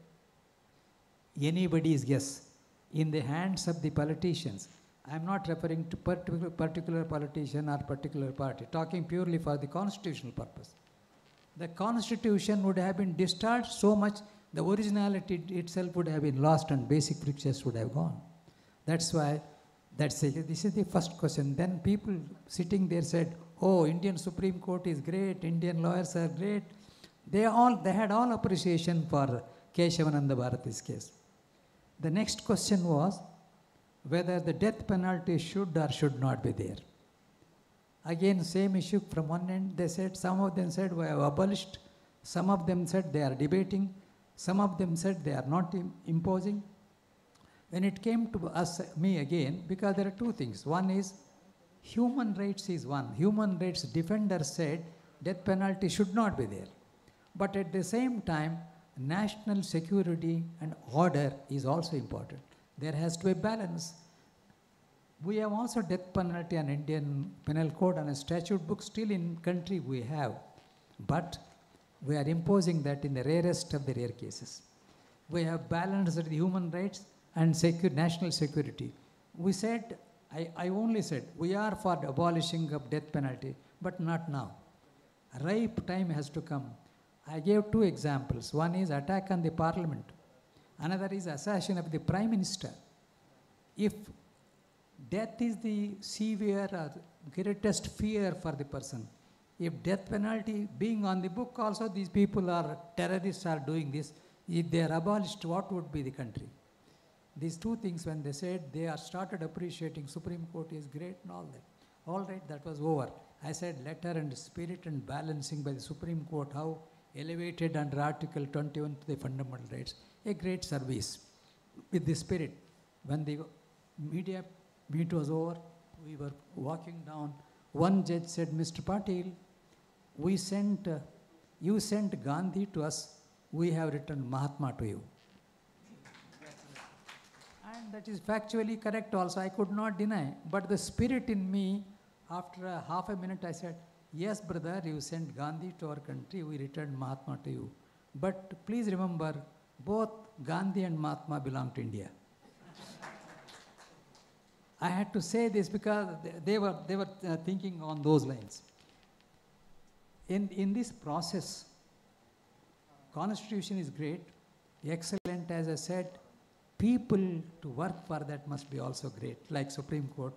Anybody's guess. In the hands of the politicians. I am not referring to particular politician or particular party, talking purely for the constitutional purpose. The Constitution would have been discharged so much, the originality itself would have been lost and basic features would have gone. That's why, this is the first question. Then people sitting there said, oh, Indian Supreme Court is great, Indian lawyers are great. They had all appreciation for Keshavananda Bharati's case. The next question was, whether the death penalty should or should not be there. Again, same issue from one end. They said, some of them said, we have abolished. Some of them said, they are debating. Some of them said, they are not imposing. When it came to us, me again, because there are two things. One is, human rights is one. Human rights defenders said, death penalty should not be there. But at the same time, national security and order is also important. There has to be a balance. We have also death penalty and Indian Penal Code and a statute book still in country we have. But we are imposing that in the rarest of the rare cases. We have balanced the human rights and national security. We said, I only said, we are for the abolishing of death penalty, but not now. Ripe time has to come. I gave two examples. One is attack on the parliament. Another is assassin of the Prime Minister. If death is the severe or greatest fear for the person, if death penalty being on the book also, these people are terrorists are doing this, if they are abolished, what would be the country? These two things when they said they are started appreciating Supreme Court is great and all that. All right, that was over. I said letter and spirit and balancing by the Supreme Court, how elevated under Article 21 to the fundamental rights. A great service with the spirit. When the media meet was over, we were walking down. One judge said, Mr. Patil, you sent Gandhi to us. We have written Mahatma to you. And that is factually correct also. I could not deny. But the spirit in me, after half a minute, I said, yes, brother, you sent Gandhi to our country. We returned Mahatma to you. But please remember, both Gandhi and Mahatma belong to India. I had to say this because they were thinking on those lines. In this process, Constitution is great, excellent, as I said. People to work for that must be also great, like Supreme Court.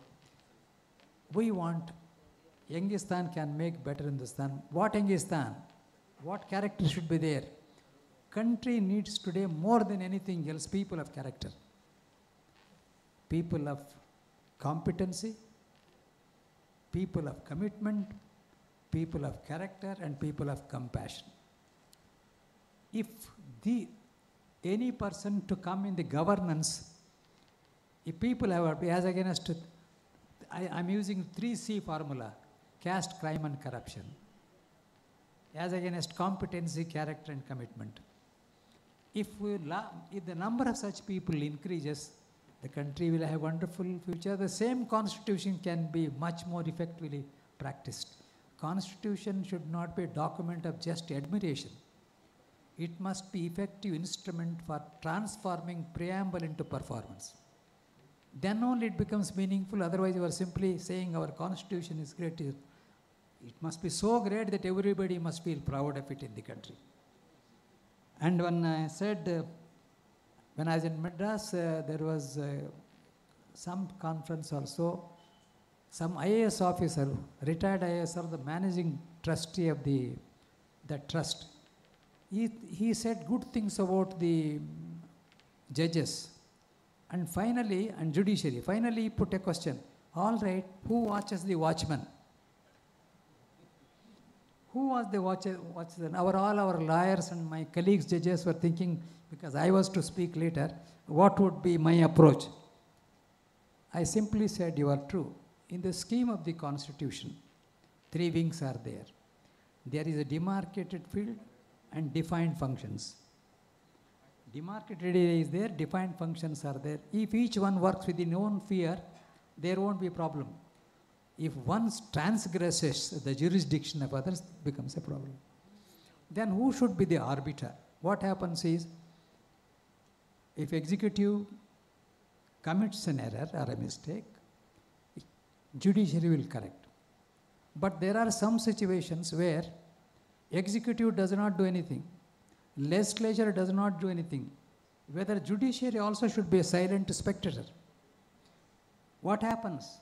We want Hingistan can make better Hindustan. What Hingistan? What character should be there? Country needs today more than anything else people of character. People of competency, people of commitment, people of character, and people of compassion. If any person to come in the governance, if people have, as against, I'm using 3C formula, caste, crime, and corruption, as against competency, character, and commitment. If the number of such people increases, the country will have a wonderful future. The same constitution can be much more effectively practiced. Constitution should not be a document of just admiration. It must be effective instrument for transforming preamble into performance. Then only it becomes meaningful. Otherwise, you are simply saying our constitution is great. It must be so great that everybody must feel proud of it in the country. And when I said, when I was in Madras, there was some conference or so. Some IAS officer, retired IAS, or the managing trustee of the trust, he said good things about the judges and finally, and judiciary. Finally, he put a question. All right, who watches the watchman? Who was the watchman? All our lawyers and my colleagues, judges, were thinking, because I was to speak later, what would be my approach? I simply said, you are true. In the scheme of the Constitution, three wings are there. There is a demarcated field and defined functions. Demarcated area is there, defined functions are there. If each one works within their own sphere, there won't be a problem. If one transgresses the jurisdiction of others, it becomes a problem. Then who should be the arbiter? What happens is, if executive commits an error or a mistake, judiciary will correct. But there are some situations where executive does not do anything. Legislature does not do anything. Whether judiciary also should be a silent spectator. What happens?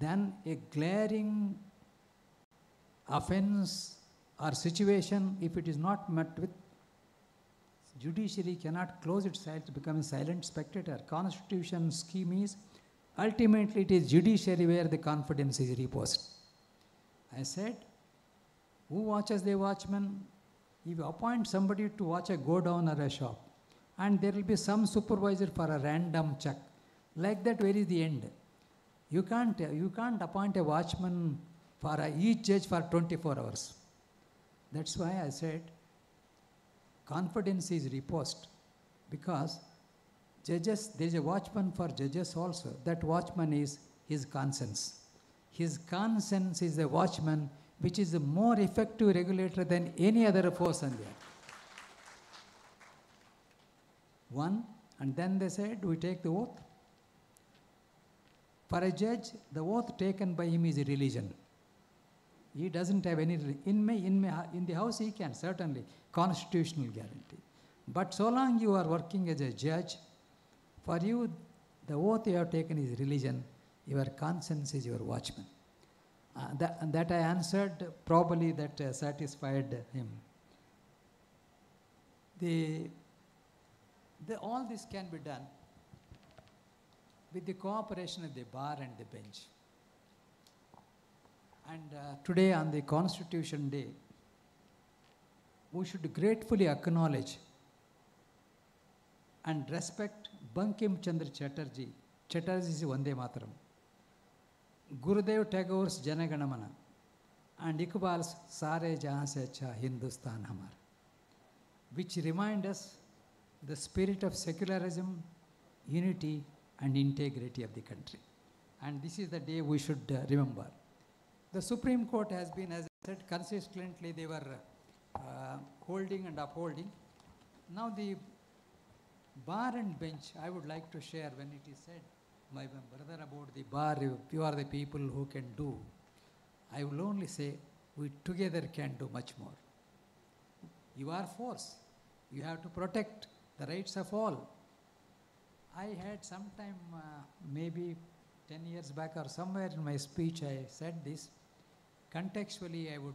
Then a glaring offense or situation, if it is not met with, judiciary cannot close its eyes to become a silent spectator. Constitution scheme is, ultimately it is judiciary where the confidence is reposed. I said, who watches the watchman? If you appoint somebody to watch a go-down or a shop, and there will be some supervisor for a random check. Like that, where is the end? You can't appoint a watchman for each judge for 24 hours. That's why I said confidence is reposed, because judges, there is a watchman for judges also. That watchman is his conscience. His conscience is a watchman which is a more effective regulator than any other force on the earth. One, and then they said, we take the oath. For a judge, the oath taken by him is a religion. He doesn't have any, in the house he can, certainly, constitutional guarantee. But so long you are working as a judge, for you, the oath you have taken is religion. Your conscience is your watchman. That I answered, probably that satisfied him. All this can be done with the cooperation of the bar and the bench. And today on the Constitution Day, we should gratefully acknowledge and respect Bankim Chandra Chatterjee. Chatterjee is Vande Mataram. Gurudev Tagore's Janaganamana and Iqbal's Sare Jahan Se Achha Hindustan Hamara, which remind us the spirit of secularism, unity and integrity of the country. And this is the day we should remember. The Supreme Court has been, as I said, consistently they were holding and upholding. Now the bar and bench, I would like to share when it is said, my brother about the bar, if you are the people who can do, I will only say we together can do much more. You are force. You have to protect the rights of all. I had sometime, maybe 10 years back or somewhere in my speech, I said this. Contextually, I would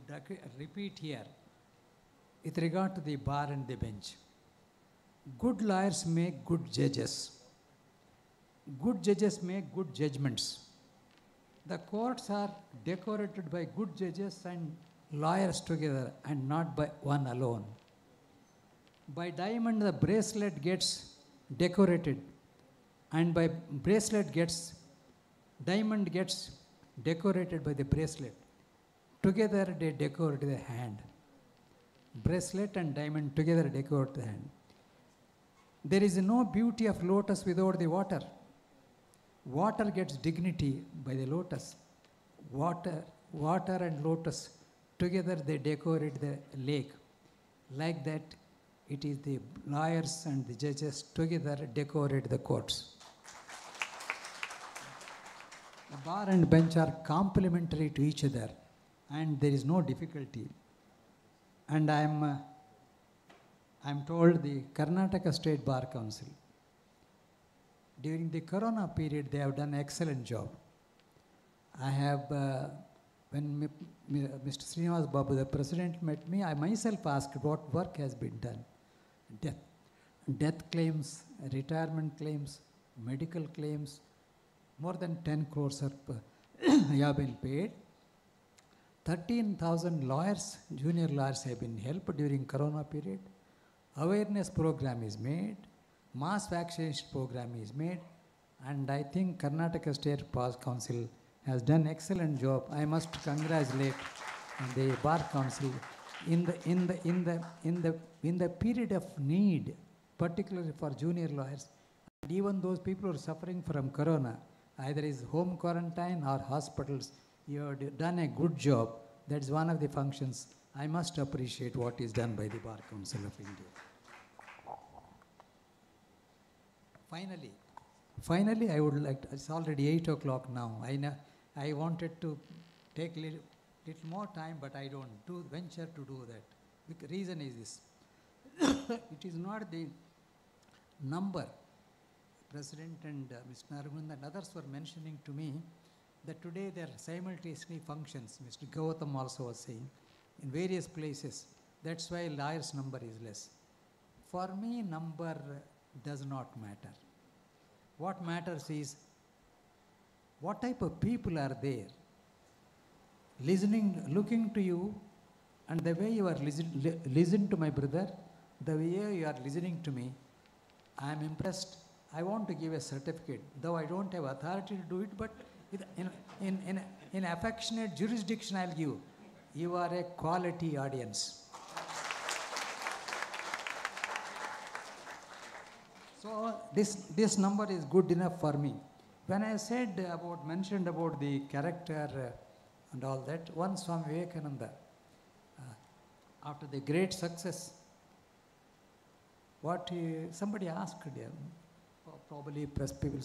repeat here with regard to the bar and the bench. Good lawyers make good judges. Good judges make good judgments. The courts are decorated by good judges and lawyers together and not by one alone. By diamond, the bracelet gets decorated, and by bracelet gets, diamond gets decorated by the bracelet. Together they decorate the hand. Bracelet and diamond together decorate the hand. There is no beauty of lotus without the water. Water gets dignity by the lotus. Water and lotus together they decorate the lake. Like that, it is the lawyers and the judges together decorate the courts. The bar and bench are complementary to each other, and there is no difficulty. And I'm told the Karnataka State Bar Council, during the Corona period, they have done an excellent job. I have, when Mr. Srinivas Babu, the president, met me, I myself asked what work has been done. Death claims, retirement claims, medical claims, more than 10 crores have been paid. 13,000 lawyers, junior lawyers have been helped during Corona period. Awareness program is made, mass vaccination program is made, and I think Karnataka State Bar Council has done an excellent job. I must congratulate the Bar Council in the period of need, particularly for junior lawyers, and even those people who are suffering from corona, either is home quarantine or hospitals, you have done a good job. That's one of the functions. I must appreciate what is done by the Bar Council of India. Finally, I would like to, it's already 8 o'clock now. I wanted to take little more time, but I don't venture to do that. The reason is this. It is not the number. President and Mr. Naragund and others were mentioning to me that today there are simultaneously functions. Mr. Gautam also was saying, in various places. That's why lawyers' number is less. For me, number does not matter. What matters is what type of people are there listening, looking to you, and the way you are listening to my brother, the way you are listening to me, I am impressed. I want to give a certificate, though I don't have authority to do it, but in affectionate jurisdiction I'll give. You are a quality audience. So this number is good enough for me. When I said about, mentioned about the character and all that, one Swami Vivekananda, after the great success, what somebody asked him, probably press people,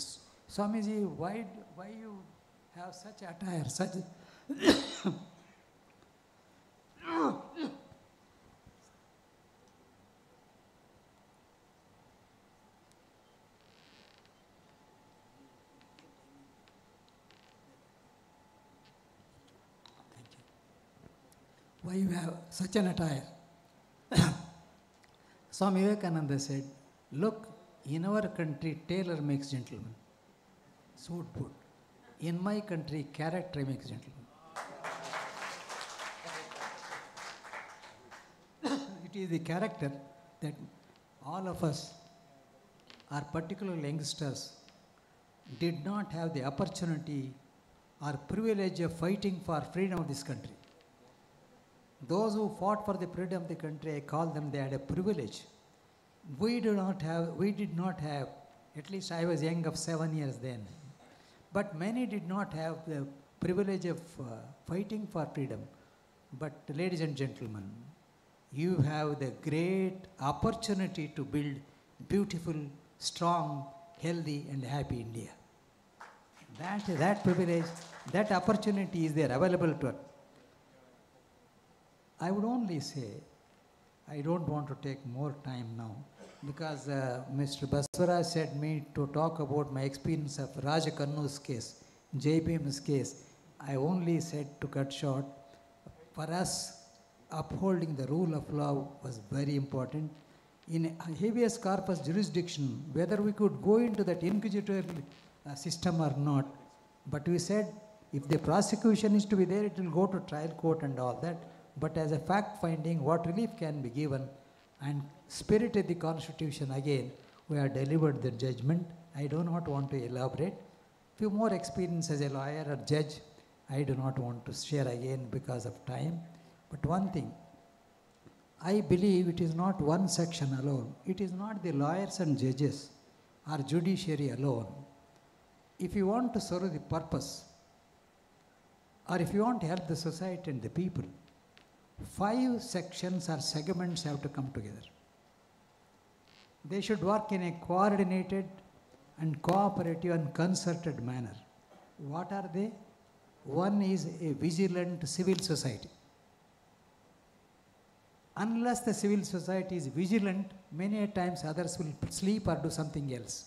Swamiji, why you have such attire, such why you have such an attire? Swami Vivekananda said, look, in our country, tailor makes gentleman. Suit put. In my country, character makes gentleman. It is the character that all of us, our particular youngsters, did not have the opportunity or privilege of fighting for freedom of this country. Those who fought for the freedom of the country, I call them, they had a privilege. We did not have, at least I was young of 7 years then, but many did not have the privilege of fighting for freedom. But ladies and gentlemen, you have the great opportunity to build beautiful, strong, healthy and happy India. That privilege, that opportunity is there available to us. I would only say, I don't want to take more time now, because Mr. Basavaraj said me to talk about my experience of Raj Kannu's case, JBM's case. I only said, to cut short, for us, upholding the rule of law was very important. In habeas corpus jurisdiction, whether we could go into that inquisitorial system or not, but we said if the prosecution is to be there, it will go to trial court and all that. But as a fact-finding, what relief can be given? And spirit of the Constitution, again, we have delivered the judgment. I do not want to elaborate. Few more experience as a lawyer or judge, I do not want to share again because of time. But one thing, I believe it is not one section alone. It is not the lawyers and judges or judiciary alone. If you want to serve the purpose, or if you want to help the society and the people, 5 sections or segments have to come together. They should work in a coordinated and cooperative and concerted manner. What are they? One is a vigilant civil society. Unless the civil society is vigilant, many times others will sleep or do something else.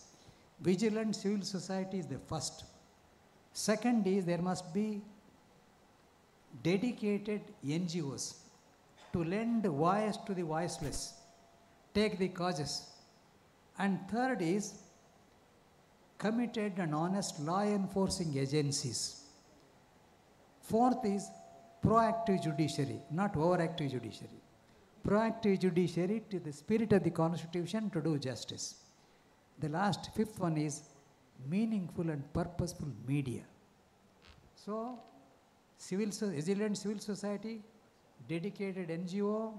Vigilant civil society is the first. Second is there must be dedicated NGOs to lend voice to the voiceless, take the causes. And third is committed and honest law enforcing agencies. Fourth is proactive judiciary, not overactive judiciary. Proactive judiciary to the spirit of the Constitution to do justice. The last, fifth one is meaningful and purposeful media. So, resilient civil society, dedicated NGO,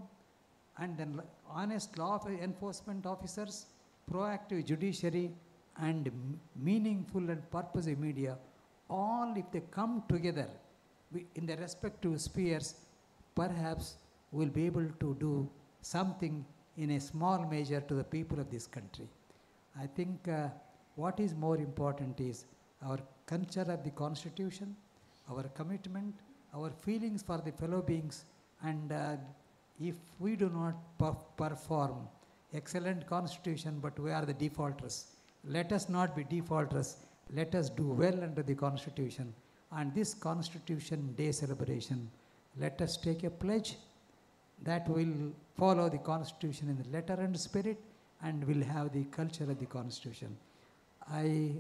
and then honest law enforcement officers, proactive judiciary, and meaningful and purposeful media. All, if they come together in their respective spheres, perhaps we'll be able to do something in a small measure to the people of this country. I think what is more important is our culture of the Constitution, our commitment, our feelings for the fellow beings, and if we do not perform excellent Constitution, but we are the defaulters. Let us not be defaulters. Let us do well under the Constitution. And this Constitution Day celebration, let us take a pledge that will follow the Constitution in the letter and spirit, and will have the culture of the Constitution. I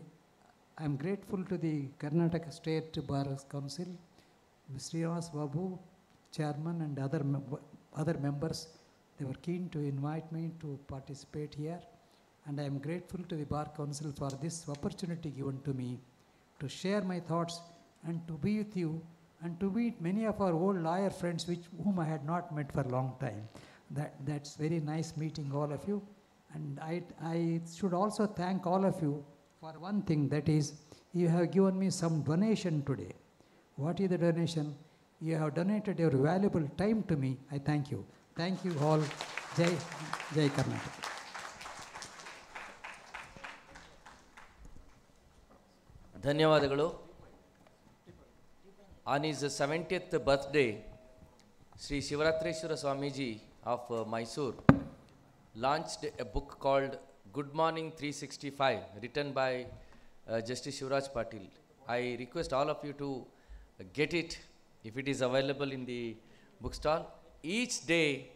am grateful to the Karnataka State Bar Council, Srinivas Babu, Chairman, and other members. They were keen to invite me to participate here. And I am grateful to the Bar Council for this opportunity given to me to share my thoughts and to be with you and to meet many of our old lawyer friends whom I had not met for a long time. That's very nice meeting all of you. And I should also thank all of you for one thing, that is, you have given me some donation today. What is the donation? You have donated your valuable time to me. I thank you. Thank you all. Jai, Jai Karnataka. Dhanyavadagalu. On his 70th birthday, Sri Shivaratreshwara Swamiji of Mysore launched a book called Good Morning 365, written by Justice Shivraj Patil. I request all of you to get it if it is available in the bookstall. Each day,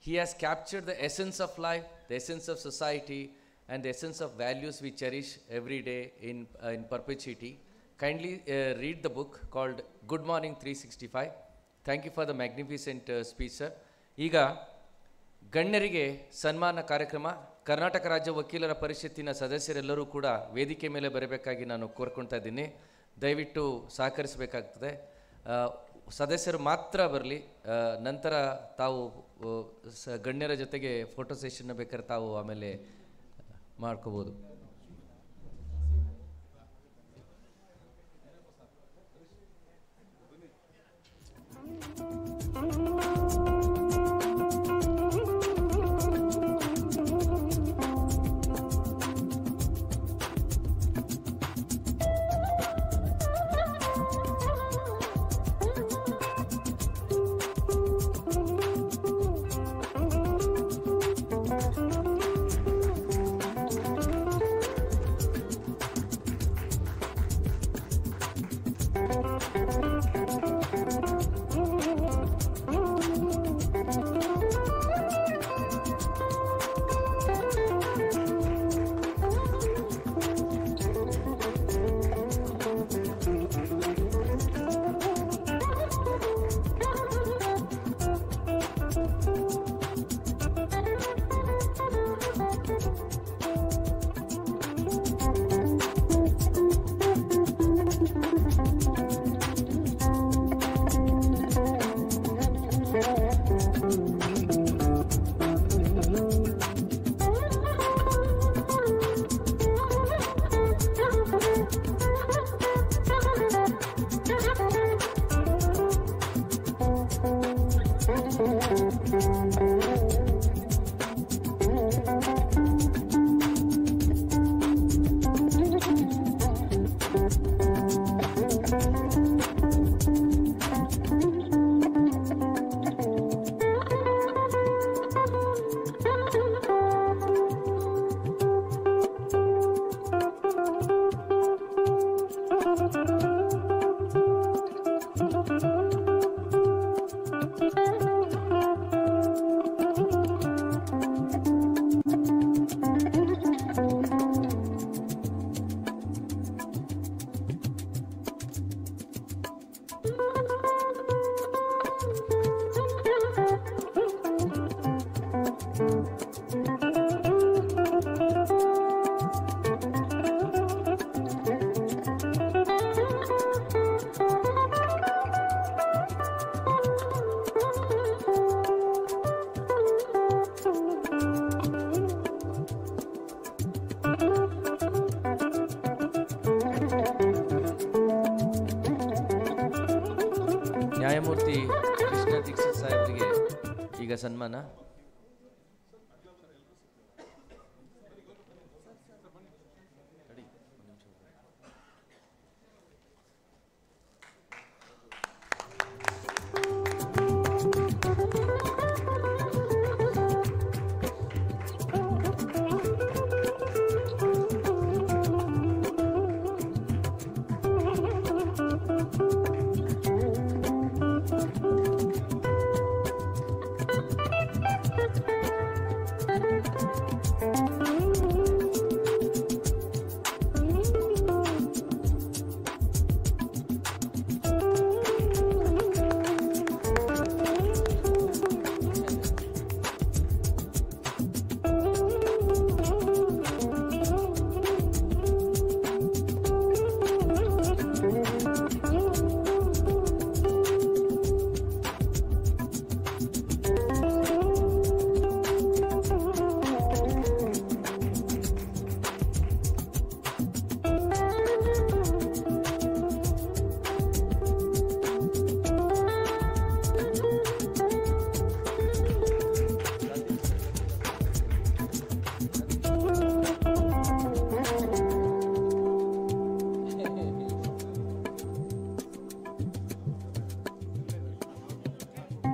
he has captured the essence of life, the essence of society, and the essence of values we cherish every day in perpetuity. Kindly read the book called Good Morning 365. Thank you for the magnificent speech, sir. Iga, Gannarige Sanmana Karyakrama. Karnataka ರಾಜ್ಯ ವಕೀಲರ ಪರಿಷತ್ತಿನ ಸದಸ್ಯರೆಲ್ಲರೂ ಕೂಡ ವೇದಿಕೆ ಮೇಲೆ ಬರಬೇಕಾಗಿ ನಾನು ಕೋರ್ಕೊಳ್ತಾ ಇದ್ದೀನಿ. ದಯವಿಟ್ಟು ಸಹಕರಿಸಬೇಕಾಗ್ತದೆ. ಸದಸ್ಯರು ಮಾತ್ರ ಬರಲಿ, ನಂತರ ತಾವು ಗಣ್ಯರ ಜೊತೆಗೆ ಫೋಟೋ ಸೆಷನ್ ಬೇಕಾದ್ರೆ ತಾವು ಆಮೇಲೆ ಮಾಡ್ಕೋಬೋದು. ನ್ಯಾಯಮೂರ್ತಿ ಕೃಷ್ಣ ದೀಕ್ಷಿತ್ ಸಾಹೇಬರಿಗೆ ಈಗ ಸನ್ಮಾನ.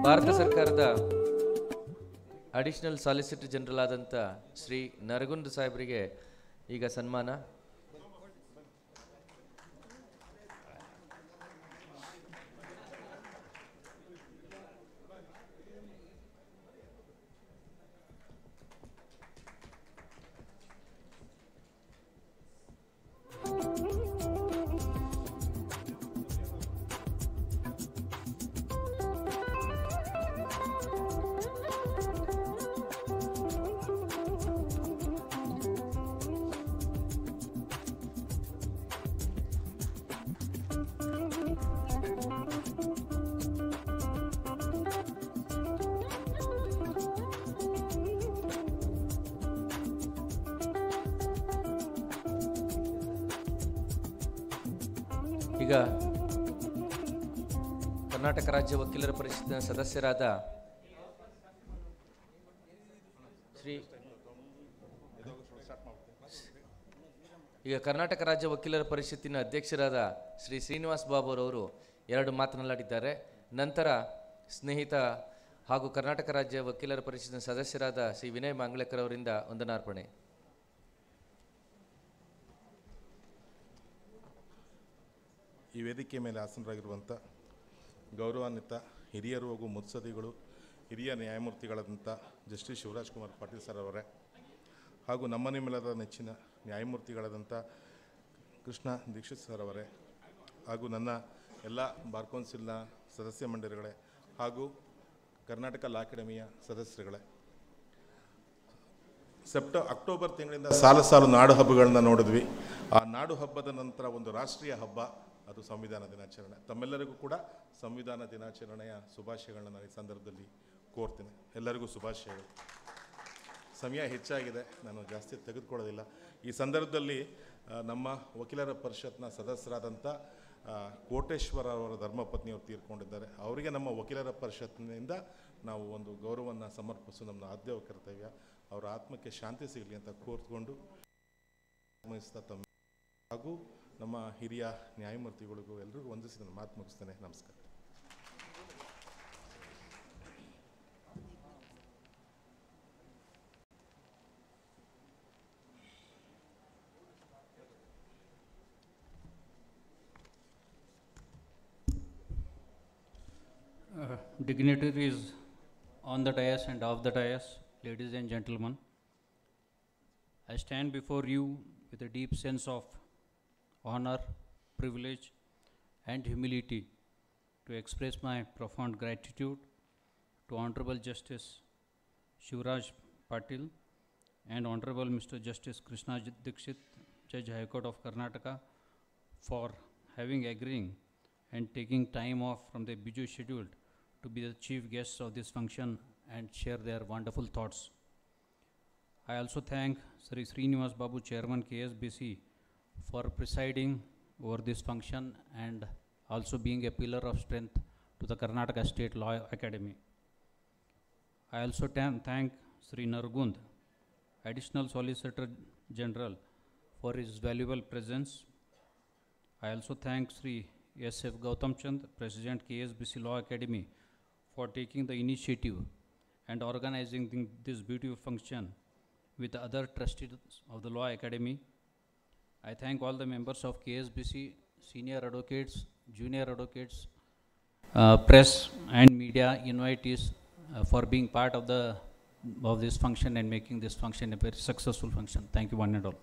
ಭಾರತ ಸರ್ಕಾರದ ಅಡಿಷನಲ್ ಸಾಲಿಸಿಟರ್ ಜನರಲ್ ಆದಂಥ ಶ್ರೀ ನರಗುಂದ್ ಸಾಹೇಬರಿಗೆ ಈಗ ಸನ್ಮಾನ. ಈಗ ಕರ್ನಾಟಕ ರಾಜ್ಯ ವಕೀಲರ ಪರಿಷತ್ತಿನ ಸದಸ್ಯರಾದ ಕರ್ನಾಟಕ ರಾಜ್ಯ ವಕೀಲರ ಪರಿಷತ್ತಿನ ಅಧ್ಯಕ್ಷರಾದ ಶ್ರೀ ಶ್ರೀನಿವಾಸ್ ಬಾಬು ಅವರು ಎರಡು ಮಾತನಾಡಿದ್ದಾರೆ. ನಂತರ ಸ್ನೇಹಿತ ಹಾಗೂ ಕರ್ನಾಟಕ ರಾಜ್ಯ ವಕೀಲರ ಪರಿಷತ್ತಿನ ಸದಸ್ಯರಾದ ಶ್ರೀ ವಿನಯ್ ಮಂಗಳೇಕರ್ ಅವರಿಂದ ವಂದನಾರ್ಪಣೆ. ಈ ವೇದಿಕೆ ಮೇಲೆ ಆಸನರಾಗಿರುವಂಥ ಗೌರವಾನ್ವಿತ ಹಿರಿಯರು ಹಾಗೂ ಮುತ್ಸದಿಗಳು ಹಿರಿಯ ನ್ಯಾಯಮೂರ್ತಿಗಳಾದಂಥ ಜಸ್ಟಿಸ್ ಶಿವರಾಜ್ ಕುಮಾರ್ ಪಾಟೀಲ್ ಸರ್ ಅವರೇ ಹಾಗೂ ನಮ್ಮ ನಿಮ್ಮೆಲ್ಲರ ನೆಚ್ಚಿನ ನ್ಯಾಯಮೂರ್ತಿಗಳಾದಂಥ ಕೃಷ್ಣ ದೀಕ್ಷಿತ್ ಸರ್ ಅವರೇ ಹಾಗೂ ನನ್ನ ಎಲ್ಲ ಬಾರ್ ಕೌನ್ಸಿಲ್ನ ಸದಸ್ಯ ಮಂಡಳಿಗಳೇ ಹಾಗೂ ಕರ್ನಾಟಕ ಲಾ ಅಕಾಡೆಮಿಯ ಸದಸ್ಯರುಗಳೇ, ಅಕ್ಟೋಬರ್ ತಿಂಗಳಿಂದ ಸಾಲು ಸಾಲು ನಾಡು ಹಬ್ಬಗಳನ್ನ ನೋಡಿದ್ವಿ. ಆ ನಾಡು ಹಬ್ಬದ ನಂತರ ಒಂದು ರಾಷ್ಟ್ರೀಯ ಹಬ್ಬ, ಅದು ಸಂವಿಧಾನ ದಿನಾಚರಣೆ. ತಮ್ಮೆಲ್ಲರಿಗೂ ಕೂಡ ಸಂವಿಧಾನ ದಿನಾಚರಣೆಯ ಶುಭಾಶಯಗಳನ್ನ ನಾನು ಈ ಸಂದರ್ಭದಲ್ಲಿ ಕೋರ್ತೀನಿ. ಎಲ್ಲರಿಗೂ ಶುಭಾಶಯಗಳು. ಸಮಯ ಹೆಚ್ಚಾಗಿದೆ, ನಾನು ಜಾಸ್ತಿ ತೆಗೆದುಕೊಳ್ಳೋದಿಲ್ಲ. ಈ ಸಂದರ್ಭದಲ್ಲಿ ನಮ್ಮ ವಕೀಲರ ಪರಿಷತ್ನ ಸದಸ್ಯರಾದಂಥ ಕೋಟೇಶ್ವರ ಅವರ ಧರ್ಮಪತ್ನಿಯವರು ತೀರ್ಕೊಂಡಿದ್ದಾರೆ. ಅವರಿಗೆ ನಮ್ಮ ವಕೀಲರ ಪರಿಷತ್ನಿಂದ ನಾವು ಒಂದು ಗೌರವವನ್ನು ಸಮರ್ಪಿಸು ನಮ್ಮ ಆದ್ಯ ಕರ್ತವ್ಯ. ಅವರ ಆತ್ಮಕ್ಕೆ ಶಾಂತಿ ಸಿಗಲಿ ಅಂತ ಕೋರ್ತ್ಕೊಂಡು ಹಾಗೂ ನಮ್ಮ ಹಿರಿಯ ನ್ಯಾಯಮೂರ್ತಿಗಳಿಗೂ ಎಲ್ಲರಿಗೂ ವಂದಿಸಿ ನಾನು ಮಾತು ಮುಗಿಸ್ತೇನೆ. ನಮಸ್ಕಾರ. dignitaries on the dais and off the dais, ladies and gentlemen, I stand before you with a deep sense of honor, privilege, and humility to express my profound gratitude to Honorable Justice Shivraj Patil and Honorable Mr. Justice Krishna Dikshit, Judge High Court of Karnataka, for agreeing and taking time off from their busy schedule to be the chief guests of this function and share their wonderful thoughts. I also thank Sri Srinivas Babu, Chairman KSBC, for presiding over this function and also being a pillar of strength to the Karnataka State Law Academy. I also thank Sri Naragund, Additional Solicitor General, for his valuable presence. I also thank Sri S.F. Gautam Chand, President KSBC Law Academy, for taking the initiative and organizing this beautiful function with other trustees of the Law Academy. I thank all the members of KSBC, senior advocates, junior advocates, press and media invitees for being part of this function and making this function a very successful function. Thank you one and all.